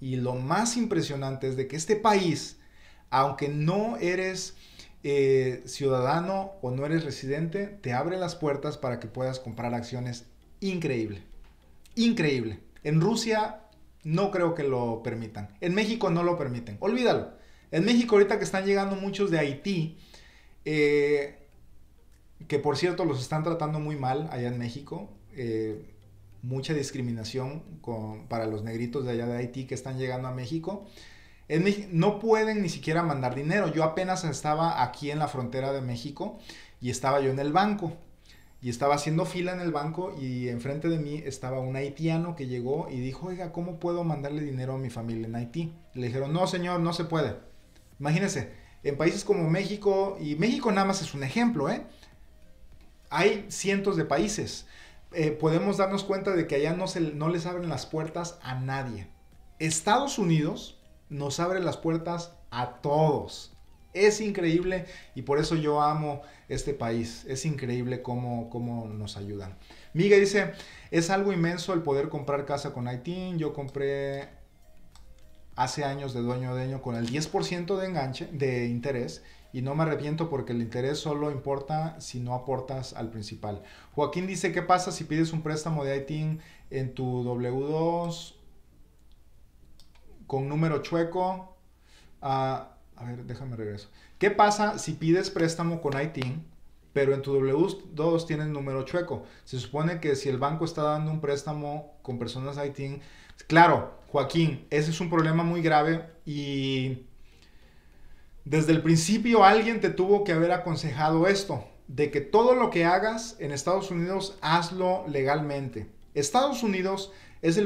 Y lo más impresionante es de que este país, aunque no eres ciudadano o no eres residente, te abre las puertas para que puedas comprar acciones. Increíble, increíble. En Rusia no creo que lo permitan, en México no lo permiten, olvídalo. En México ahorita que están llegando muchos de Haití, que por cierto los están tratando muy mal allá en México, mucha discriminación para los negritos de allá de Haití que están llegando a México. En México no pueden ni siquiera mandar dinero. Yo apenas estaba aquí en la frontera de México y estaba yo en el banco y estaba haciendo fila en el banco, y enfrente de mí estaba un haitiano que llegó y dijo: oiga, ¿cómo puedo mandarle dinero a mi familia en Haití? Le dijeron: no señor, no se puede. Imagínense, en países como México, y México nada más es un ejemplo, hay cientos de países. Podemos darnos cuenta de que allá no les abren las puertas a nadie. Estados Unidos nos abre las puertas a todos. Es increíble, y por eso yo amo este país. Es increíble cómo nos ayudan. Miguel dice: es algo inmenso el poder comprar casa con ITIN. Yo compré hace años de dueño a dueño con el 10% de enganche de interés, y no me arrepiento porque el interés solo importa si no aportas al principal. Joaquín dice: ¿qué pasa si pides un préstamo de ITIN en tu W2 con número chueco? A ver, déjame regreso. ¿Qué pasa si pides préstamo con ITIN, pero en tu W2 tienes número chueco? Se supone que si el banco está dando un préstamo con personas ITIN... Claro, Joaquín, ese es un problema muy grave, y desde el principio alguien te tuvo que haber aconsejado esto, de que todo lo que hagas en Estados Unidos, hazlo legalmente. Estados Unidos es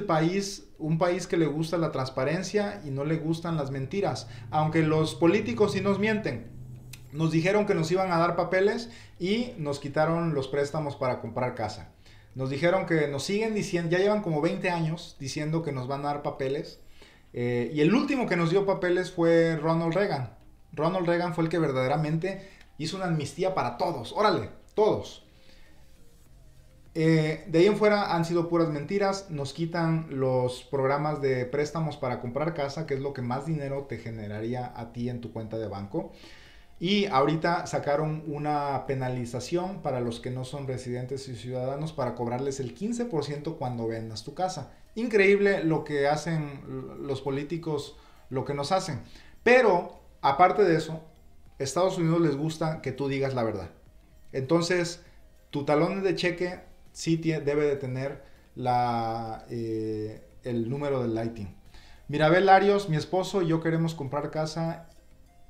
un país que le gusta la transparencia y no le gustan las mentiras, aunque los políticos sí nos mienten. Nos dijeron que nos iban a dar papeles y nos quitaron los préstamos para comprar casa. Nos dijeron que nos siguen diciendo, ya llevan como 20 años diciendo que nos van a dar papeles, y el último que nos dio papeles fue Ronald Reagan. Ronald Reagan fue el que verdaderamente hizo una amnistía para todos. Órale, todos. De ahí en fuera han sido puras mentiras. Nos quitan los programas de préstamos para comprar casa, que es lo que más dinero te generaría a ti en tu cuenta de banco. Y ahorita sacaron una penalización para los que no son residentes y ciudadanos para cobrarles el 15% cuando vendas tu casa. Increíble lo que hacen los políticos, lo que nos hacen. Pero aparte de eso, Estados Unidos les gusta que tú digas la verdad. Entonces, tu talón de cheque sí debe de tener el número del ITIN. Mirabel Arios: mi esposo y yo queremos comprar casa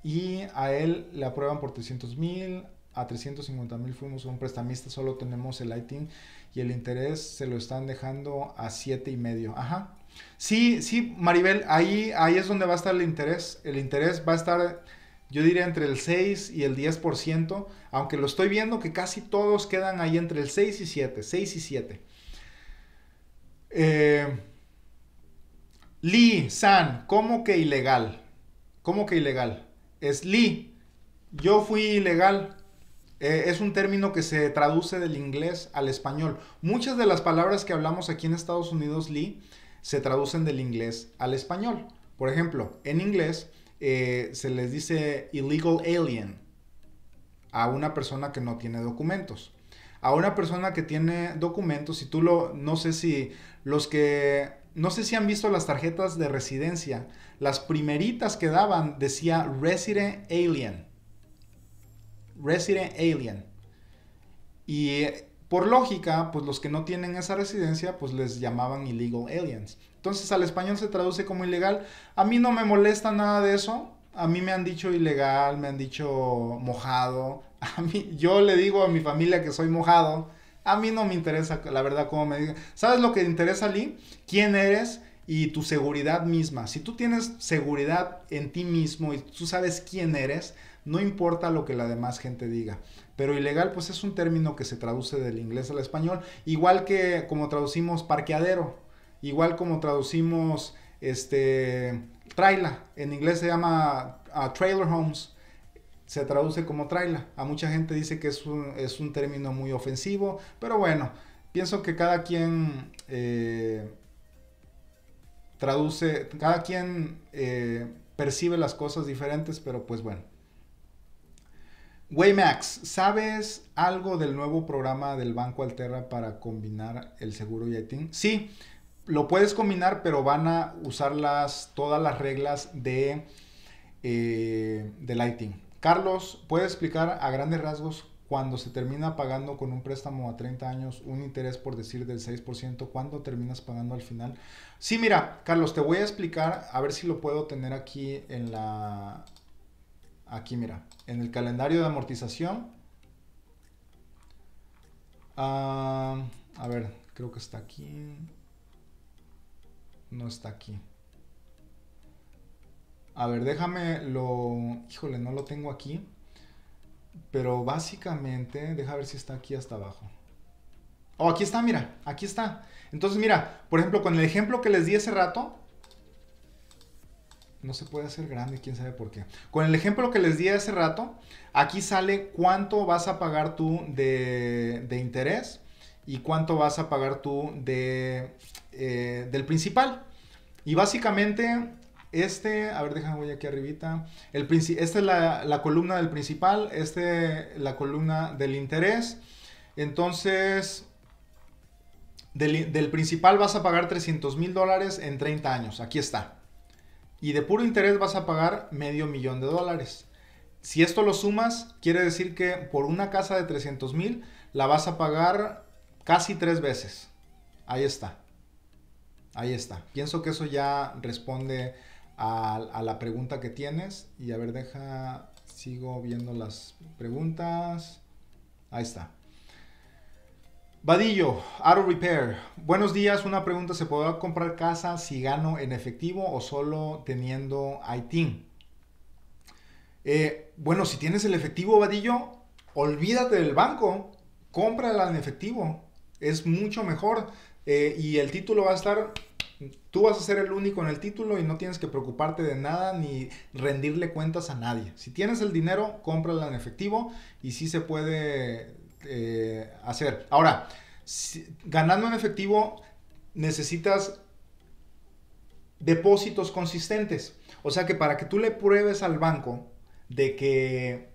y a él le aprueban por 300,000, a 350,000 fuimos a un prestamista, solo tenemos el ITIN y el interés se lo están dejando a 7,5. Ajá. Sí, Maribel, ahí es donde va a estar el interés. El interés va a estar, yo diría, entre el 6 y el 10%, aunque lo estoy viendo que casi todos quedan ahí entre el 6 y 7. Lee San: ¿cómo que ilegal? ¿Cómo que ilegal? Es Lee, yo fui ilegal. Es un término que se traduce del inglés al español. Muchas de las palabras que hablamos aquí en Estados Unidos, Lee, se traducen del inglés al español. Por ejemplo, en inglés se les dice illegal alien a una persona que no tiene documentos. A una persona que tiene documentos, y no sé si han visto las tarjetas de residencia, las primeritas que daban decía resident alien. Resident alien. Y por lógica, pues los que no tienen esa residencia, pues les llamaban illegal aliens. Entonces al español se traduce como ilegal. A mí no me molesta nada de eso. A mí me han dicho ilegal, me han dicho mojado. Yo le digo a mi familia que soy mojado. A mí no me interesa, la verdad, cómo me digan. ¿Sabes lo que te interesa, Lee? ¿Quién eres? Y tu seguridad misma. Si tú tienes seguridad en ti mismo y tú sabes quién eres, no importa lo que la demás gente diga. Pero ilegal pues es un término que se traduce del inglés al español, igual que como traducimos parqueadero, igual como traducimos traila, en inglés se llama trailer homes, se traduce como traila. A mucha gente dice que es un término muy ofensivo, pero bueno, pienso que cada quien traduce, cada quien percibe las cosas diferentes, pero pues bueno. Waymax, ¿sabes algo del nuevo programa del Banco Alterra para combinar el seguro y ITIN? Sí, lo puedes combinar, pero van a usar todas las reglas del ITIN. Carlos, ¿puede explicar a grandes rasgos cuando se termina pagando con un préstamo a 30 años un interés, por decir, del 6%, cuándo terminas pagando al final? Sí, mira, Carlos, te voy a explicar, a ver si lo puedo tener aquí en la... Aquí, mira, en el calendario de amortización. A ver, creo que está aquí. No está aquí. A ver, déjame lo... Híjole, no lo tengo aquí. Pero básicamente, deja ver si está aquí hasta abajo. Oh, aquí está, mira, aquí está. Entonces, mira, por ejemplo, con el ejemplo que les di hace rato... No se puede hacer grande, quién sabe por qué. Con el ejemplo que les di hace rato, aquí sale cuánto vas a pagar tú de interés y cuánto vas a pagar tú del principal. Y básicamente, a ver, déjame, voy aquí arribita. Esta es la columna del principal, la columna del interés. Entonces... Del principal vas a pagar $300,000 en 30 años. Aquí está. Y de puro interés vas a pagar $500,000. Si esto lo sumas, quiere decir que por una casa de $300,000 la vas a pagar casi 3 veces. Ahí está. Ahí está. Pienso que eso ya responde a la pregunta que tienes. Y a ver, sigo viendo las preguntas. Ahí está. Vadillo, Auto Repair. Buenos días, una pregunta. ¿Se podrá comprar casa si gano en efectivo o solo teniendo ITIN? Bueno, si tienes el efectivo, Vadillo, olvídate del banco. Cómprala en efectivo. Es mucho mejor. Y el título va a estar... Tú vas a ser el único en el título y no tienes que preocuparte de nada ni rendirle cuentas a nadie. Si tienes el dinero, cómprala en efectivo y sí se puede... hacer. Ahora, ganando en efectivo necesitas depósitos consistentes, o sea que para que tú le pruebes al banco de que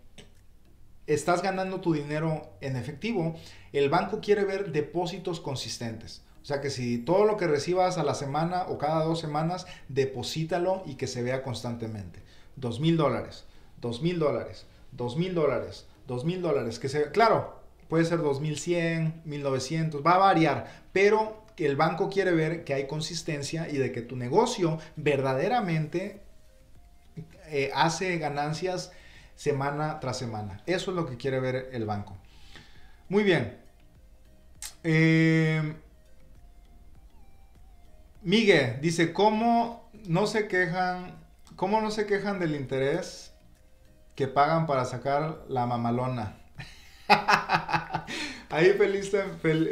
estás ganando tu dinero en efectivo, el banco quiere ver depósitos consistentes. O sea que si todo lo que recibas a la semana o cada 2 semanas, deposítalo y que se vea constantemente. $2,000, $2,000, $2,000, $2,000, que se... Claro, puede ser 2100, 1900, va a variar, pero el banco quiere ver que hay consistencia y de que tu negocio verdaderamente hace ganancias semana tras semana. Eso es lo que quiere ver el banco. Muy bien. Miguel dice, ¿cómo no se quejan del interés que pagan para sacar la mamalona? Ahí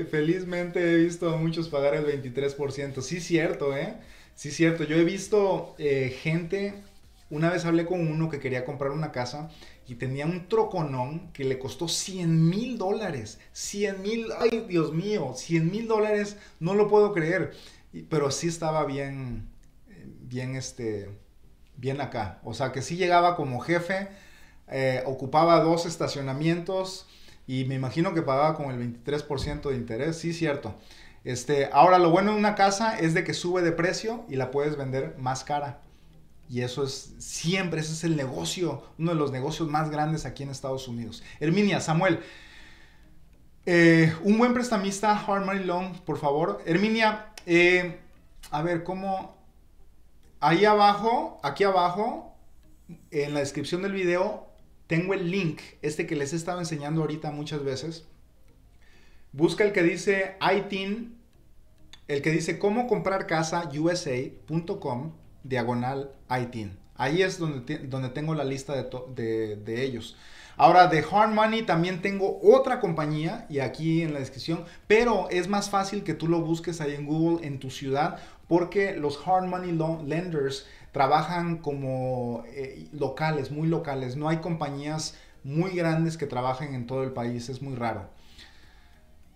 felizmente he visto a muchos pagar el 23%. Sí, cierto, ¿eh? Sí, cierto. Yo he visto gente... Una vez hablé con uno que quería comprar una casa y tenía un troconón que le costó $100,000. ¡Ay, Dios mío! $100,000, no lo puedo creer. Pero sí estaba bien, bien acá. O sea, que sí llegaba como jefe, ocupaba 2 estacionamientos... Y me imagino que pagaba con el 23% de interés. Sí, cierto. Ahora, lo bueno de una casa es de que sube de precio y la puedes vender más cara. Y eso es siempre, ese es el negocio, uno de los negocios más grandes aquí en Estados Unidos. Herminia, Samuel, un buen prestamista, Hard Money Loan, por favor. Herminia, a ver, ¿cómo? Ahí abajo, aquí abajo, en la descripción del video... Tengo el link, que les he estado enseñando ahorita muchas veces. Busca el que dice ITIN, el que dice cómo comprar casa USA.com/ITIN. Ahí es donde tengo la lista de ellos. Ahora, de Hard Money también tengo otra compañía, y aquí en la descripción, pero es más fácil que tú lo busques ahí en Google en tu ciudad, porque los Hard Money Lenders trabajan como locales, muy locales. No hay compañías muy grandes que trabajen en todo el país, es muy raro.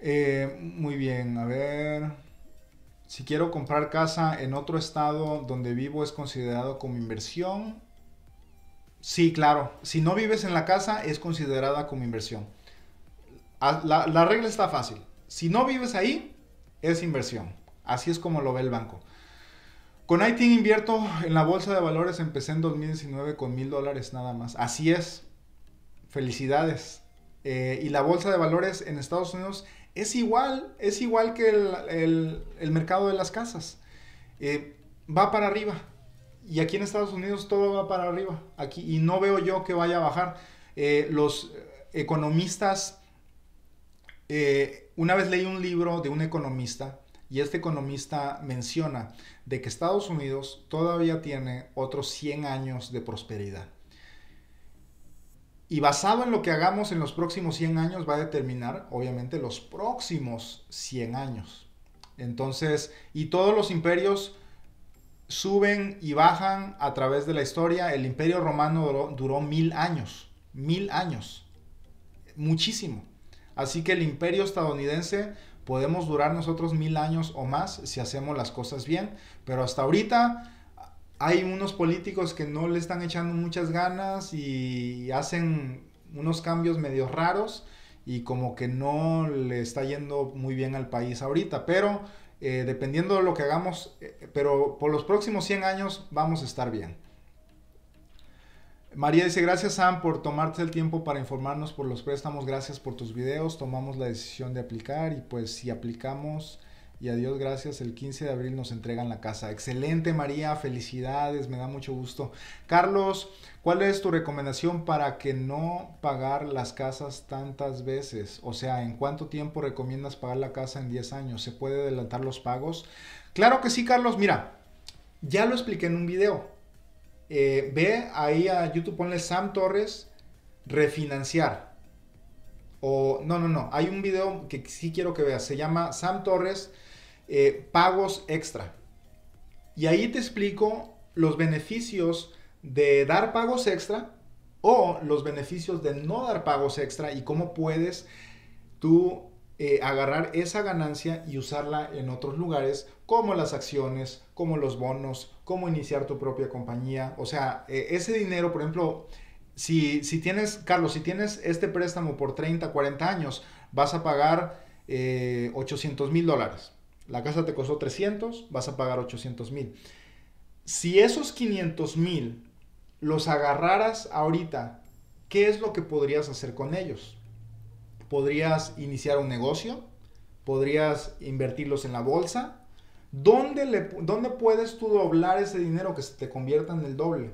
Muy bien, a ver... Si quiero comprar casa en otro estado donde vivo, ¿es considerado como inversión? Sí, claro. Si no vives en la casa, es considerada como inversión. La regla está fácil. Si no vives ahí, es inversión. Así es como lo ve el banco. Con ITIN invierto en la bolsa de valores. Empecé en 2019 con $1,000 nada más. Así es. Felicidades. Y la bolsa de valores en Estados Unidos... Es igual que el mercado de las casas. Va para arriba. Y aquí en Estados Unidos todo va para arriba. Aquí, y no veo yo que vaya a bajar. Los economistas... una vez leí un libro de un economista. Y este economista menciona de que Estados Unidos todavía tiene otros 100 años de prosperidad. Y basado en lo que hagamos en los próximos 100 años va a determinar, obviamente, los próximos 100 años. Entonces, y todos los imperios suben y bajan a través de la historia. El imperio romano duró 1000 años. 1000 años. Muchísimo. Así que el imperio estadounidense podemos durar nosotros 1000 años o más si hacemos las cosas bien. Pero hasta ahorita... hay unos políticos que no le están echando muchas ganas y hacen unos cambios medio raros y como que no le está yendo muy bien al país ahorita. Pero dependiendo de lo que hagamos, pero por los próximos 100 años vamos a estar bien. María dice, gracias Sam por tomarte el tiempo para informarnos por los préstamos. Gracias por tus videos. Tomamos la decisión de aplicar y pues si aplicamos... y a Dios gracias, el 15 de abril nos entregan la casa. Excelente María, felicidades, me da mucho gusto. Carlos, ¿cuál es tu recomendación para que no pagar las casas tantas veces? O sea, ¿en cuánto tiempo recomiendas pagar la casa en 10 años? ¿Se puede adelantar los pagos? Claro que sí, Carlos. Mira, ya lo expliqué en un video. Ve ahí a YouTube, ponle Sam Torres, refinanciar. O, no, hay un video que sí quiero que veas, se llama Sam Torres, pagos extra. Y ahí te explico los beneficios de dar pagos extra o los beneficios de no dar pagos extra y cómo puedes tú agarrar esa ganancia y usarla en otros lugares, como las acciones, como los bonos, cómo iniciar tu propia compañía. O sea, ese dinero, por ejemplo... Si tienes, Carlos, si tienes este préstamo por 30, 40 años, vas a pagar $800,000. La casa te costó 300, vas a pagar 800,000. Si esos 500,000 los agarraras ahorita, ¿qué es lo que podrías hacer con ellos? ¿Podrías iniciar un negocio? ¿Podrías invertirlos en la bolsa? ¿Dónde puedes tú doblar ese dinero que se te convierta en el doble?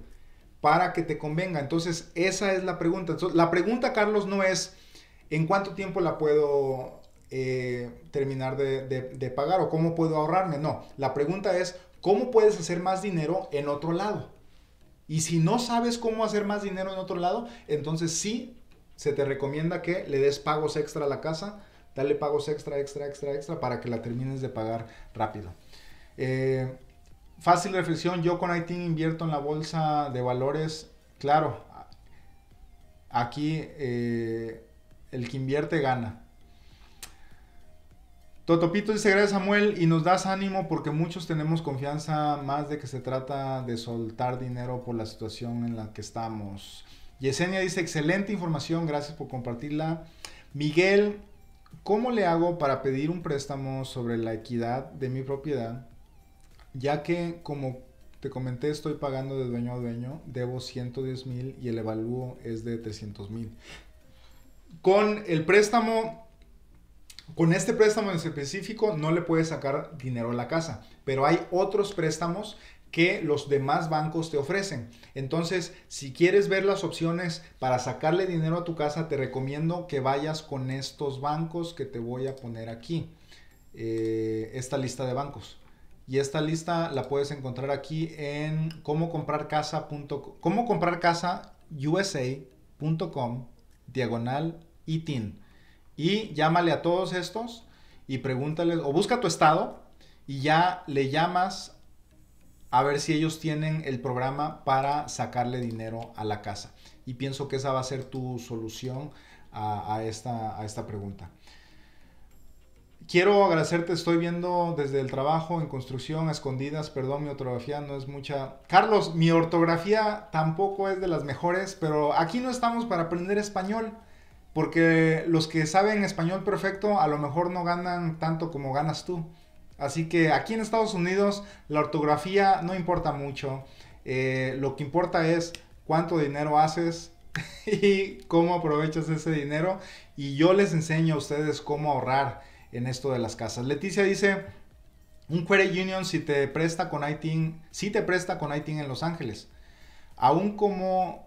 Para que te convenga. Entonces esa es la pregunta. Entonces, la pregunta, Carlos, no es en cuánto tiempo la puedo terminar de pagar o cómo puedo ahorrarme. No, la pregunta es cómo puedes hacer más dinero en otro lado. Y si no sabes cómo hacer más dinero en otro lado, entonces sí se te recomienda que le des pagos extra a la casa. Dale pagos extra para que la termines de pagar rápido. Fácil reflexión, yo con ITIN invierto en la bolsa de valores. Claro, aquí el que invierte gana. Totopito dice, gracias Samuel, y nos das ánimo porque muchos tenemos confianza más de que se trata de soltar dinero por la situación en la que estamos. Yesenia dice, excelente información, gracias por compartirla. Miguel, ¿cómo le hago para pedir un préstamo sobre la equidad de mi propiedad? Ya que, como te comenté, estoy pagando de dueño a dueño, debo $110,000 y el evalúo es de $300,000. Con el préstamo, con este préstamo en específico, no le puedes sacar dinero a la casa, pero hay otros préstamos que los demás bancos te ofrecen. Entonces, si quieres ver las opciones para sacarle dinero a tu casa, te recomiendo que vayas con estos bancos que te voy a poner aquí, esta lista de bancos. Y esta lista la puedes encontrar aquí en comocomprarcasausa.com/ITIN. Y llámale a todos estos y pregúntales, o busca tu estado y ya le llamas a ver si ellos tienen el programa para sacarle dinero a la casa. Y pienso que esa va a ser tu solución a esta pregunta. Quiero agradecerte, estoy viendo desde el trabajo, en construcción, a escondidas, perdón, mi ortografía no es mucha. Carlos, mi ortografía tampoco es de las mejores, pero aquí no estamos para aprender español, porque los que saben español perfecto a lo mejor no ganan tanto como ganas tú. Así que aquí en Estados Unidos la ortografía no importa mucho, lo que importa es cuánto dinero haces y cómo aprovechas ese dinero, y yo les enseño a ustedes cómo ahorrar en esto de las casas. Leticia dice, un credit union si te presta con ITIN en Los Ángeles, aún como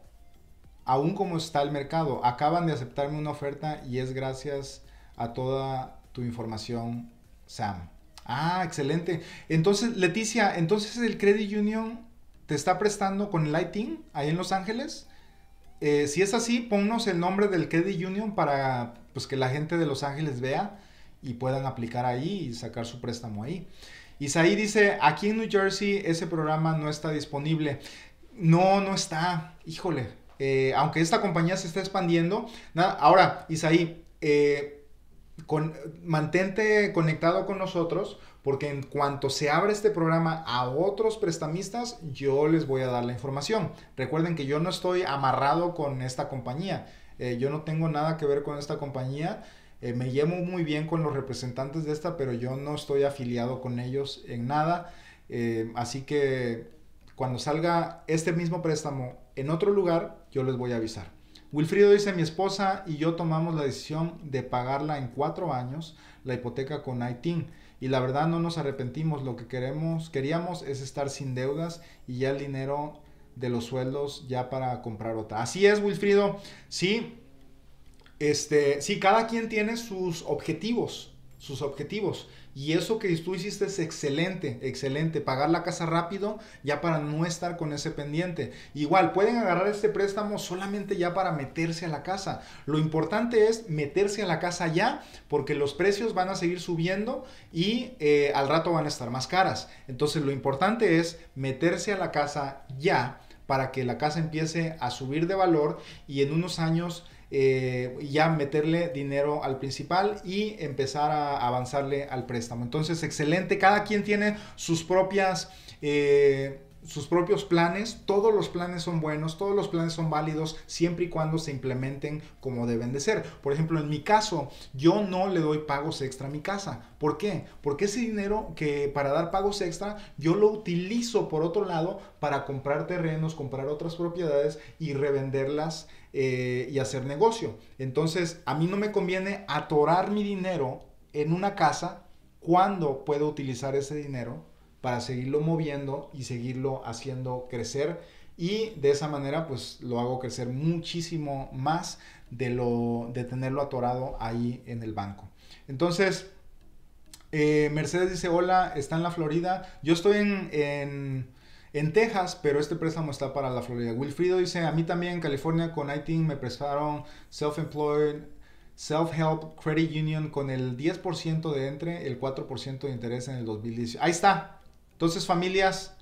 está el mercado, acaban de aceptarme una oferta y es gracias a toda tu información, Sam. Ah, excelente. Entonces, Leticia, entonces el credit union te está prestando con el ITIN ahí en Los Ángeles. Si es así, ponnos el nombre del credit union para pues que la gente de Los Ángeles vea y puedan aplicar ahí y sacar su préstamo ahí. Isaí dice, aquí en New Jersey ese programa no está disponible. No, no está. Híjole, aunque esta compañía se está expandiendo. Nada, ahora, Isaí, mantente conectado con nosotros, porque en cuanto se abra este programa a otros prestamistas, yo les voy a dar la información. Recuerden que yo no estoy amarrado con esta compañía. Yo no tengo nada que ver con esta compañía. Me llevo muy bien con los representantes de esta, pero yo no estoy afiliado con ellos en nada. Así que cuando salga este mismo préstamo en otro lugar, yo les voy a avisar. Wilfrido dice, mi esposa y yo tomamos la decisión de pagarla en 4 años, la hipoteca con ITIN, y la verdad no nos arrepentimos. Lo que queríamos es estar sin deudas y ya el dinero de los sueldos ya para comprar otra. Así es, Wilfrido, sí, sí, cada quien tiene sus objetivos, y eso que tú hiciste es excelente, excelente, pagar la casa rápido ya para no estar con ese pendiente. Igual pueden agarrar este préstamo solamente ya para meterse a la casa. Lo importante es meterse a la casa ya, porque los precios van a seguir subiendo y al rato van a estar más caras. Entonces lo importante es meterse a la casa ya, para que la casa empiece a subir de valor y en unos años ya meterle dinero al principal y empezar a avanzarle al préstamo. Entonces, excelente, cada quien tiene sus propios planes. Todos los planes son buenos, todos los planes son válidos, siempre y cuando se implementen como deben de ser. Por ejemplo, en mi caso, yo no le doy pagos extra a mi casa. ¿Por qué? Porque ese dinero que para dar pagos extra, yo lo utilizo por otro lado para comprar terrenos, comprar otras propiedades y revenderlas y hacer negocio. Entonces, a mí no me conviene atorar mi dinero en una casa cuando puedo utilizar ese dinero para seguirlo moviendo y seguirlo haciendo crecer, y de esa manera pues lo hago crecer muchísimo más de tenerlo atorado ahí en el banco. Entonces, Mercedes dice, hola, está en la Florida. Yo estoy en Texas, pero este préstamo está para la Florida. Wilfrido dice, a mí también en California con ITIN me prestaron Self-Employed, Self-Help Credit Union con el 10% de entre, el 4% de interés en el 2018. Ahí está. Entonces, familias,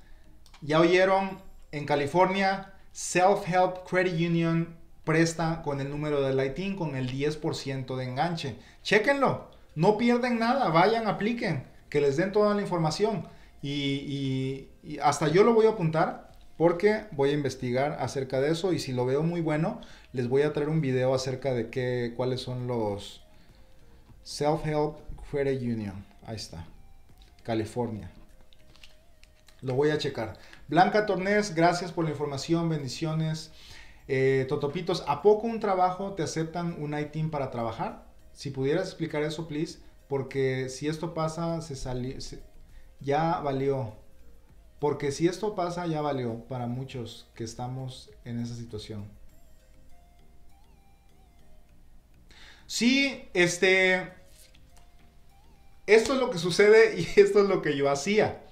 ya oyeron, en California, Self-Help Credit Union presta con el número del ITIN con el 10% de enganche. Chéquenlo, no pierden nada, vayan, apliquen, que les den toda la información. Y hasta yo lo voy a apuntar, porque voy a investigar acerca de eso, y si lo veo muy bueno, les voy a traer un video acerca de cuáles son los Self-Help Credit Union. Ahí está, California. Lo voy a checar. Blanca Tornés, gracias por la información, bendiciones. Totopitos, ¿a poco un trabajo te aceptan un ITIN para trabajar? Si pudieras explicar eso, please, porque si esto pasa, ya valió. Porque si esto pasa, ya valió para muchos que estamos en esa situación. Sí, esto es lo que sucede y esto es lo que yo hacía.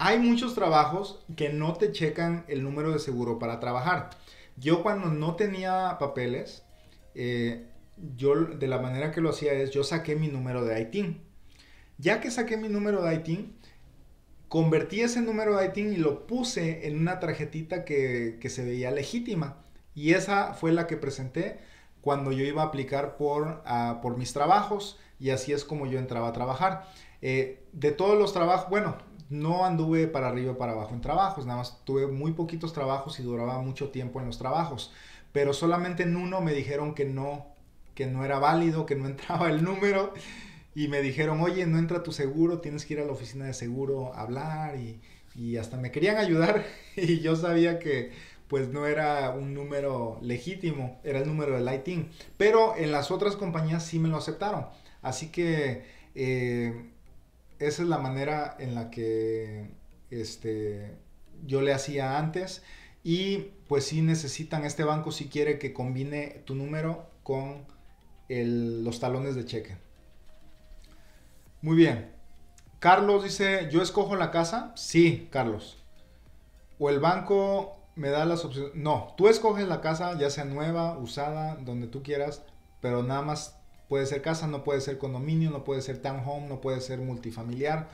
Hay muchos trabajos que no te checan el número de seguro para trabajar. Yo cuando no tenía papeles, yo de la manera que lo hacía es, yo saqué mi número de ITIN. Ya que saqué mi número de ITIN, convertí ese número de ITIN y lo puse en una tarjetita que se veía legítima. Y esa fue la que presenté cuando yo iba a aplicar por mis trabajos, y así es como yo entraba a trabajar. De todos los trabajos, bueno, no anduve para arriba para abajo en trabajos, nada más tuve muy poquitos trabajos y duraba mucho tiempo en los trabajos, pero solamente en uno me dijeron que no era válido, que no entraba el número, y me dijeron, oye, no entra tu seguro, tienes que ir a la oficina de seguro a hablar, y hasta me querían ayudar, y yo sabía que pues no era un número legítimo, era el número del ITIN, pero en las otras compañías sí me lo aceptaron, así que esa es la manera en la que yo le hacía antes. Y pues si necesitan, este banco si quiere que combine tu número con los talones de cheque. Muy bien. Carlos dice, ¿yo escojo la casa? Sí, Carlos. ¿O el banco me da las opciones? No, tú escoges la casa, ya sea nueva, usada, donde tú quieras, pero nada más. Puede ser casa, no puede ser condominio, no puede ser townhome, no puede ser multifamiliar.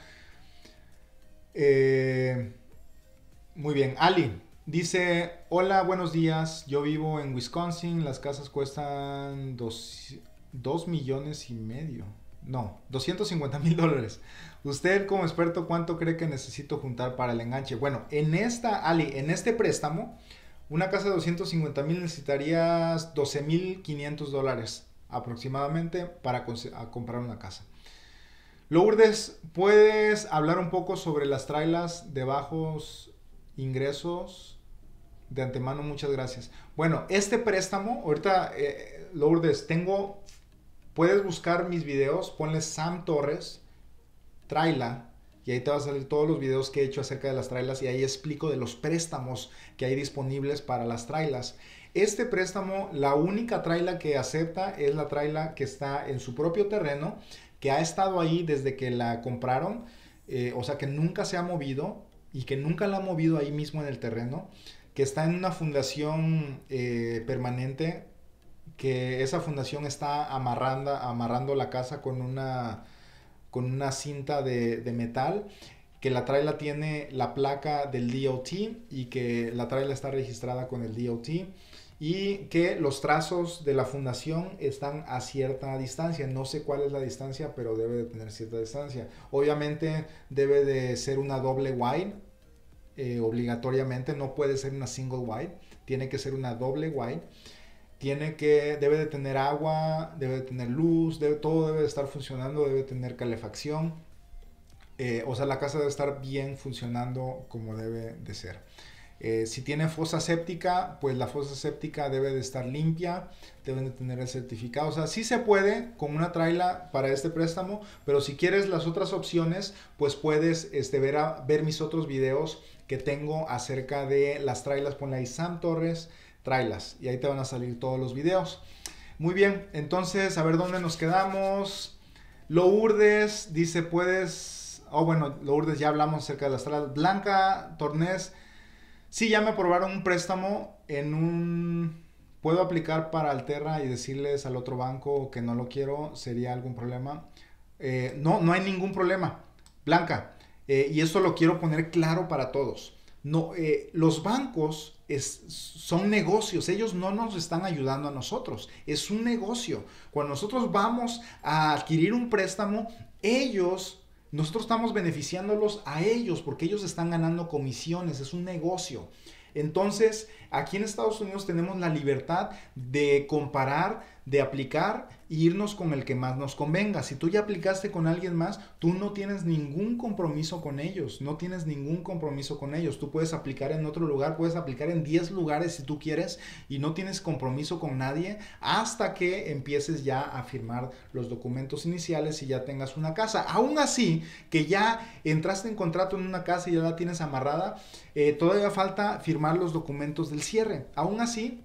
Muy bien, Ali dice, hola, buenos días, yo vivo en Wisconsin, las casas cuestan 2,5 millones. No, $250,000. Usted como experto, ¿cuánto cree que necesito juntar para el enganche? Bueno, en esta, Ali, en este préstamo, una casa de 250,000 necesitarías $12,500. Aproximadamente para comprar una casa. Lourdes, ¿puedes hablar un poco sobre las trailers de bajos ingresos? De antemano, muchas gracias. Bueno, este préstamo, ahorita Lourdes, puedes buscar mis videos, ponle Sam Torres, trailer, y ahí te van a salir todos los videos que he hecho acerca de las trailers, y ahí explico de los préstamos que hay disponibles para las trailers. Este préstamo, la única traila que acepta es la traila que está en su propio terreno, que ha estado ahí desde que la compraron, o sea que nunca se ha movido y que nunca la ha movido ahí mismo en el terreno, que está en una fundación permanente, que esa fundación está amarrando la casa con una cinta de metal, que la traila tiene la placa del DOT y que la traila está registrada con el DOT. Y que los trazos de la fundación están a cierta distancia. No sé cuál es la distancia, pero debe de tener cierta distancia. Obviamente debe de ser una doble wide, obligatoriamente. No puede ser una single wide. Tiene que ser una doble wide. Debe de tener agua, debe de tener luz, todo debe de estar funcionando, debe de tener calefacción. O sea, la casa debe estar bien funcionando como debe de ser. Si tiene fosa séptica, pues la fosa séptica debe de estar limpia, deben de tener el certificado. O sea, sí se puede con una traila para este préstamo, pero si quieres las otras opciones, pues puedes ver mis otros videos que tengo acerca de las trailas. Ponle ahí Sam Torres, trailas, y ahí te van a salir todos los videos. Muy bien, entonces, a ver dónde nos quedamos. Lourdes dice, bueno, Lourdes, ya hablamos acerca de las trailas. Blanca Tornés, sí, ya me aprobaron un préstamo ¿Puedo aplicar para Alterra y decirles al otro banco que no lo quiero? ¿Sería algún problema? No, no hay ningún problema, Blanca. Y esto lo quiero poner claro para todos. No, los bancos son negocios. Ellos no nos están ayudando a nosotros. Es un negocio. Cuando nosotros vamos a adquirir un préstamo, nosotros estamos beneficiándolos a ellos porque ellos están ganando comisiones, es un negocio. Entonces, aquí en Estados Unidos tenemos la libertad de comparar, de aplicar e irnos con el que más nos convenga. Si tú ya aplicaste con alguien más, tú no tienes ningún compromiso con ellos, Tú puedes aplicar en otro lugar, puedes aplicar en 10 lugares si tú quieres y no tienes compromiso con nadie hasta que empieces ya a firmar los documentos iniciales y ya tengas una casa. Aún así, que ya entraste en contrato en una casa y ya la tienes amarrada, todavía falta firmar los documentos del cierre. Aún así,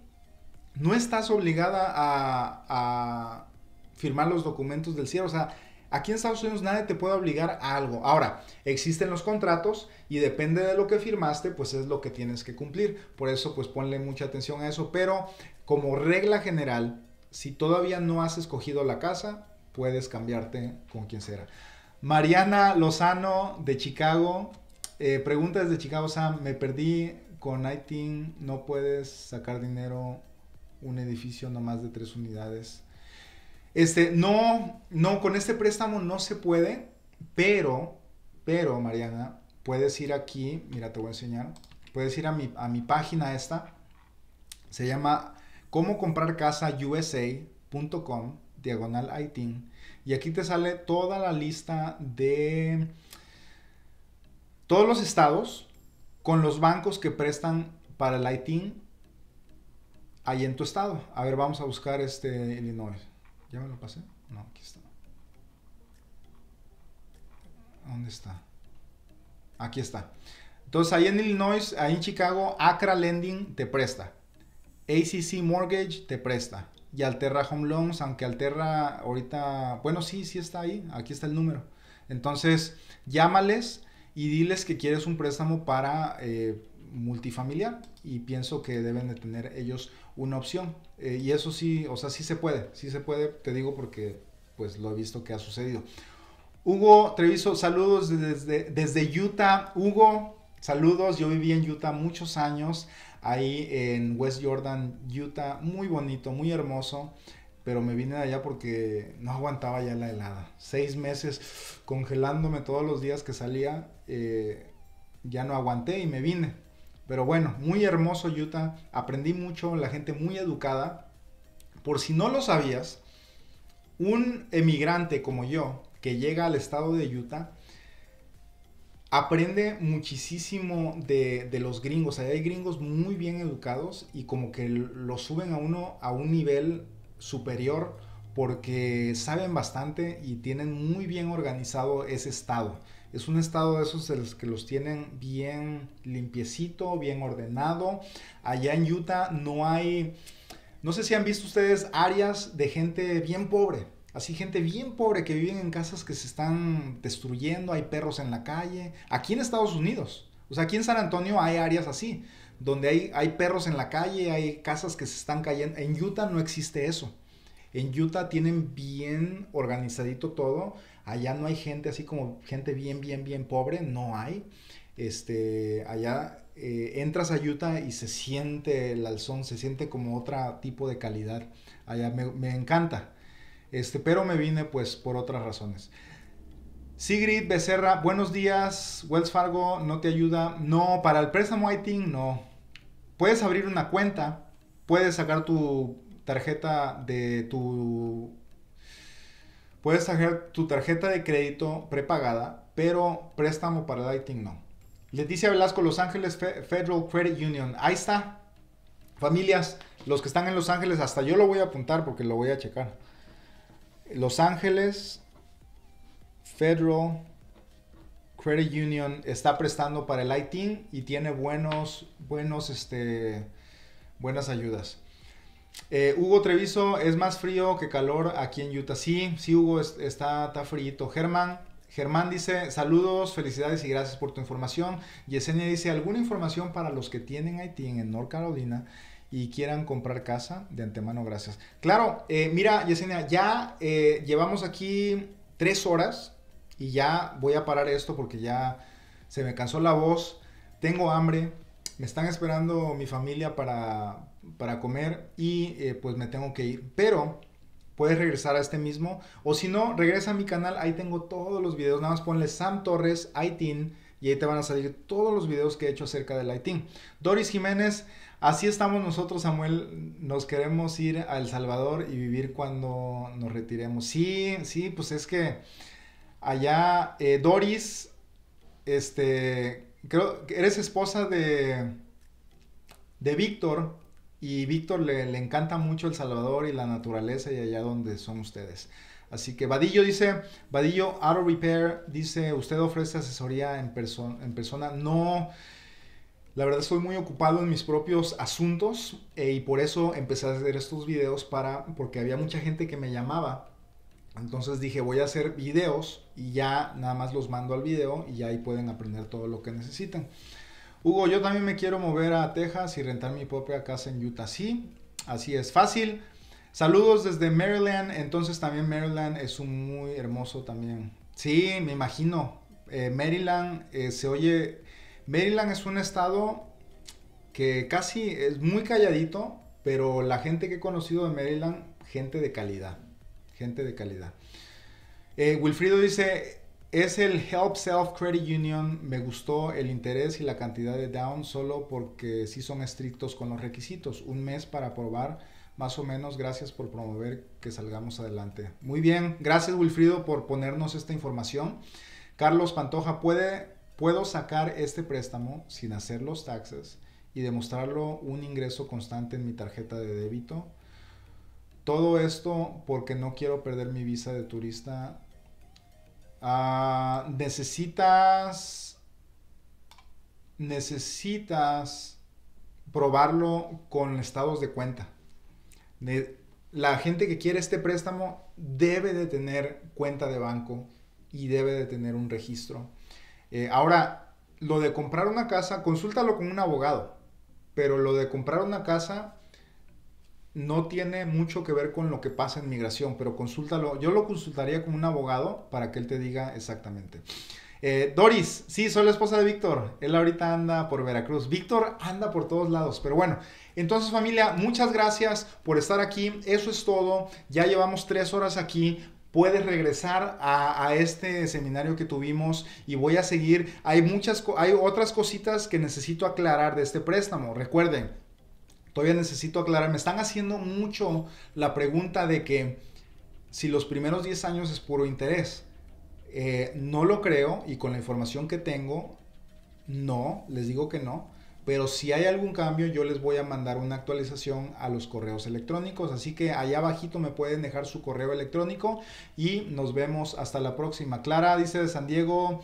no estás obligada a firmar los documentos del cierre. O sea, Aquí en Estados Unidos nadie te puede obligar a algo. Ahora, existen los contratos y depende de lo que firmaste, pues es lo que tienes que cumplir. Por eso, pues ponle mucha atención a eso. Pero como regla general, si todavía no has escogido la casa, puedes cambiarte con quien sea. Mariana Lozano de Chicago. Pregunta desde Chicago, Sam. Me perdí con ITIN. No puedes sacar dinero un edificio nomás de 3 unidades. No, con este préstamo no se puede, pero Mariana, puedes ir aquí, mira, te voy a enseñar, puedes ir a mi página esta, se llama comocomprarcasausa.com/ITIN y aquí te sale toda la lista de todos los estados con los bancos que prestan para el ITIN ahí en tu estado. A ver, vamos a buscar Illinois. ¿Ya me lo pasé? No, aquí está. ¿Dónde está? Aquí está. Entonces, ahí en Illinois, ahí en Chicago, Acra Lending te presta. ACC Mortgage te presta. Y Alterra Home Loans, aunque Alterra ahorita... Bueno, sí está ahí. Aquí está el número. Entonces, llámales y diles que quieres un préstamo para... multifamiliar, y pienso que deben de tener ellos una opción, y eso sí, o sea, sí se puede, te digo porque pues lo he visto que ha sucedido. Hugo Treviso, saludos desde Utah. Hugo, saludos. Yo viví en Utah muchos años, ahí en West Jordan, Utah, muy bonito, muy hermoso, pero me vine de allá porque no aguantaba ya la helada. 6 meses congelándome todos los días que salía, ya no aguanté y me vine. Pero bueno, muy hermoso Utah, aprendí mucho, la gente muy educada. Por si no lo sabías, un emigrante como yo, que llega al estado de Utah, aprende muchísimo de los gringos. Allá hay gringos muy bien educados y como que lo suben a uno a un nivel superior porque saben bastante y tienen muy bien organizado ese estado. Es un estado de esos de los que los tienen bien limpiecito, bien ordenado. Allá en Utah no hay, no sé si han visto ustedes áreas de gente bien pobre. Así, gente bien pobre que viven en casas que se están destruyendo, hay perros en la calle. Aquí en Estados Unidos, o sea, aquí en San Antonio hay áreas así, donde hay perros en la calle, hay casas que se están cayendo. En Utah no existe eso. En Utah tienen bien organizadito todo. Allá no hay gente así como gente bien pobre, no hay. Allá entras a Utah y se siente el alzón, se siente como otro tipo de calidad. Allá me encanta. Pero me vine pues por otras razones. Sigrid Becerra, buenos días. Wells Fargo no te ayuda. No, para el préstamo ITIN no. Puedes abrir una cuenta, puedes sacar tu tarjeta de tu... Puedes sacar tu tarjeta de crédito prepagada, pero préstamo para el ITIN no. Leticia Velasco, Los Ángeles Federal Credit Union. Ahí está. Familias, los que están en Los Ángeles, hasta yo lo voy a apuntar porque lo voy a checar. Los Ángeles Federal Credit Union está prestando para el ITIN y tiene buenas ayudas. Hugo Treviso, es más frío que calor aquí en Utah. Sí, Hugo, está frío. Germán dice, saludos, felicidades y gracias por tu información. Yesenia dice, ¿alguna información para los que tienen ITIN en North Carolina y quieran comprar casa? De antemano, gracias. Claro, mira, Yesenia, ya llevamos aquí 3 horas y ya voy a parar esto porque ya se me cansó la voz. Tengo hambre, me están esperando mi familia para comer y pues me tengo que ir, pero puedes regresar a este mismo, o si no, regresa a mi canal, ahí tengo todos los videos, nada más ponle Sam Torres ITIN y ahí te van a salir todos los videos que he hecho acerca del ITIN. Doris Jiménez, así estamos nosotros, Samuel, nos queremos ir a El Salvador y vivir cuando nos retiremos. Sí, pues es que allá, Doris, creo que eres esposa de Víctor, y Víctor le encanta mucho El Salvador y la naturaleza y allá donde son ustedes. Así que Vadillo dice, Vadillo Auto Repair dice, ¿usted ofrece asesoría en persona? No, la verdad estoy muy ocupado en mis propios asuntos, y por eso empecé a hacer estos videos, porque había mucha gente que me llamaba Entonces dije, voy a hacer videos y ya nada más los mando al video y ya ahí pueden aprender todo lo que necesitan. Hugo, yo también me quiero mover a Texas y rentar mi propia casa en Utah. Sí, así es fácil. Saludos desde Maryland. Entonces también Maryland es un muy hermoso también. Sí, me imagino. Maryland se oye... Maryland es un estado que casi es muy calladito, pero la gente que he conocido de Maryland, gente de calidad. Gente de calidad. Wilfrido dice, es el Self-Help Credit Union. Me gustó el interés y la cantidad de down solo porque sí son estrictos con los requisitos. Un mes para probar, más o menos. Gracias por promover que salgamos adelante. Muy bien. Gracias, Wilfrido, por ponernos esta información. Carlos Pantoja, ¿puedo sacar este préstamo sin hacer los taxes y demostrarlo un ingreso constante en mi tarjeta de débito? Todo esto porque no quiero perder mi visa de turista. Necesitas probarlo con estados de cuenta. La gente que quiere este préstamo debe de tener cuenta de banco y debe de tener un registro. Ahora, lo de comprar una casa, consúltalo con un abogado, pero lo de comprar una casa no tiene mucho que ver con lo que pasa en migración, pero consúltalo. Yo lo consultaría con un abogado para que él te diga exactamente. Doris, sí, soy la esposa de Víctor. Él ahorita anda por Veracruz. Víctor anda por todos lados, pero bueno. Entonces, familia, muchas gracias por estar aquí. Eso es todo. Ya llevamos 3 horas aquí. Puedes regresar a este seminario que tuvimos y voy a seguir. Hay otras cositas que necesito aclarar de este préstamo. Recuerden, todavía necesito aclarar. Me están haciendo mucho la pregunta de que si los primeros 10 años es puro interés. No lo creo y con la información que tengo, no, les digo que no. Pero si hay algún cambio, yo les voy a mandar una actualización a los correos electrónicos. Así que allá abajito me pueden dejar su correo electrónico y nos vemos hasta la próxima. Clara dice de San Diego,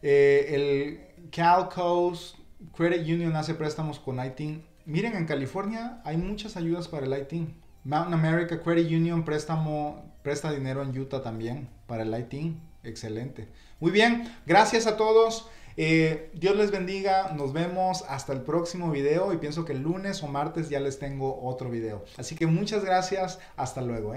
el Cal Coast Credit Union hace préstamos con ITIN. Miren, en California hay muchas ayudas para el ITIN. Mountain America Credit Union presta dinero en Utah también para el ITIN. Excelente. Muy bien, gracias a todos. Dios les bendiga, nos vemos hasta el próximo video y pienso que el lunes o martes ya les tengo otro video. Así que muchas gracias, hasta luego.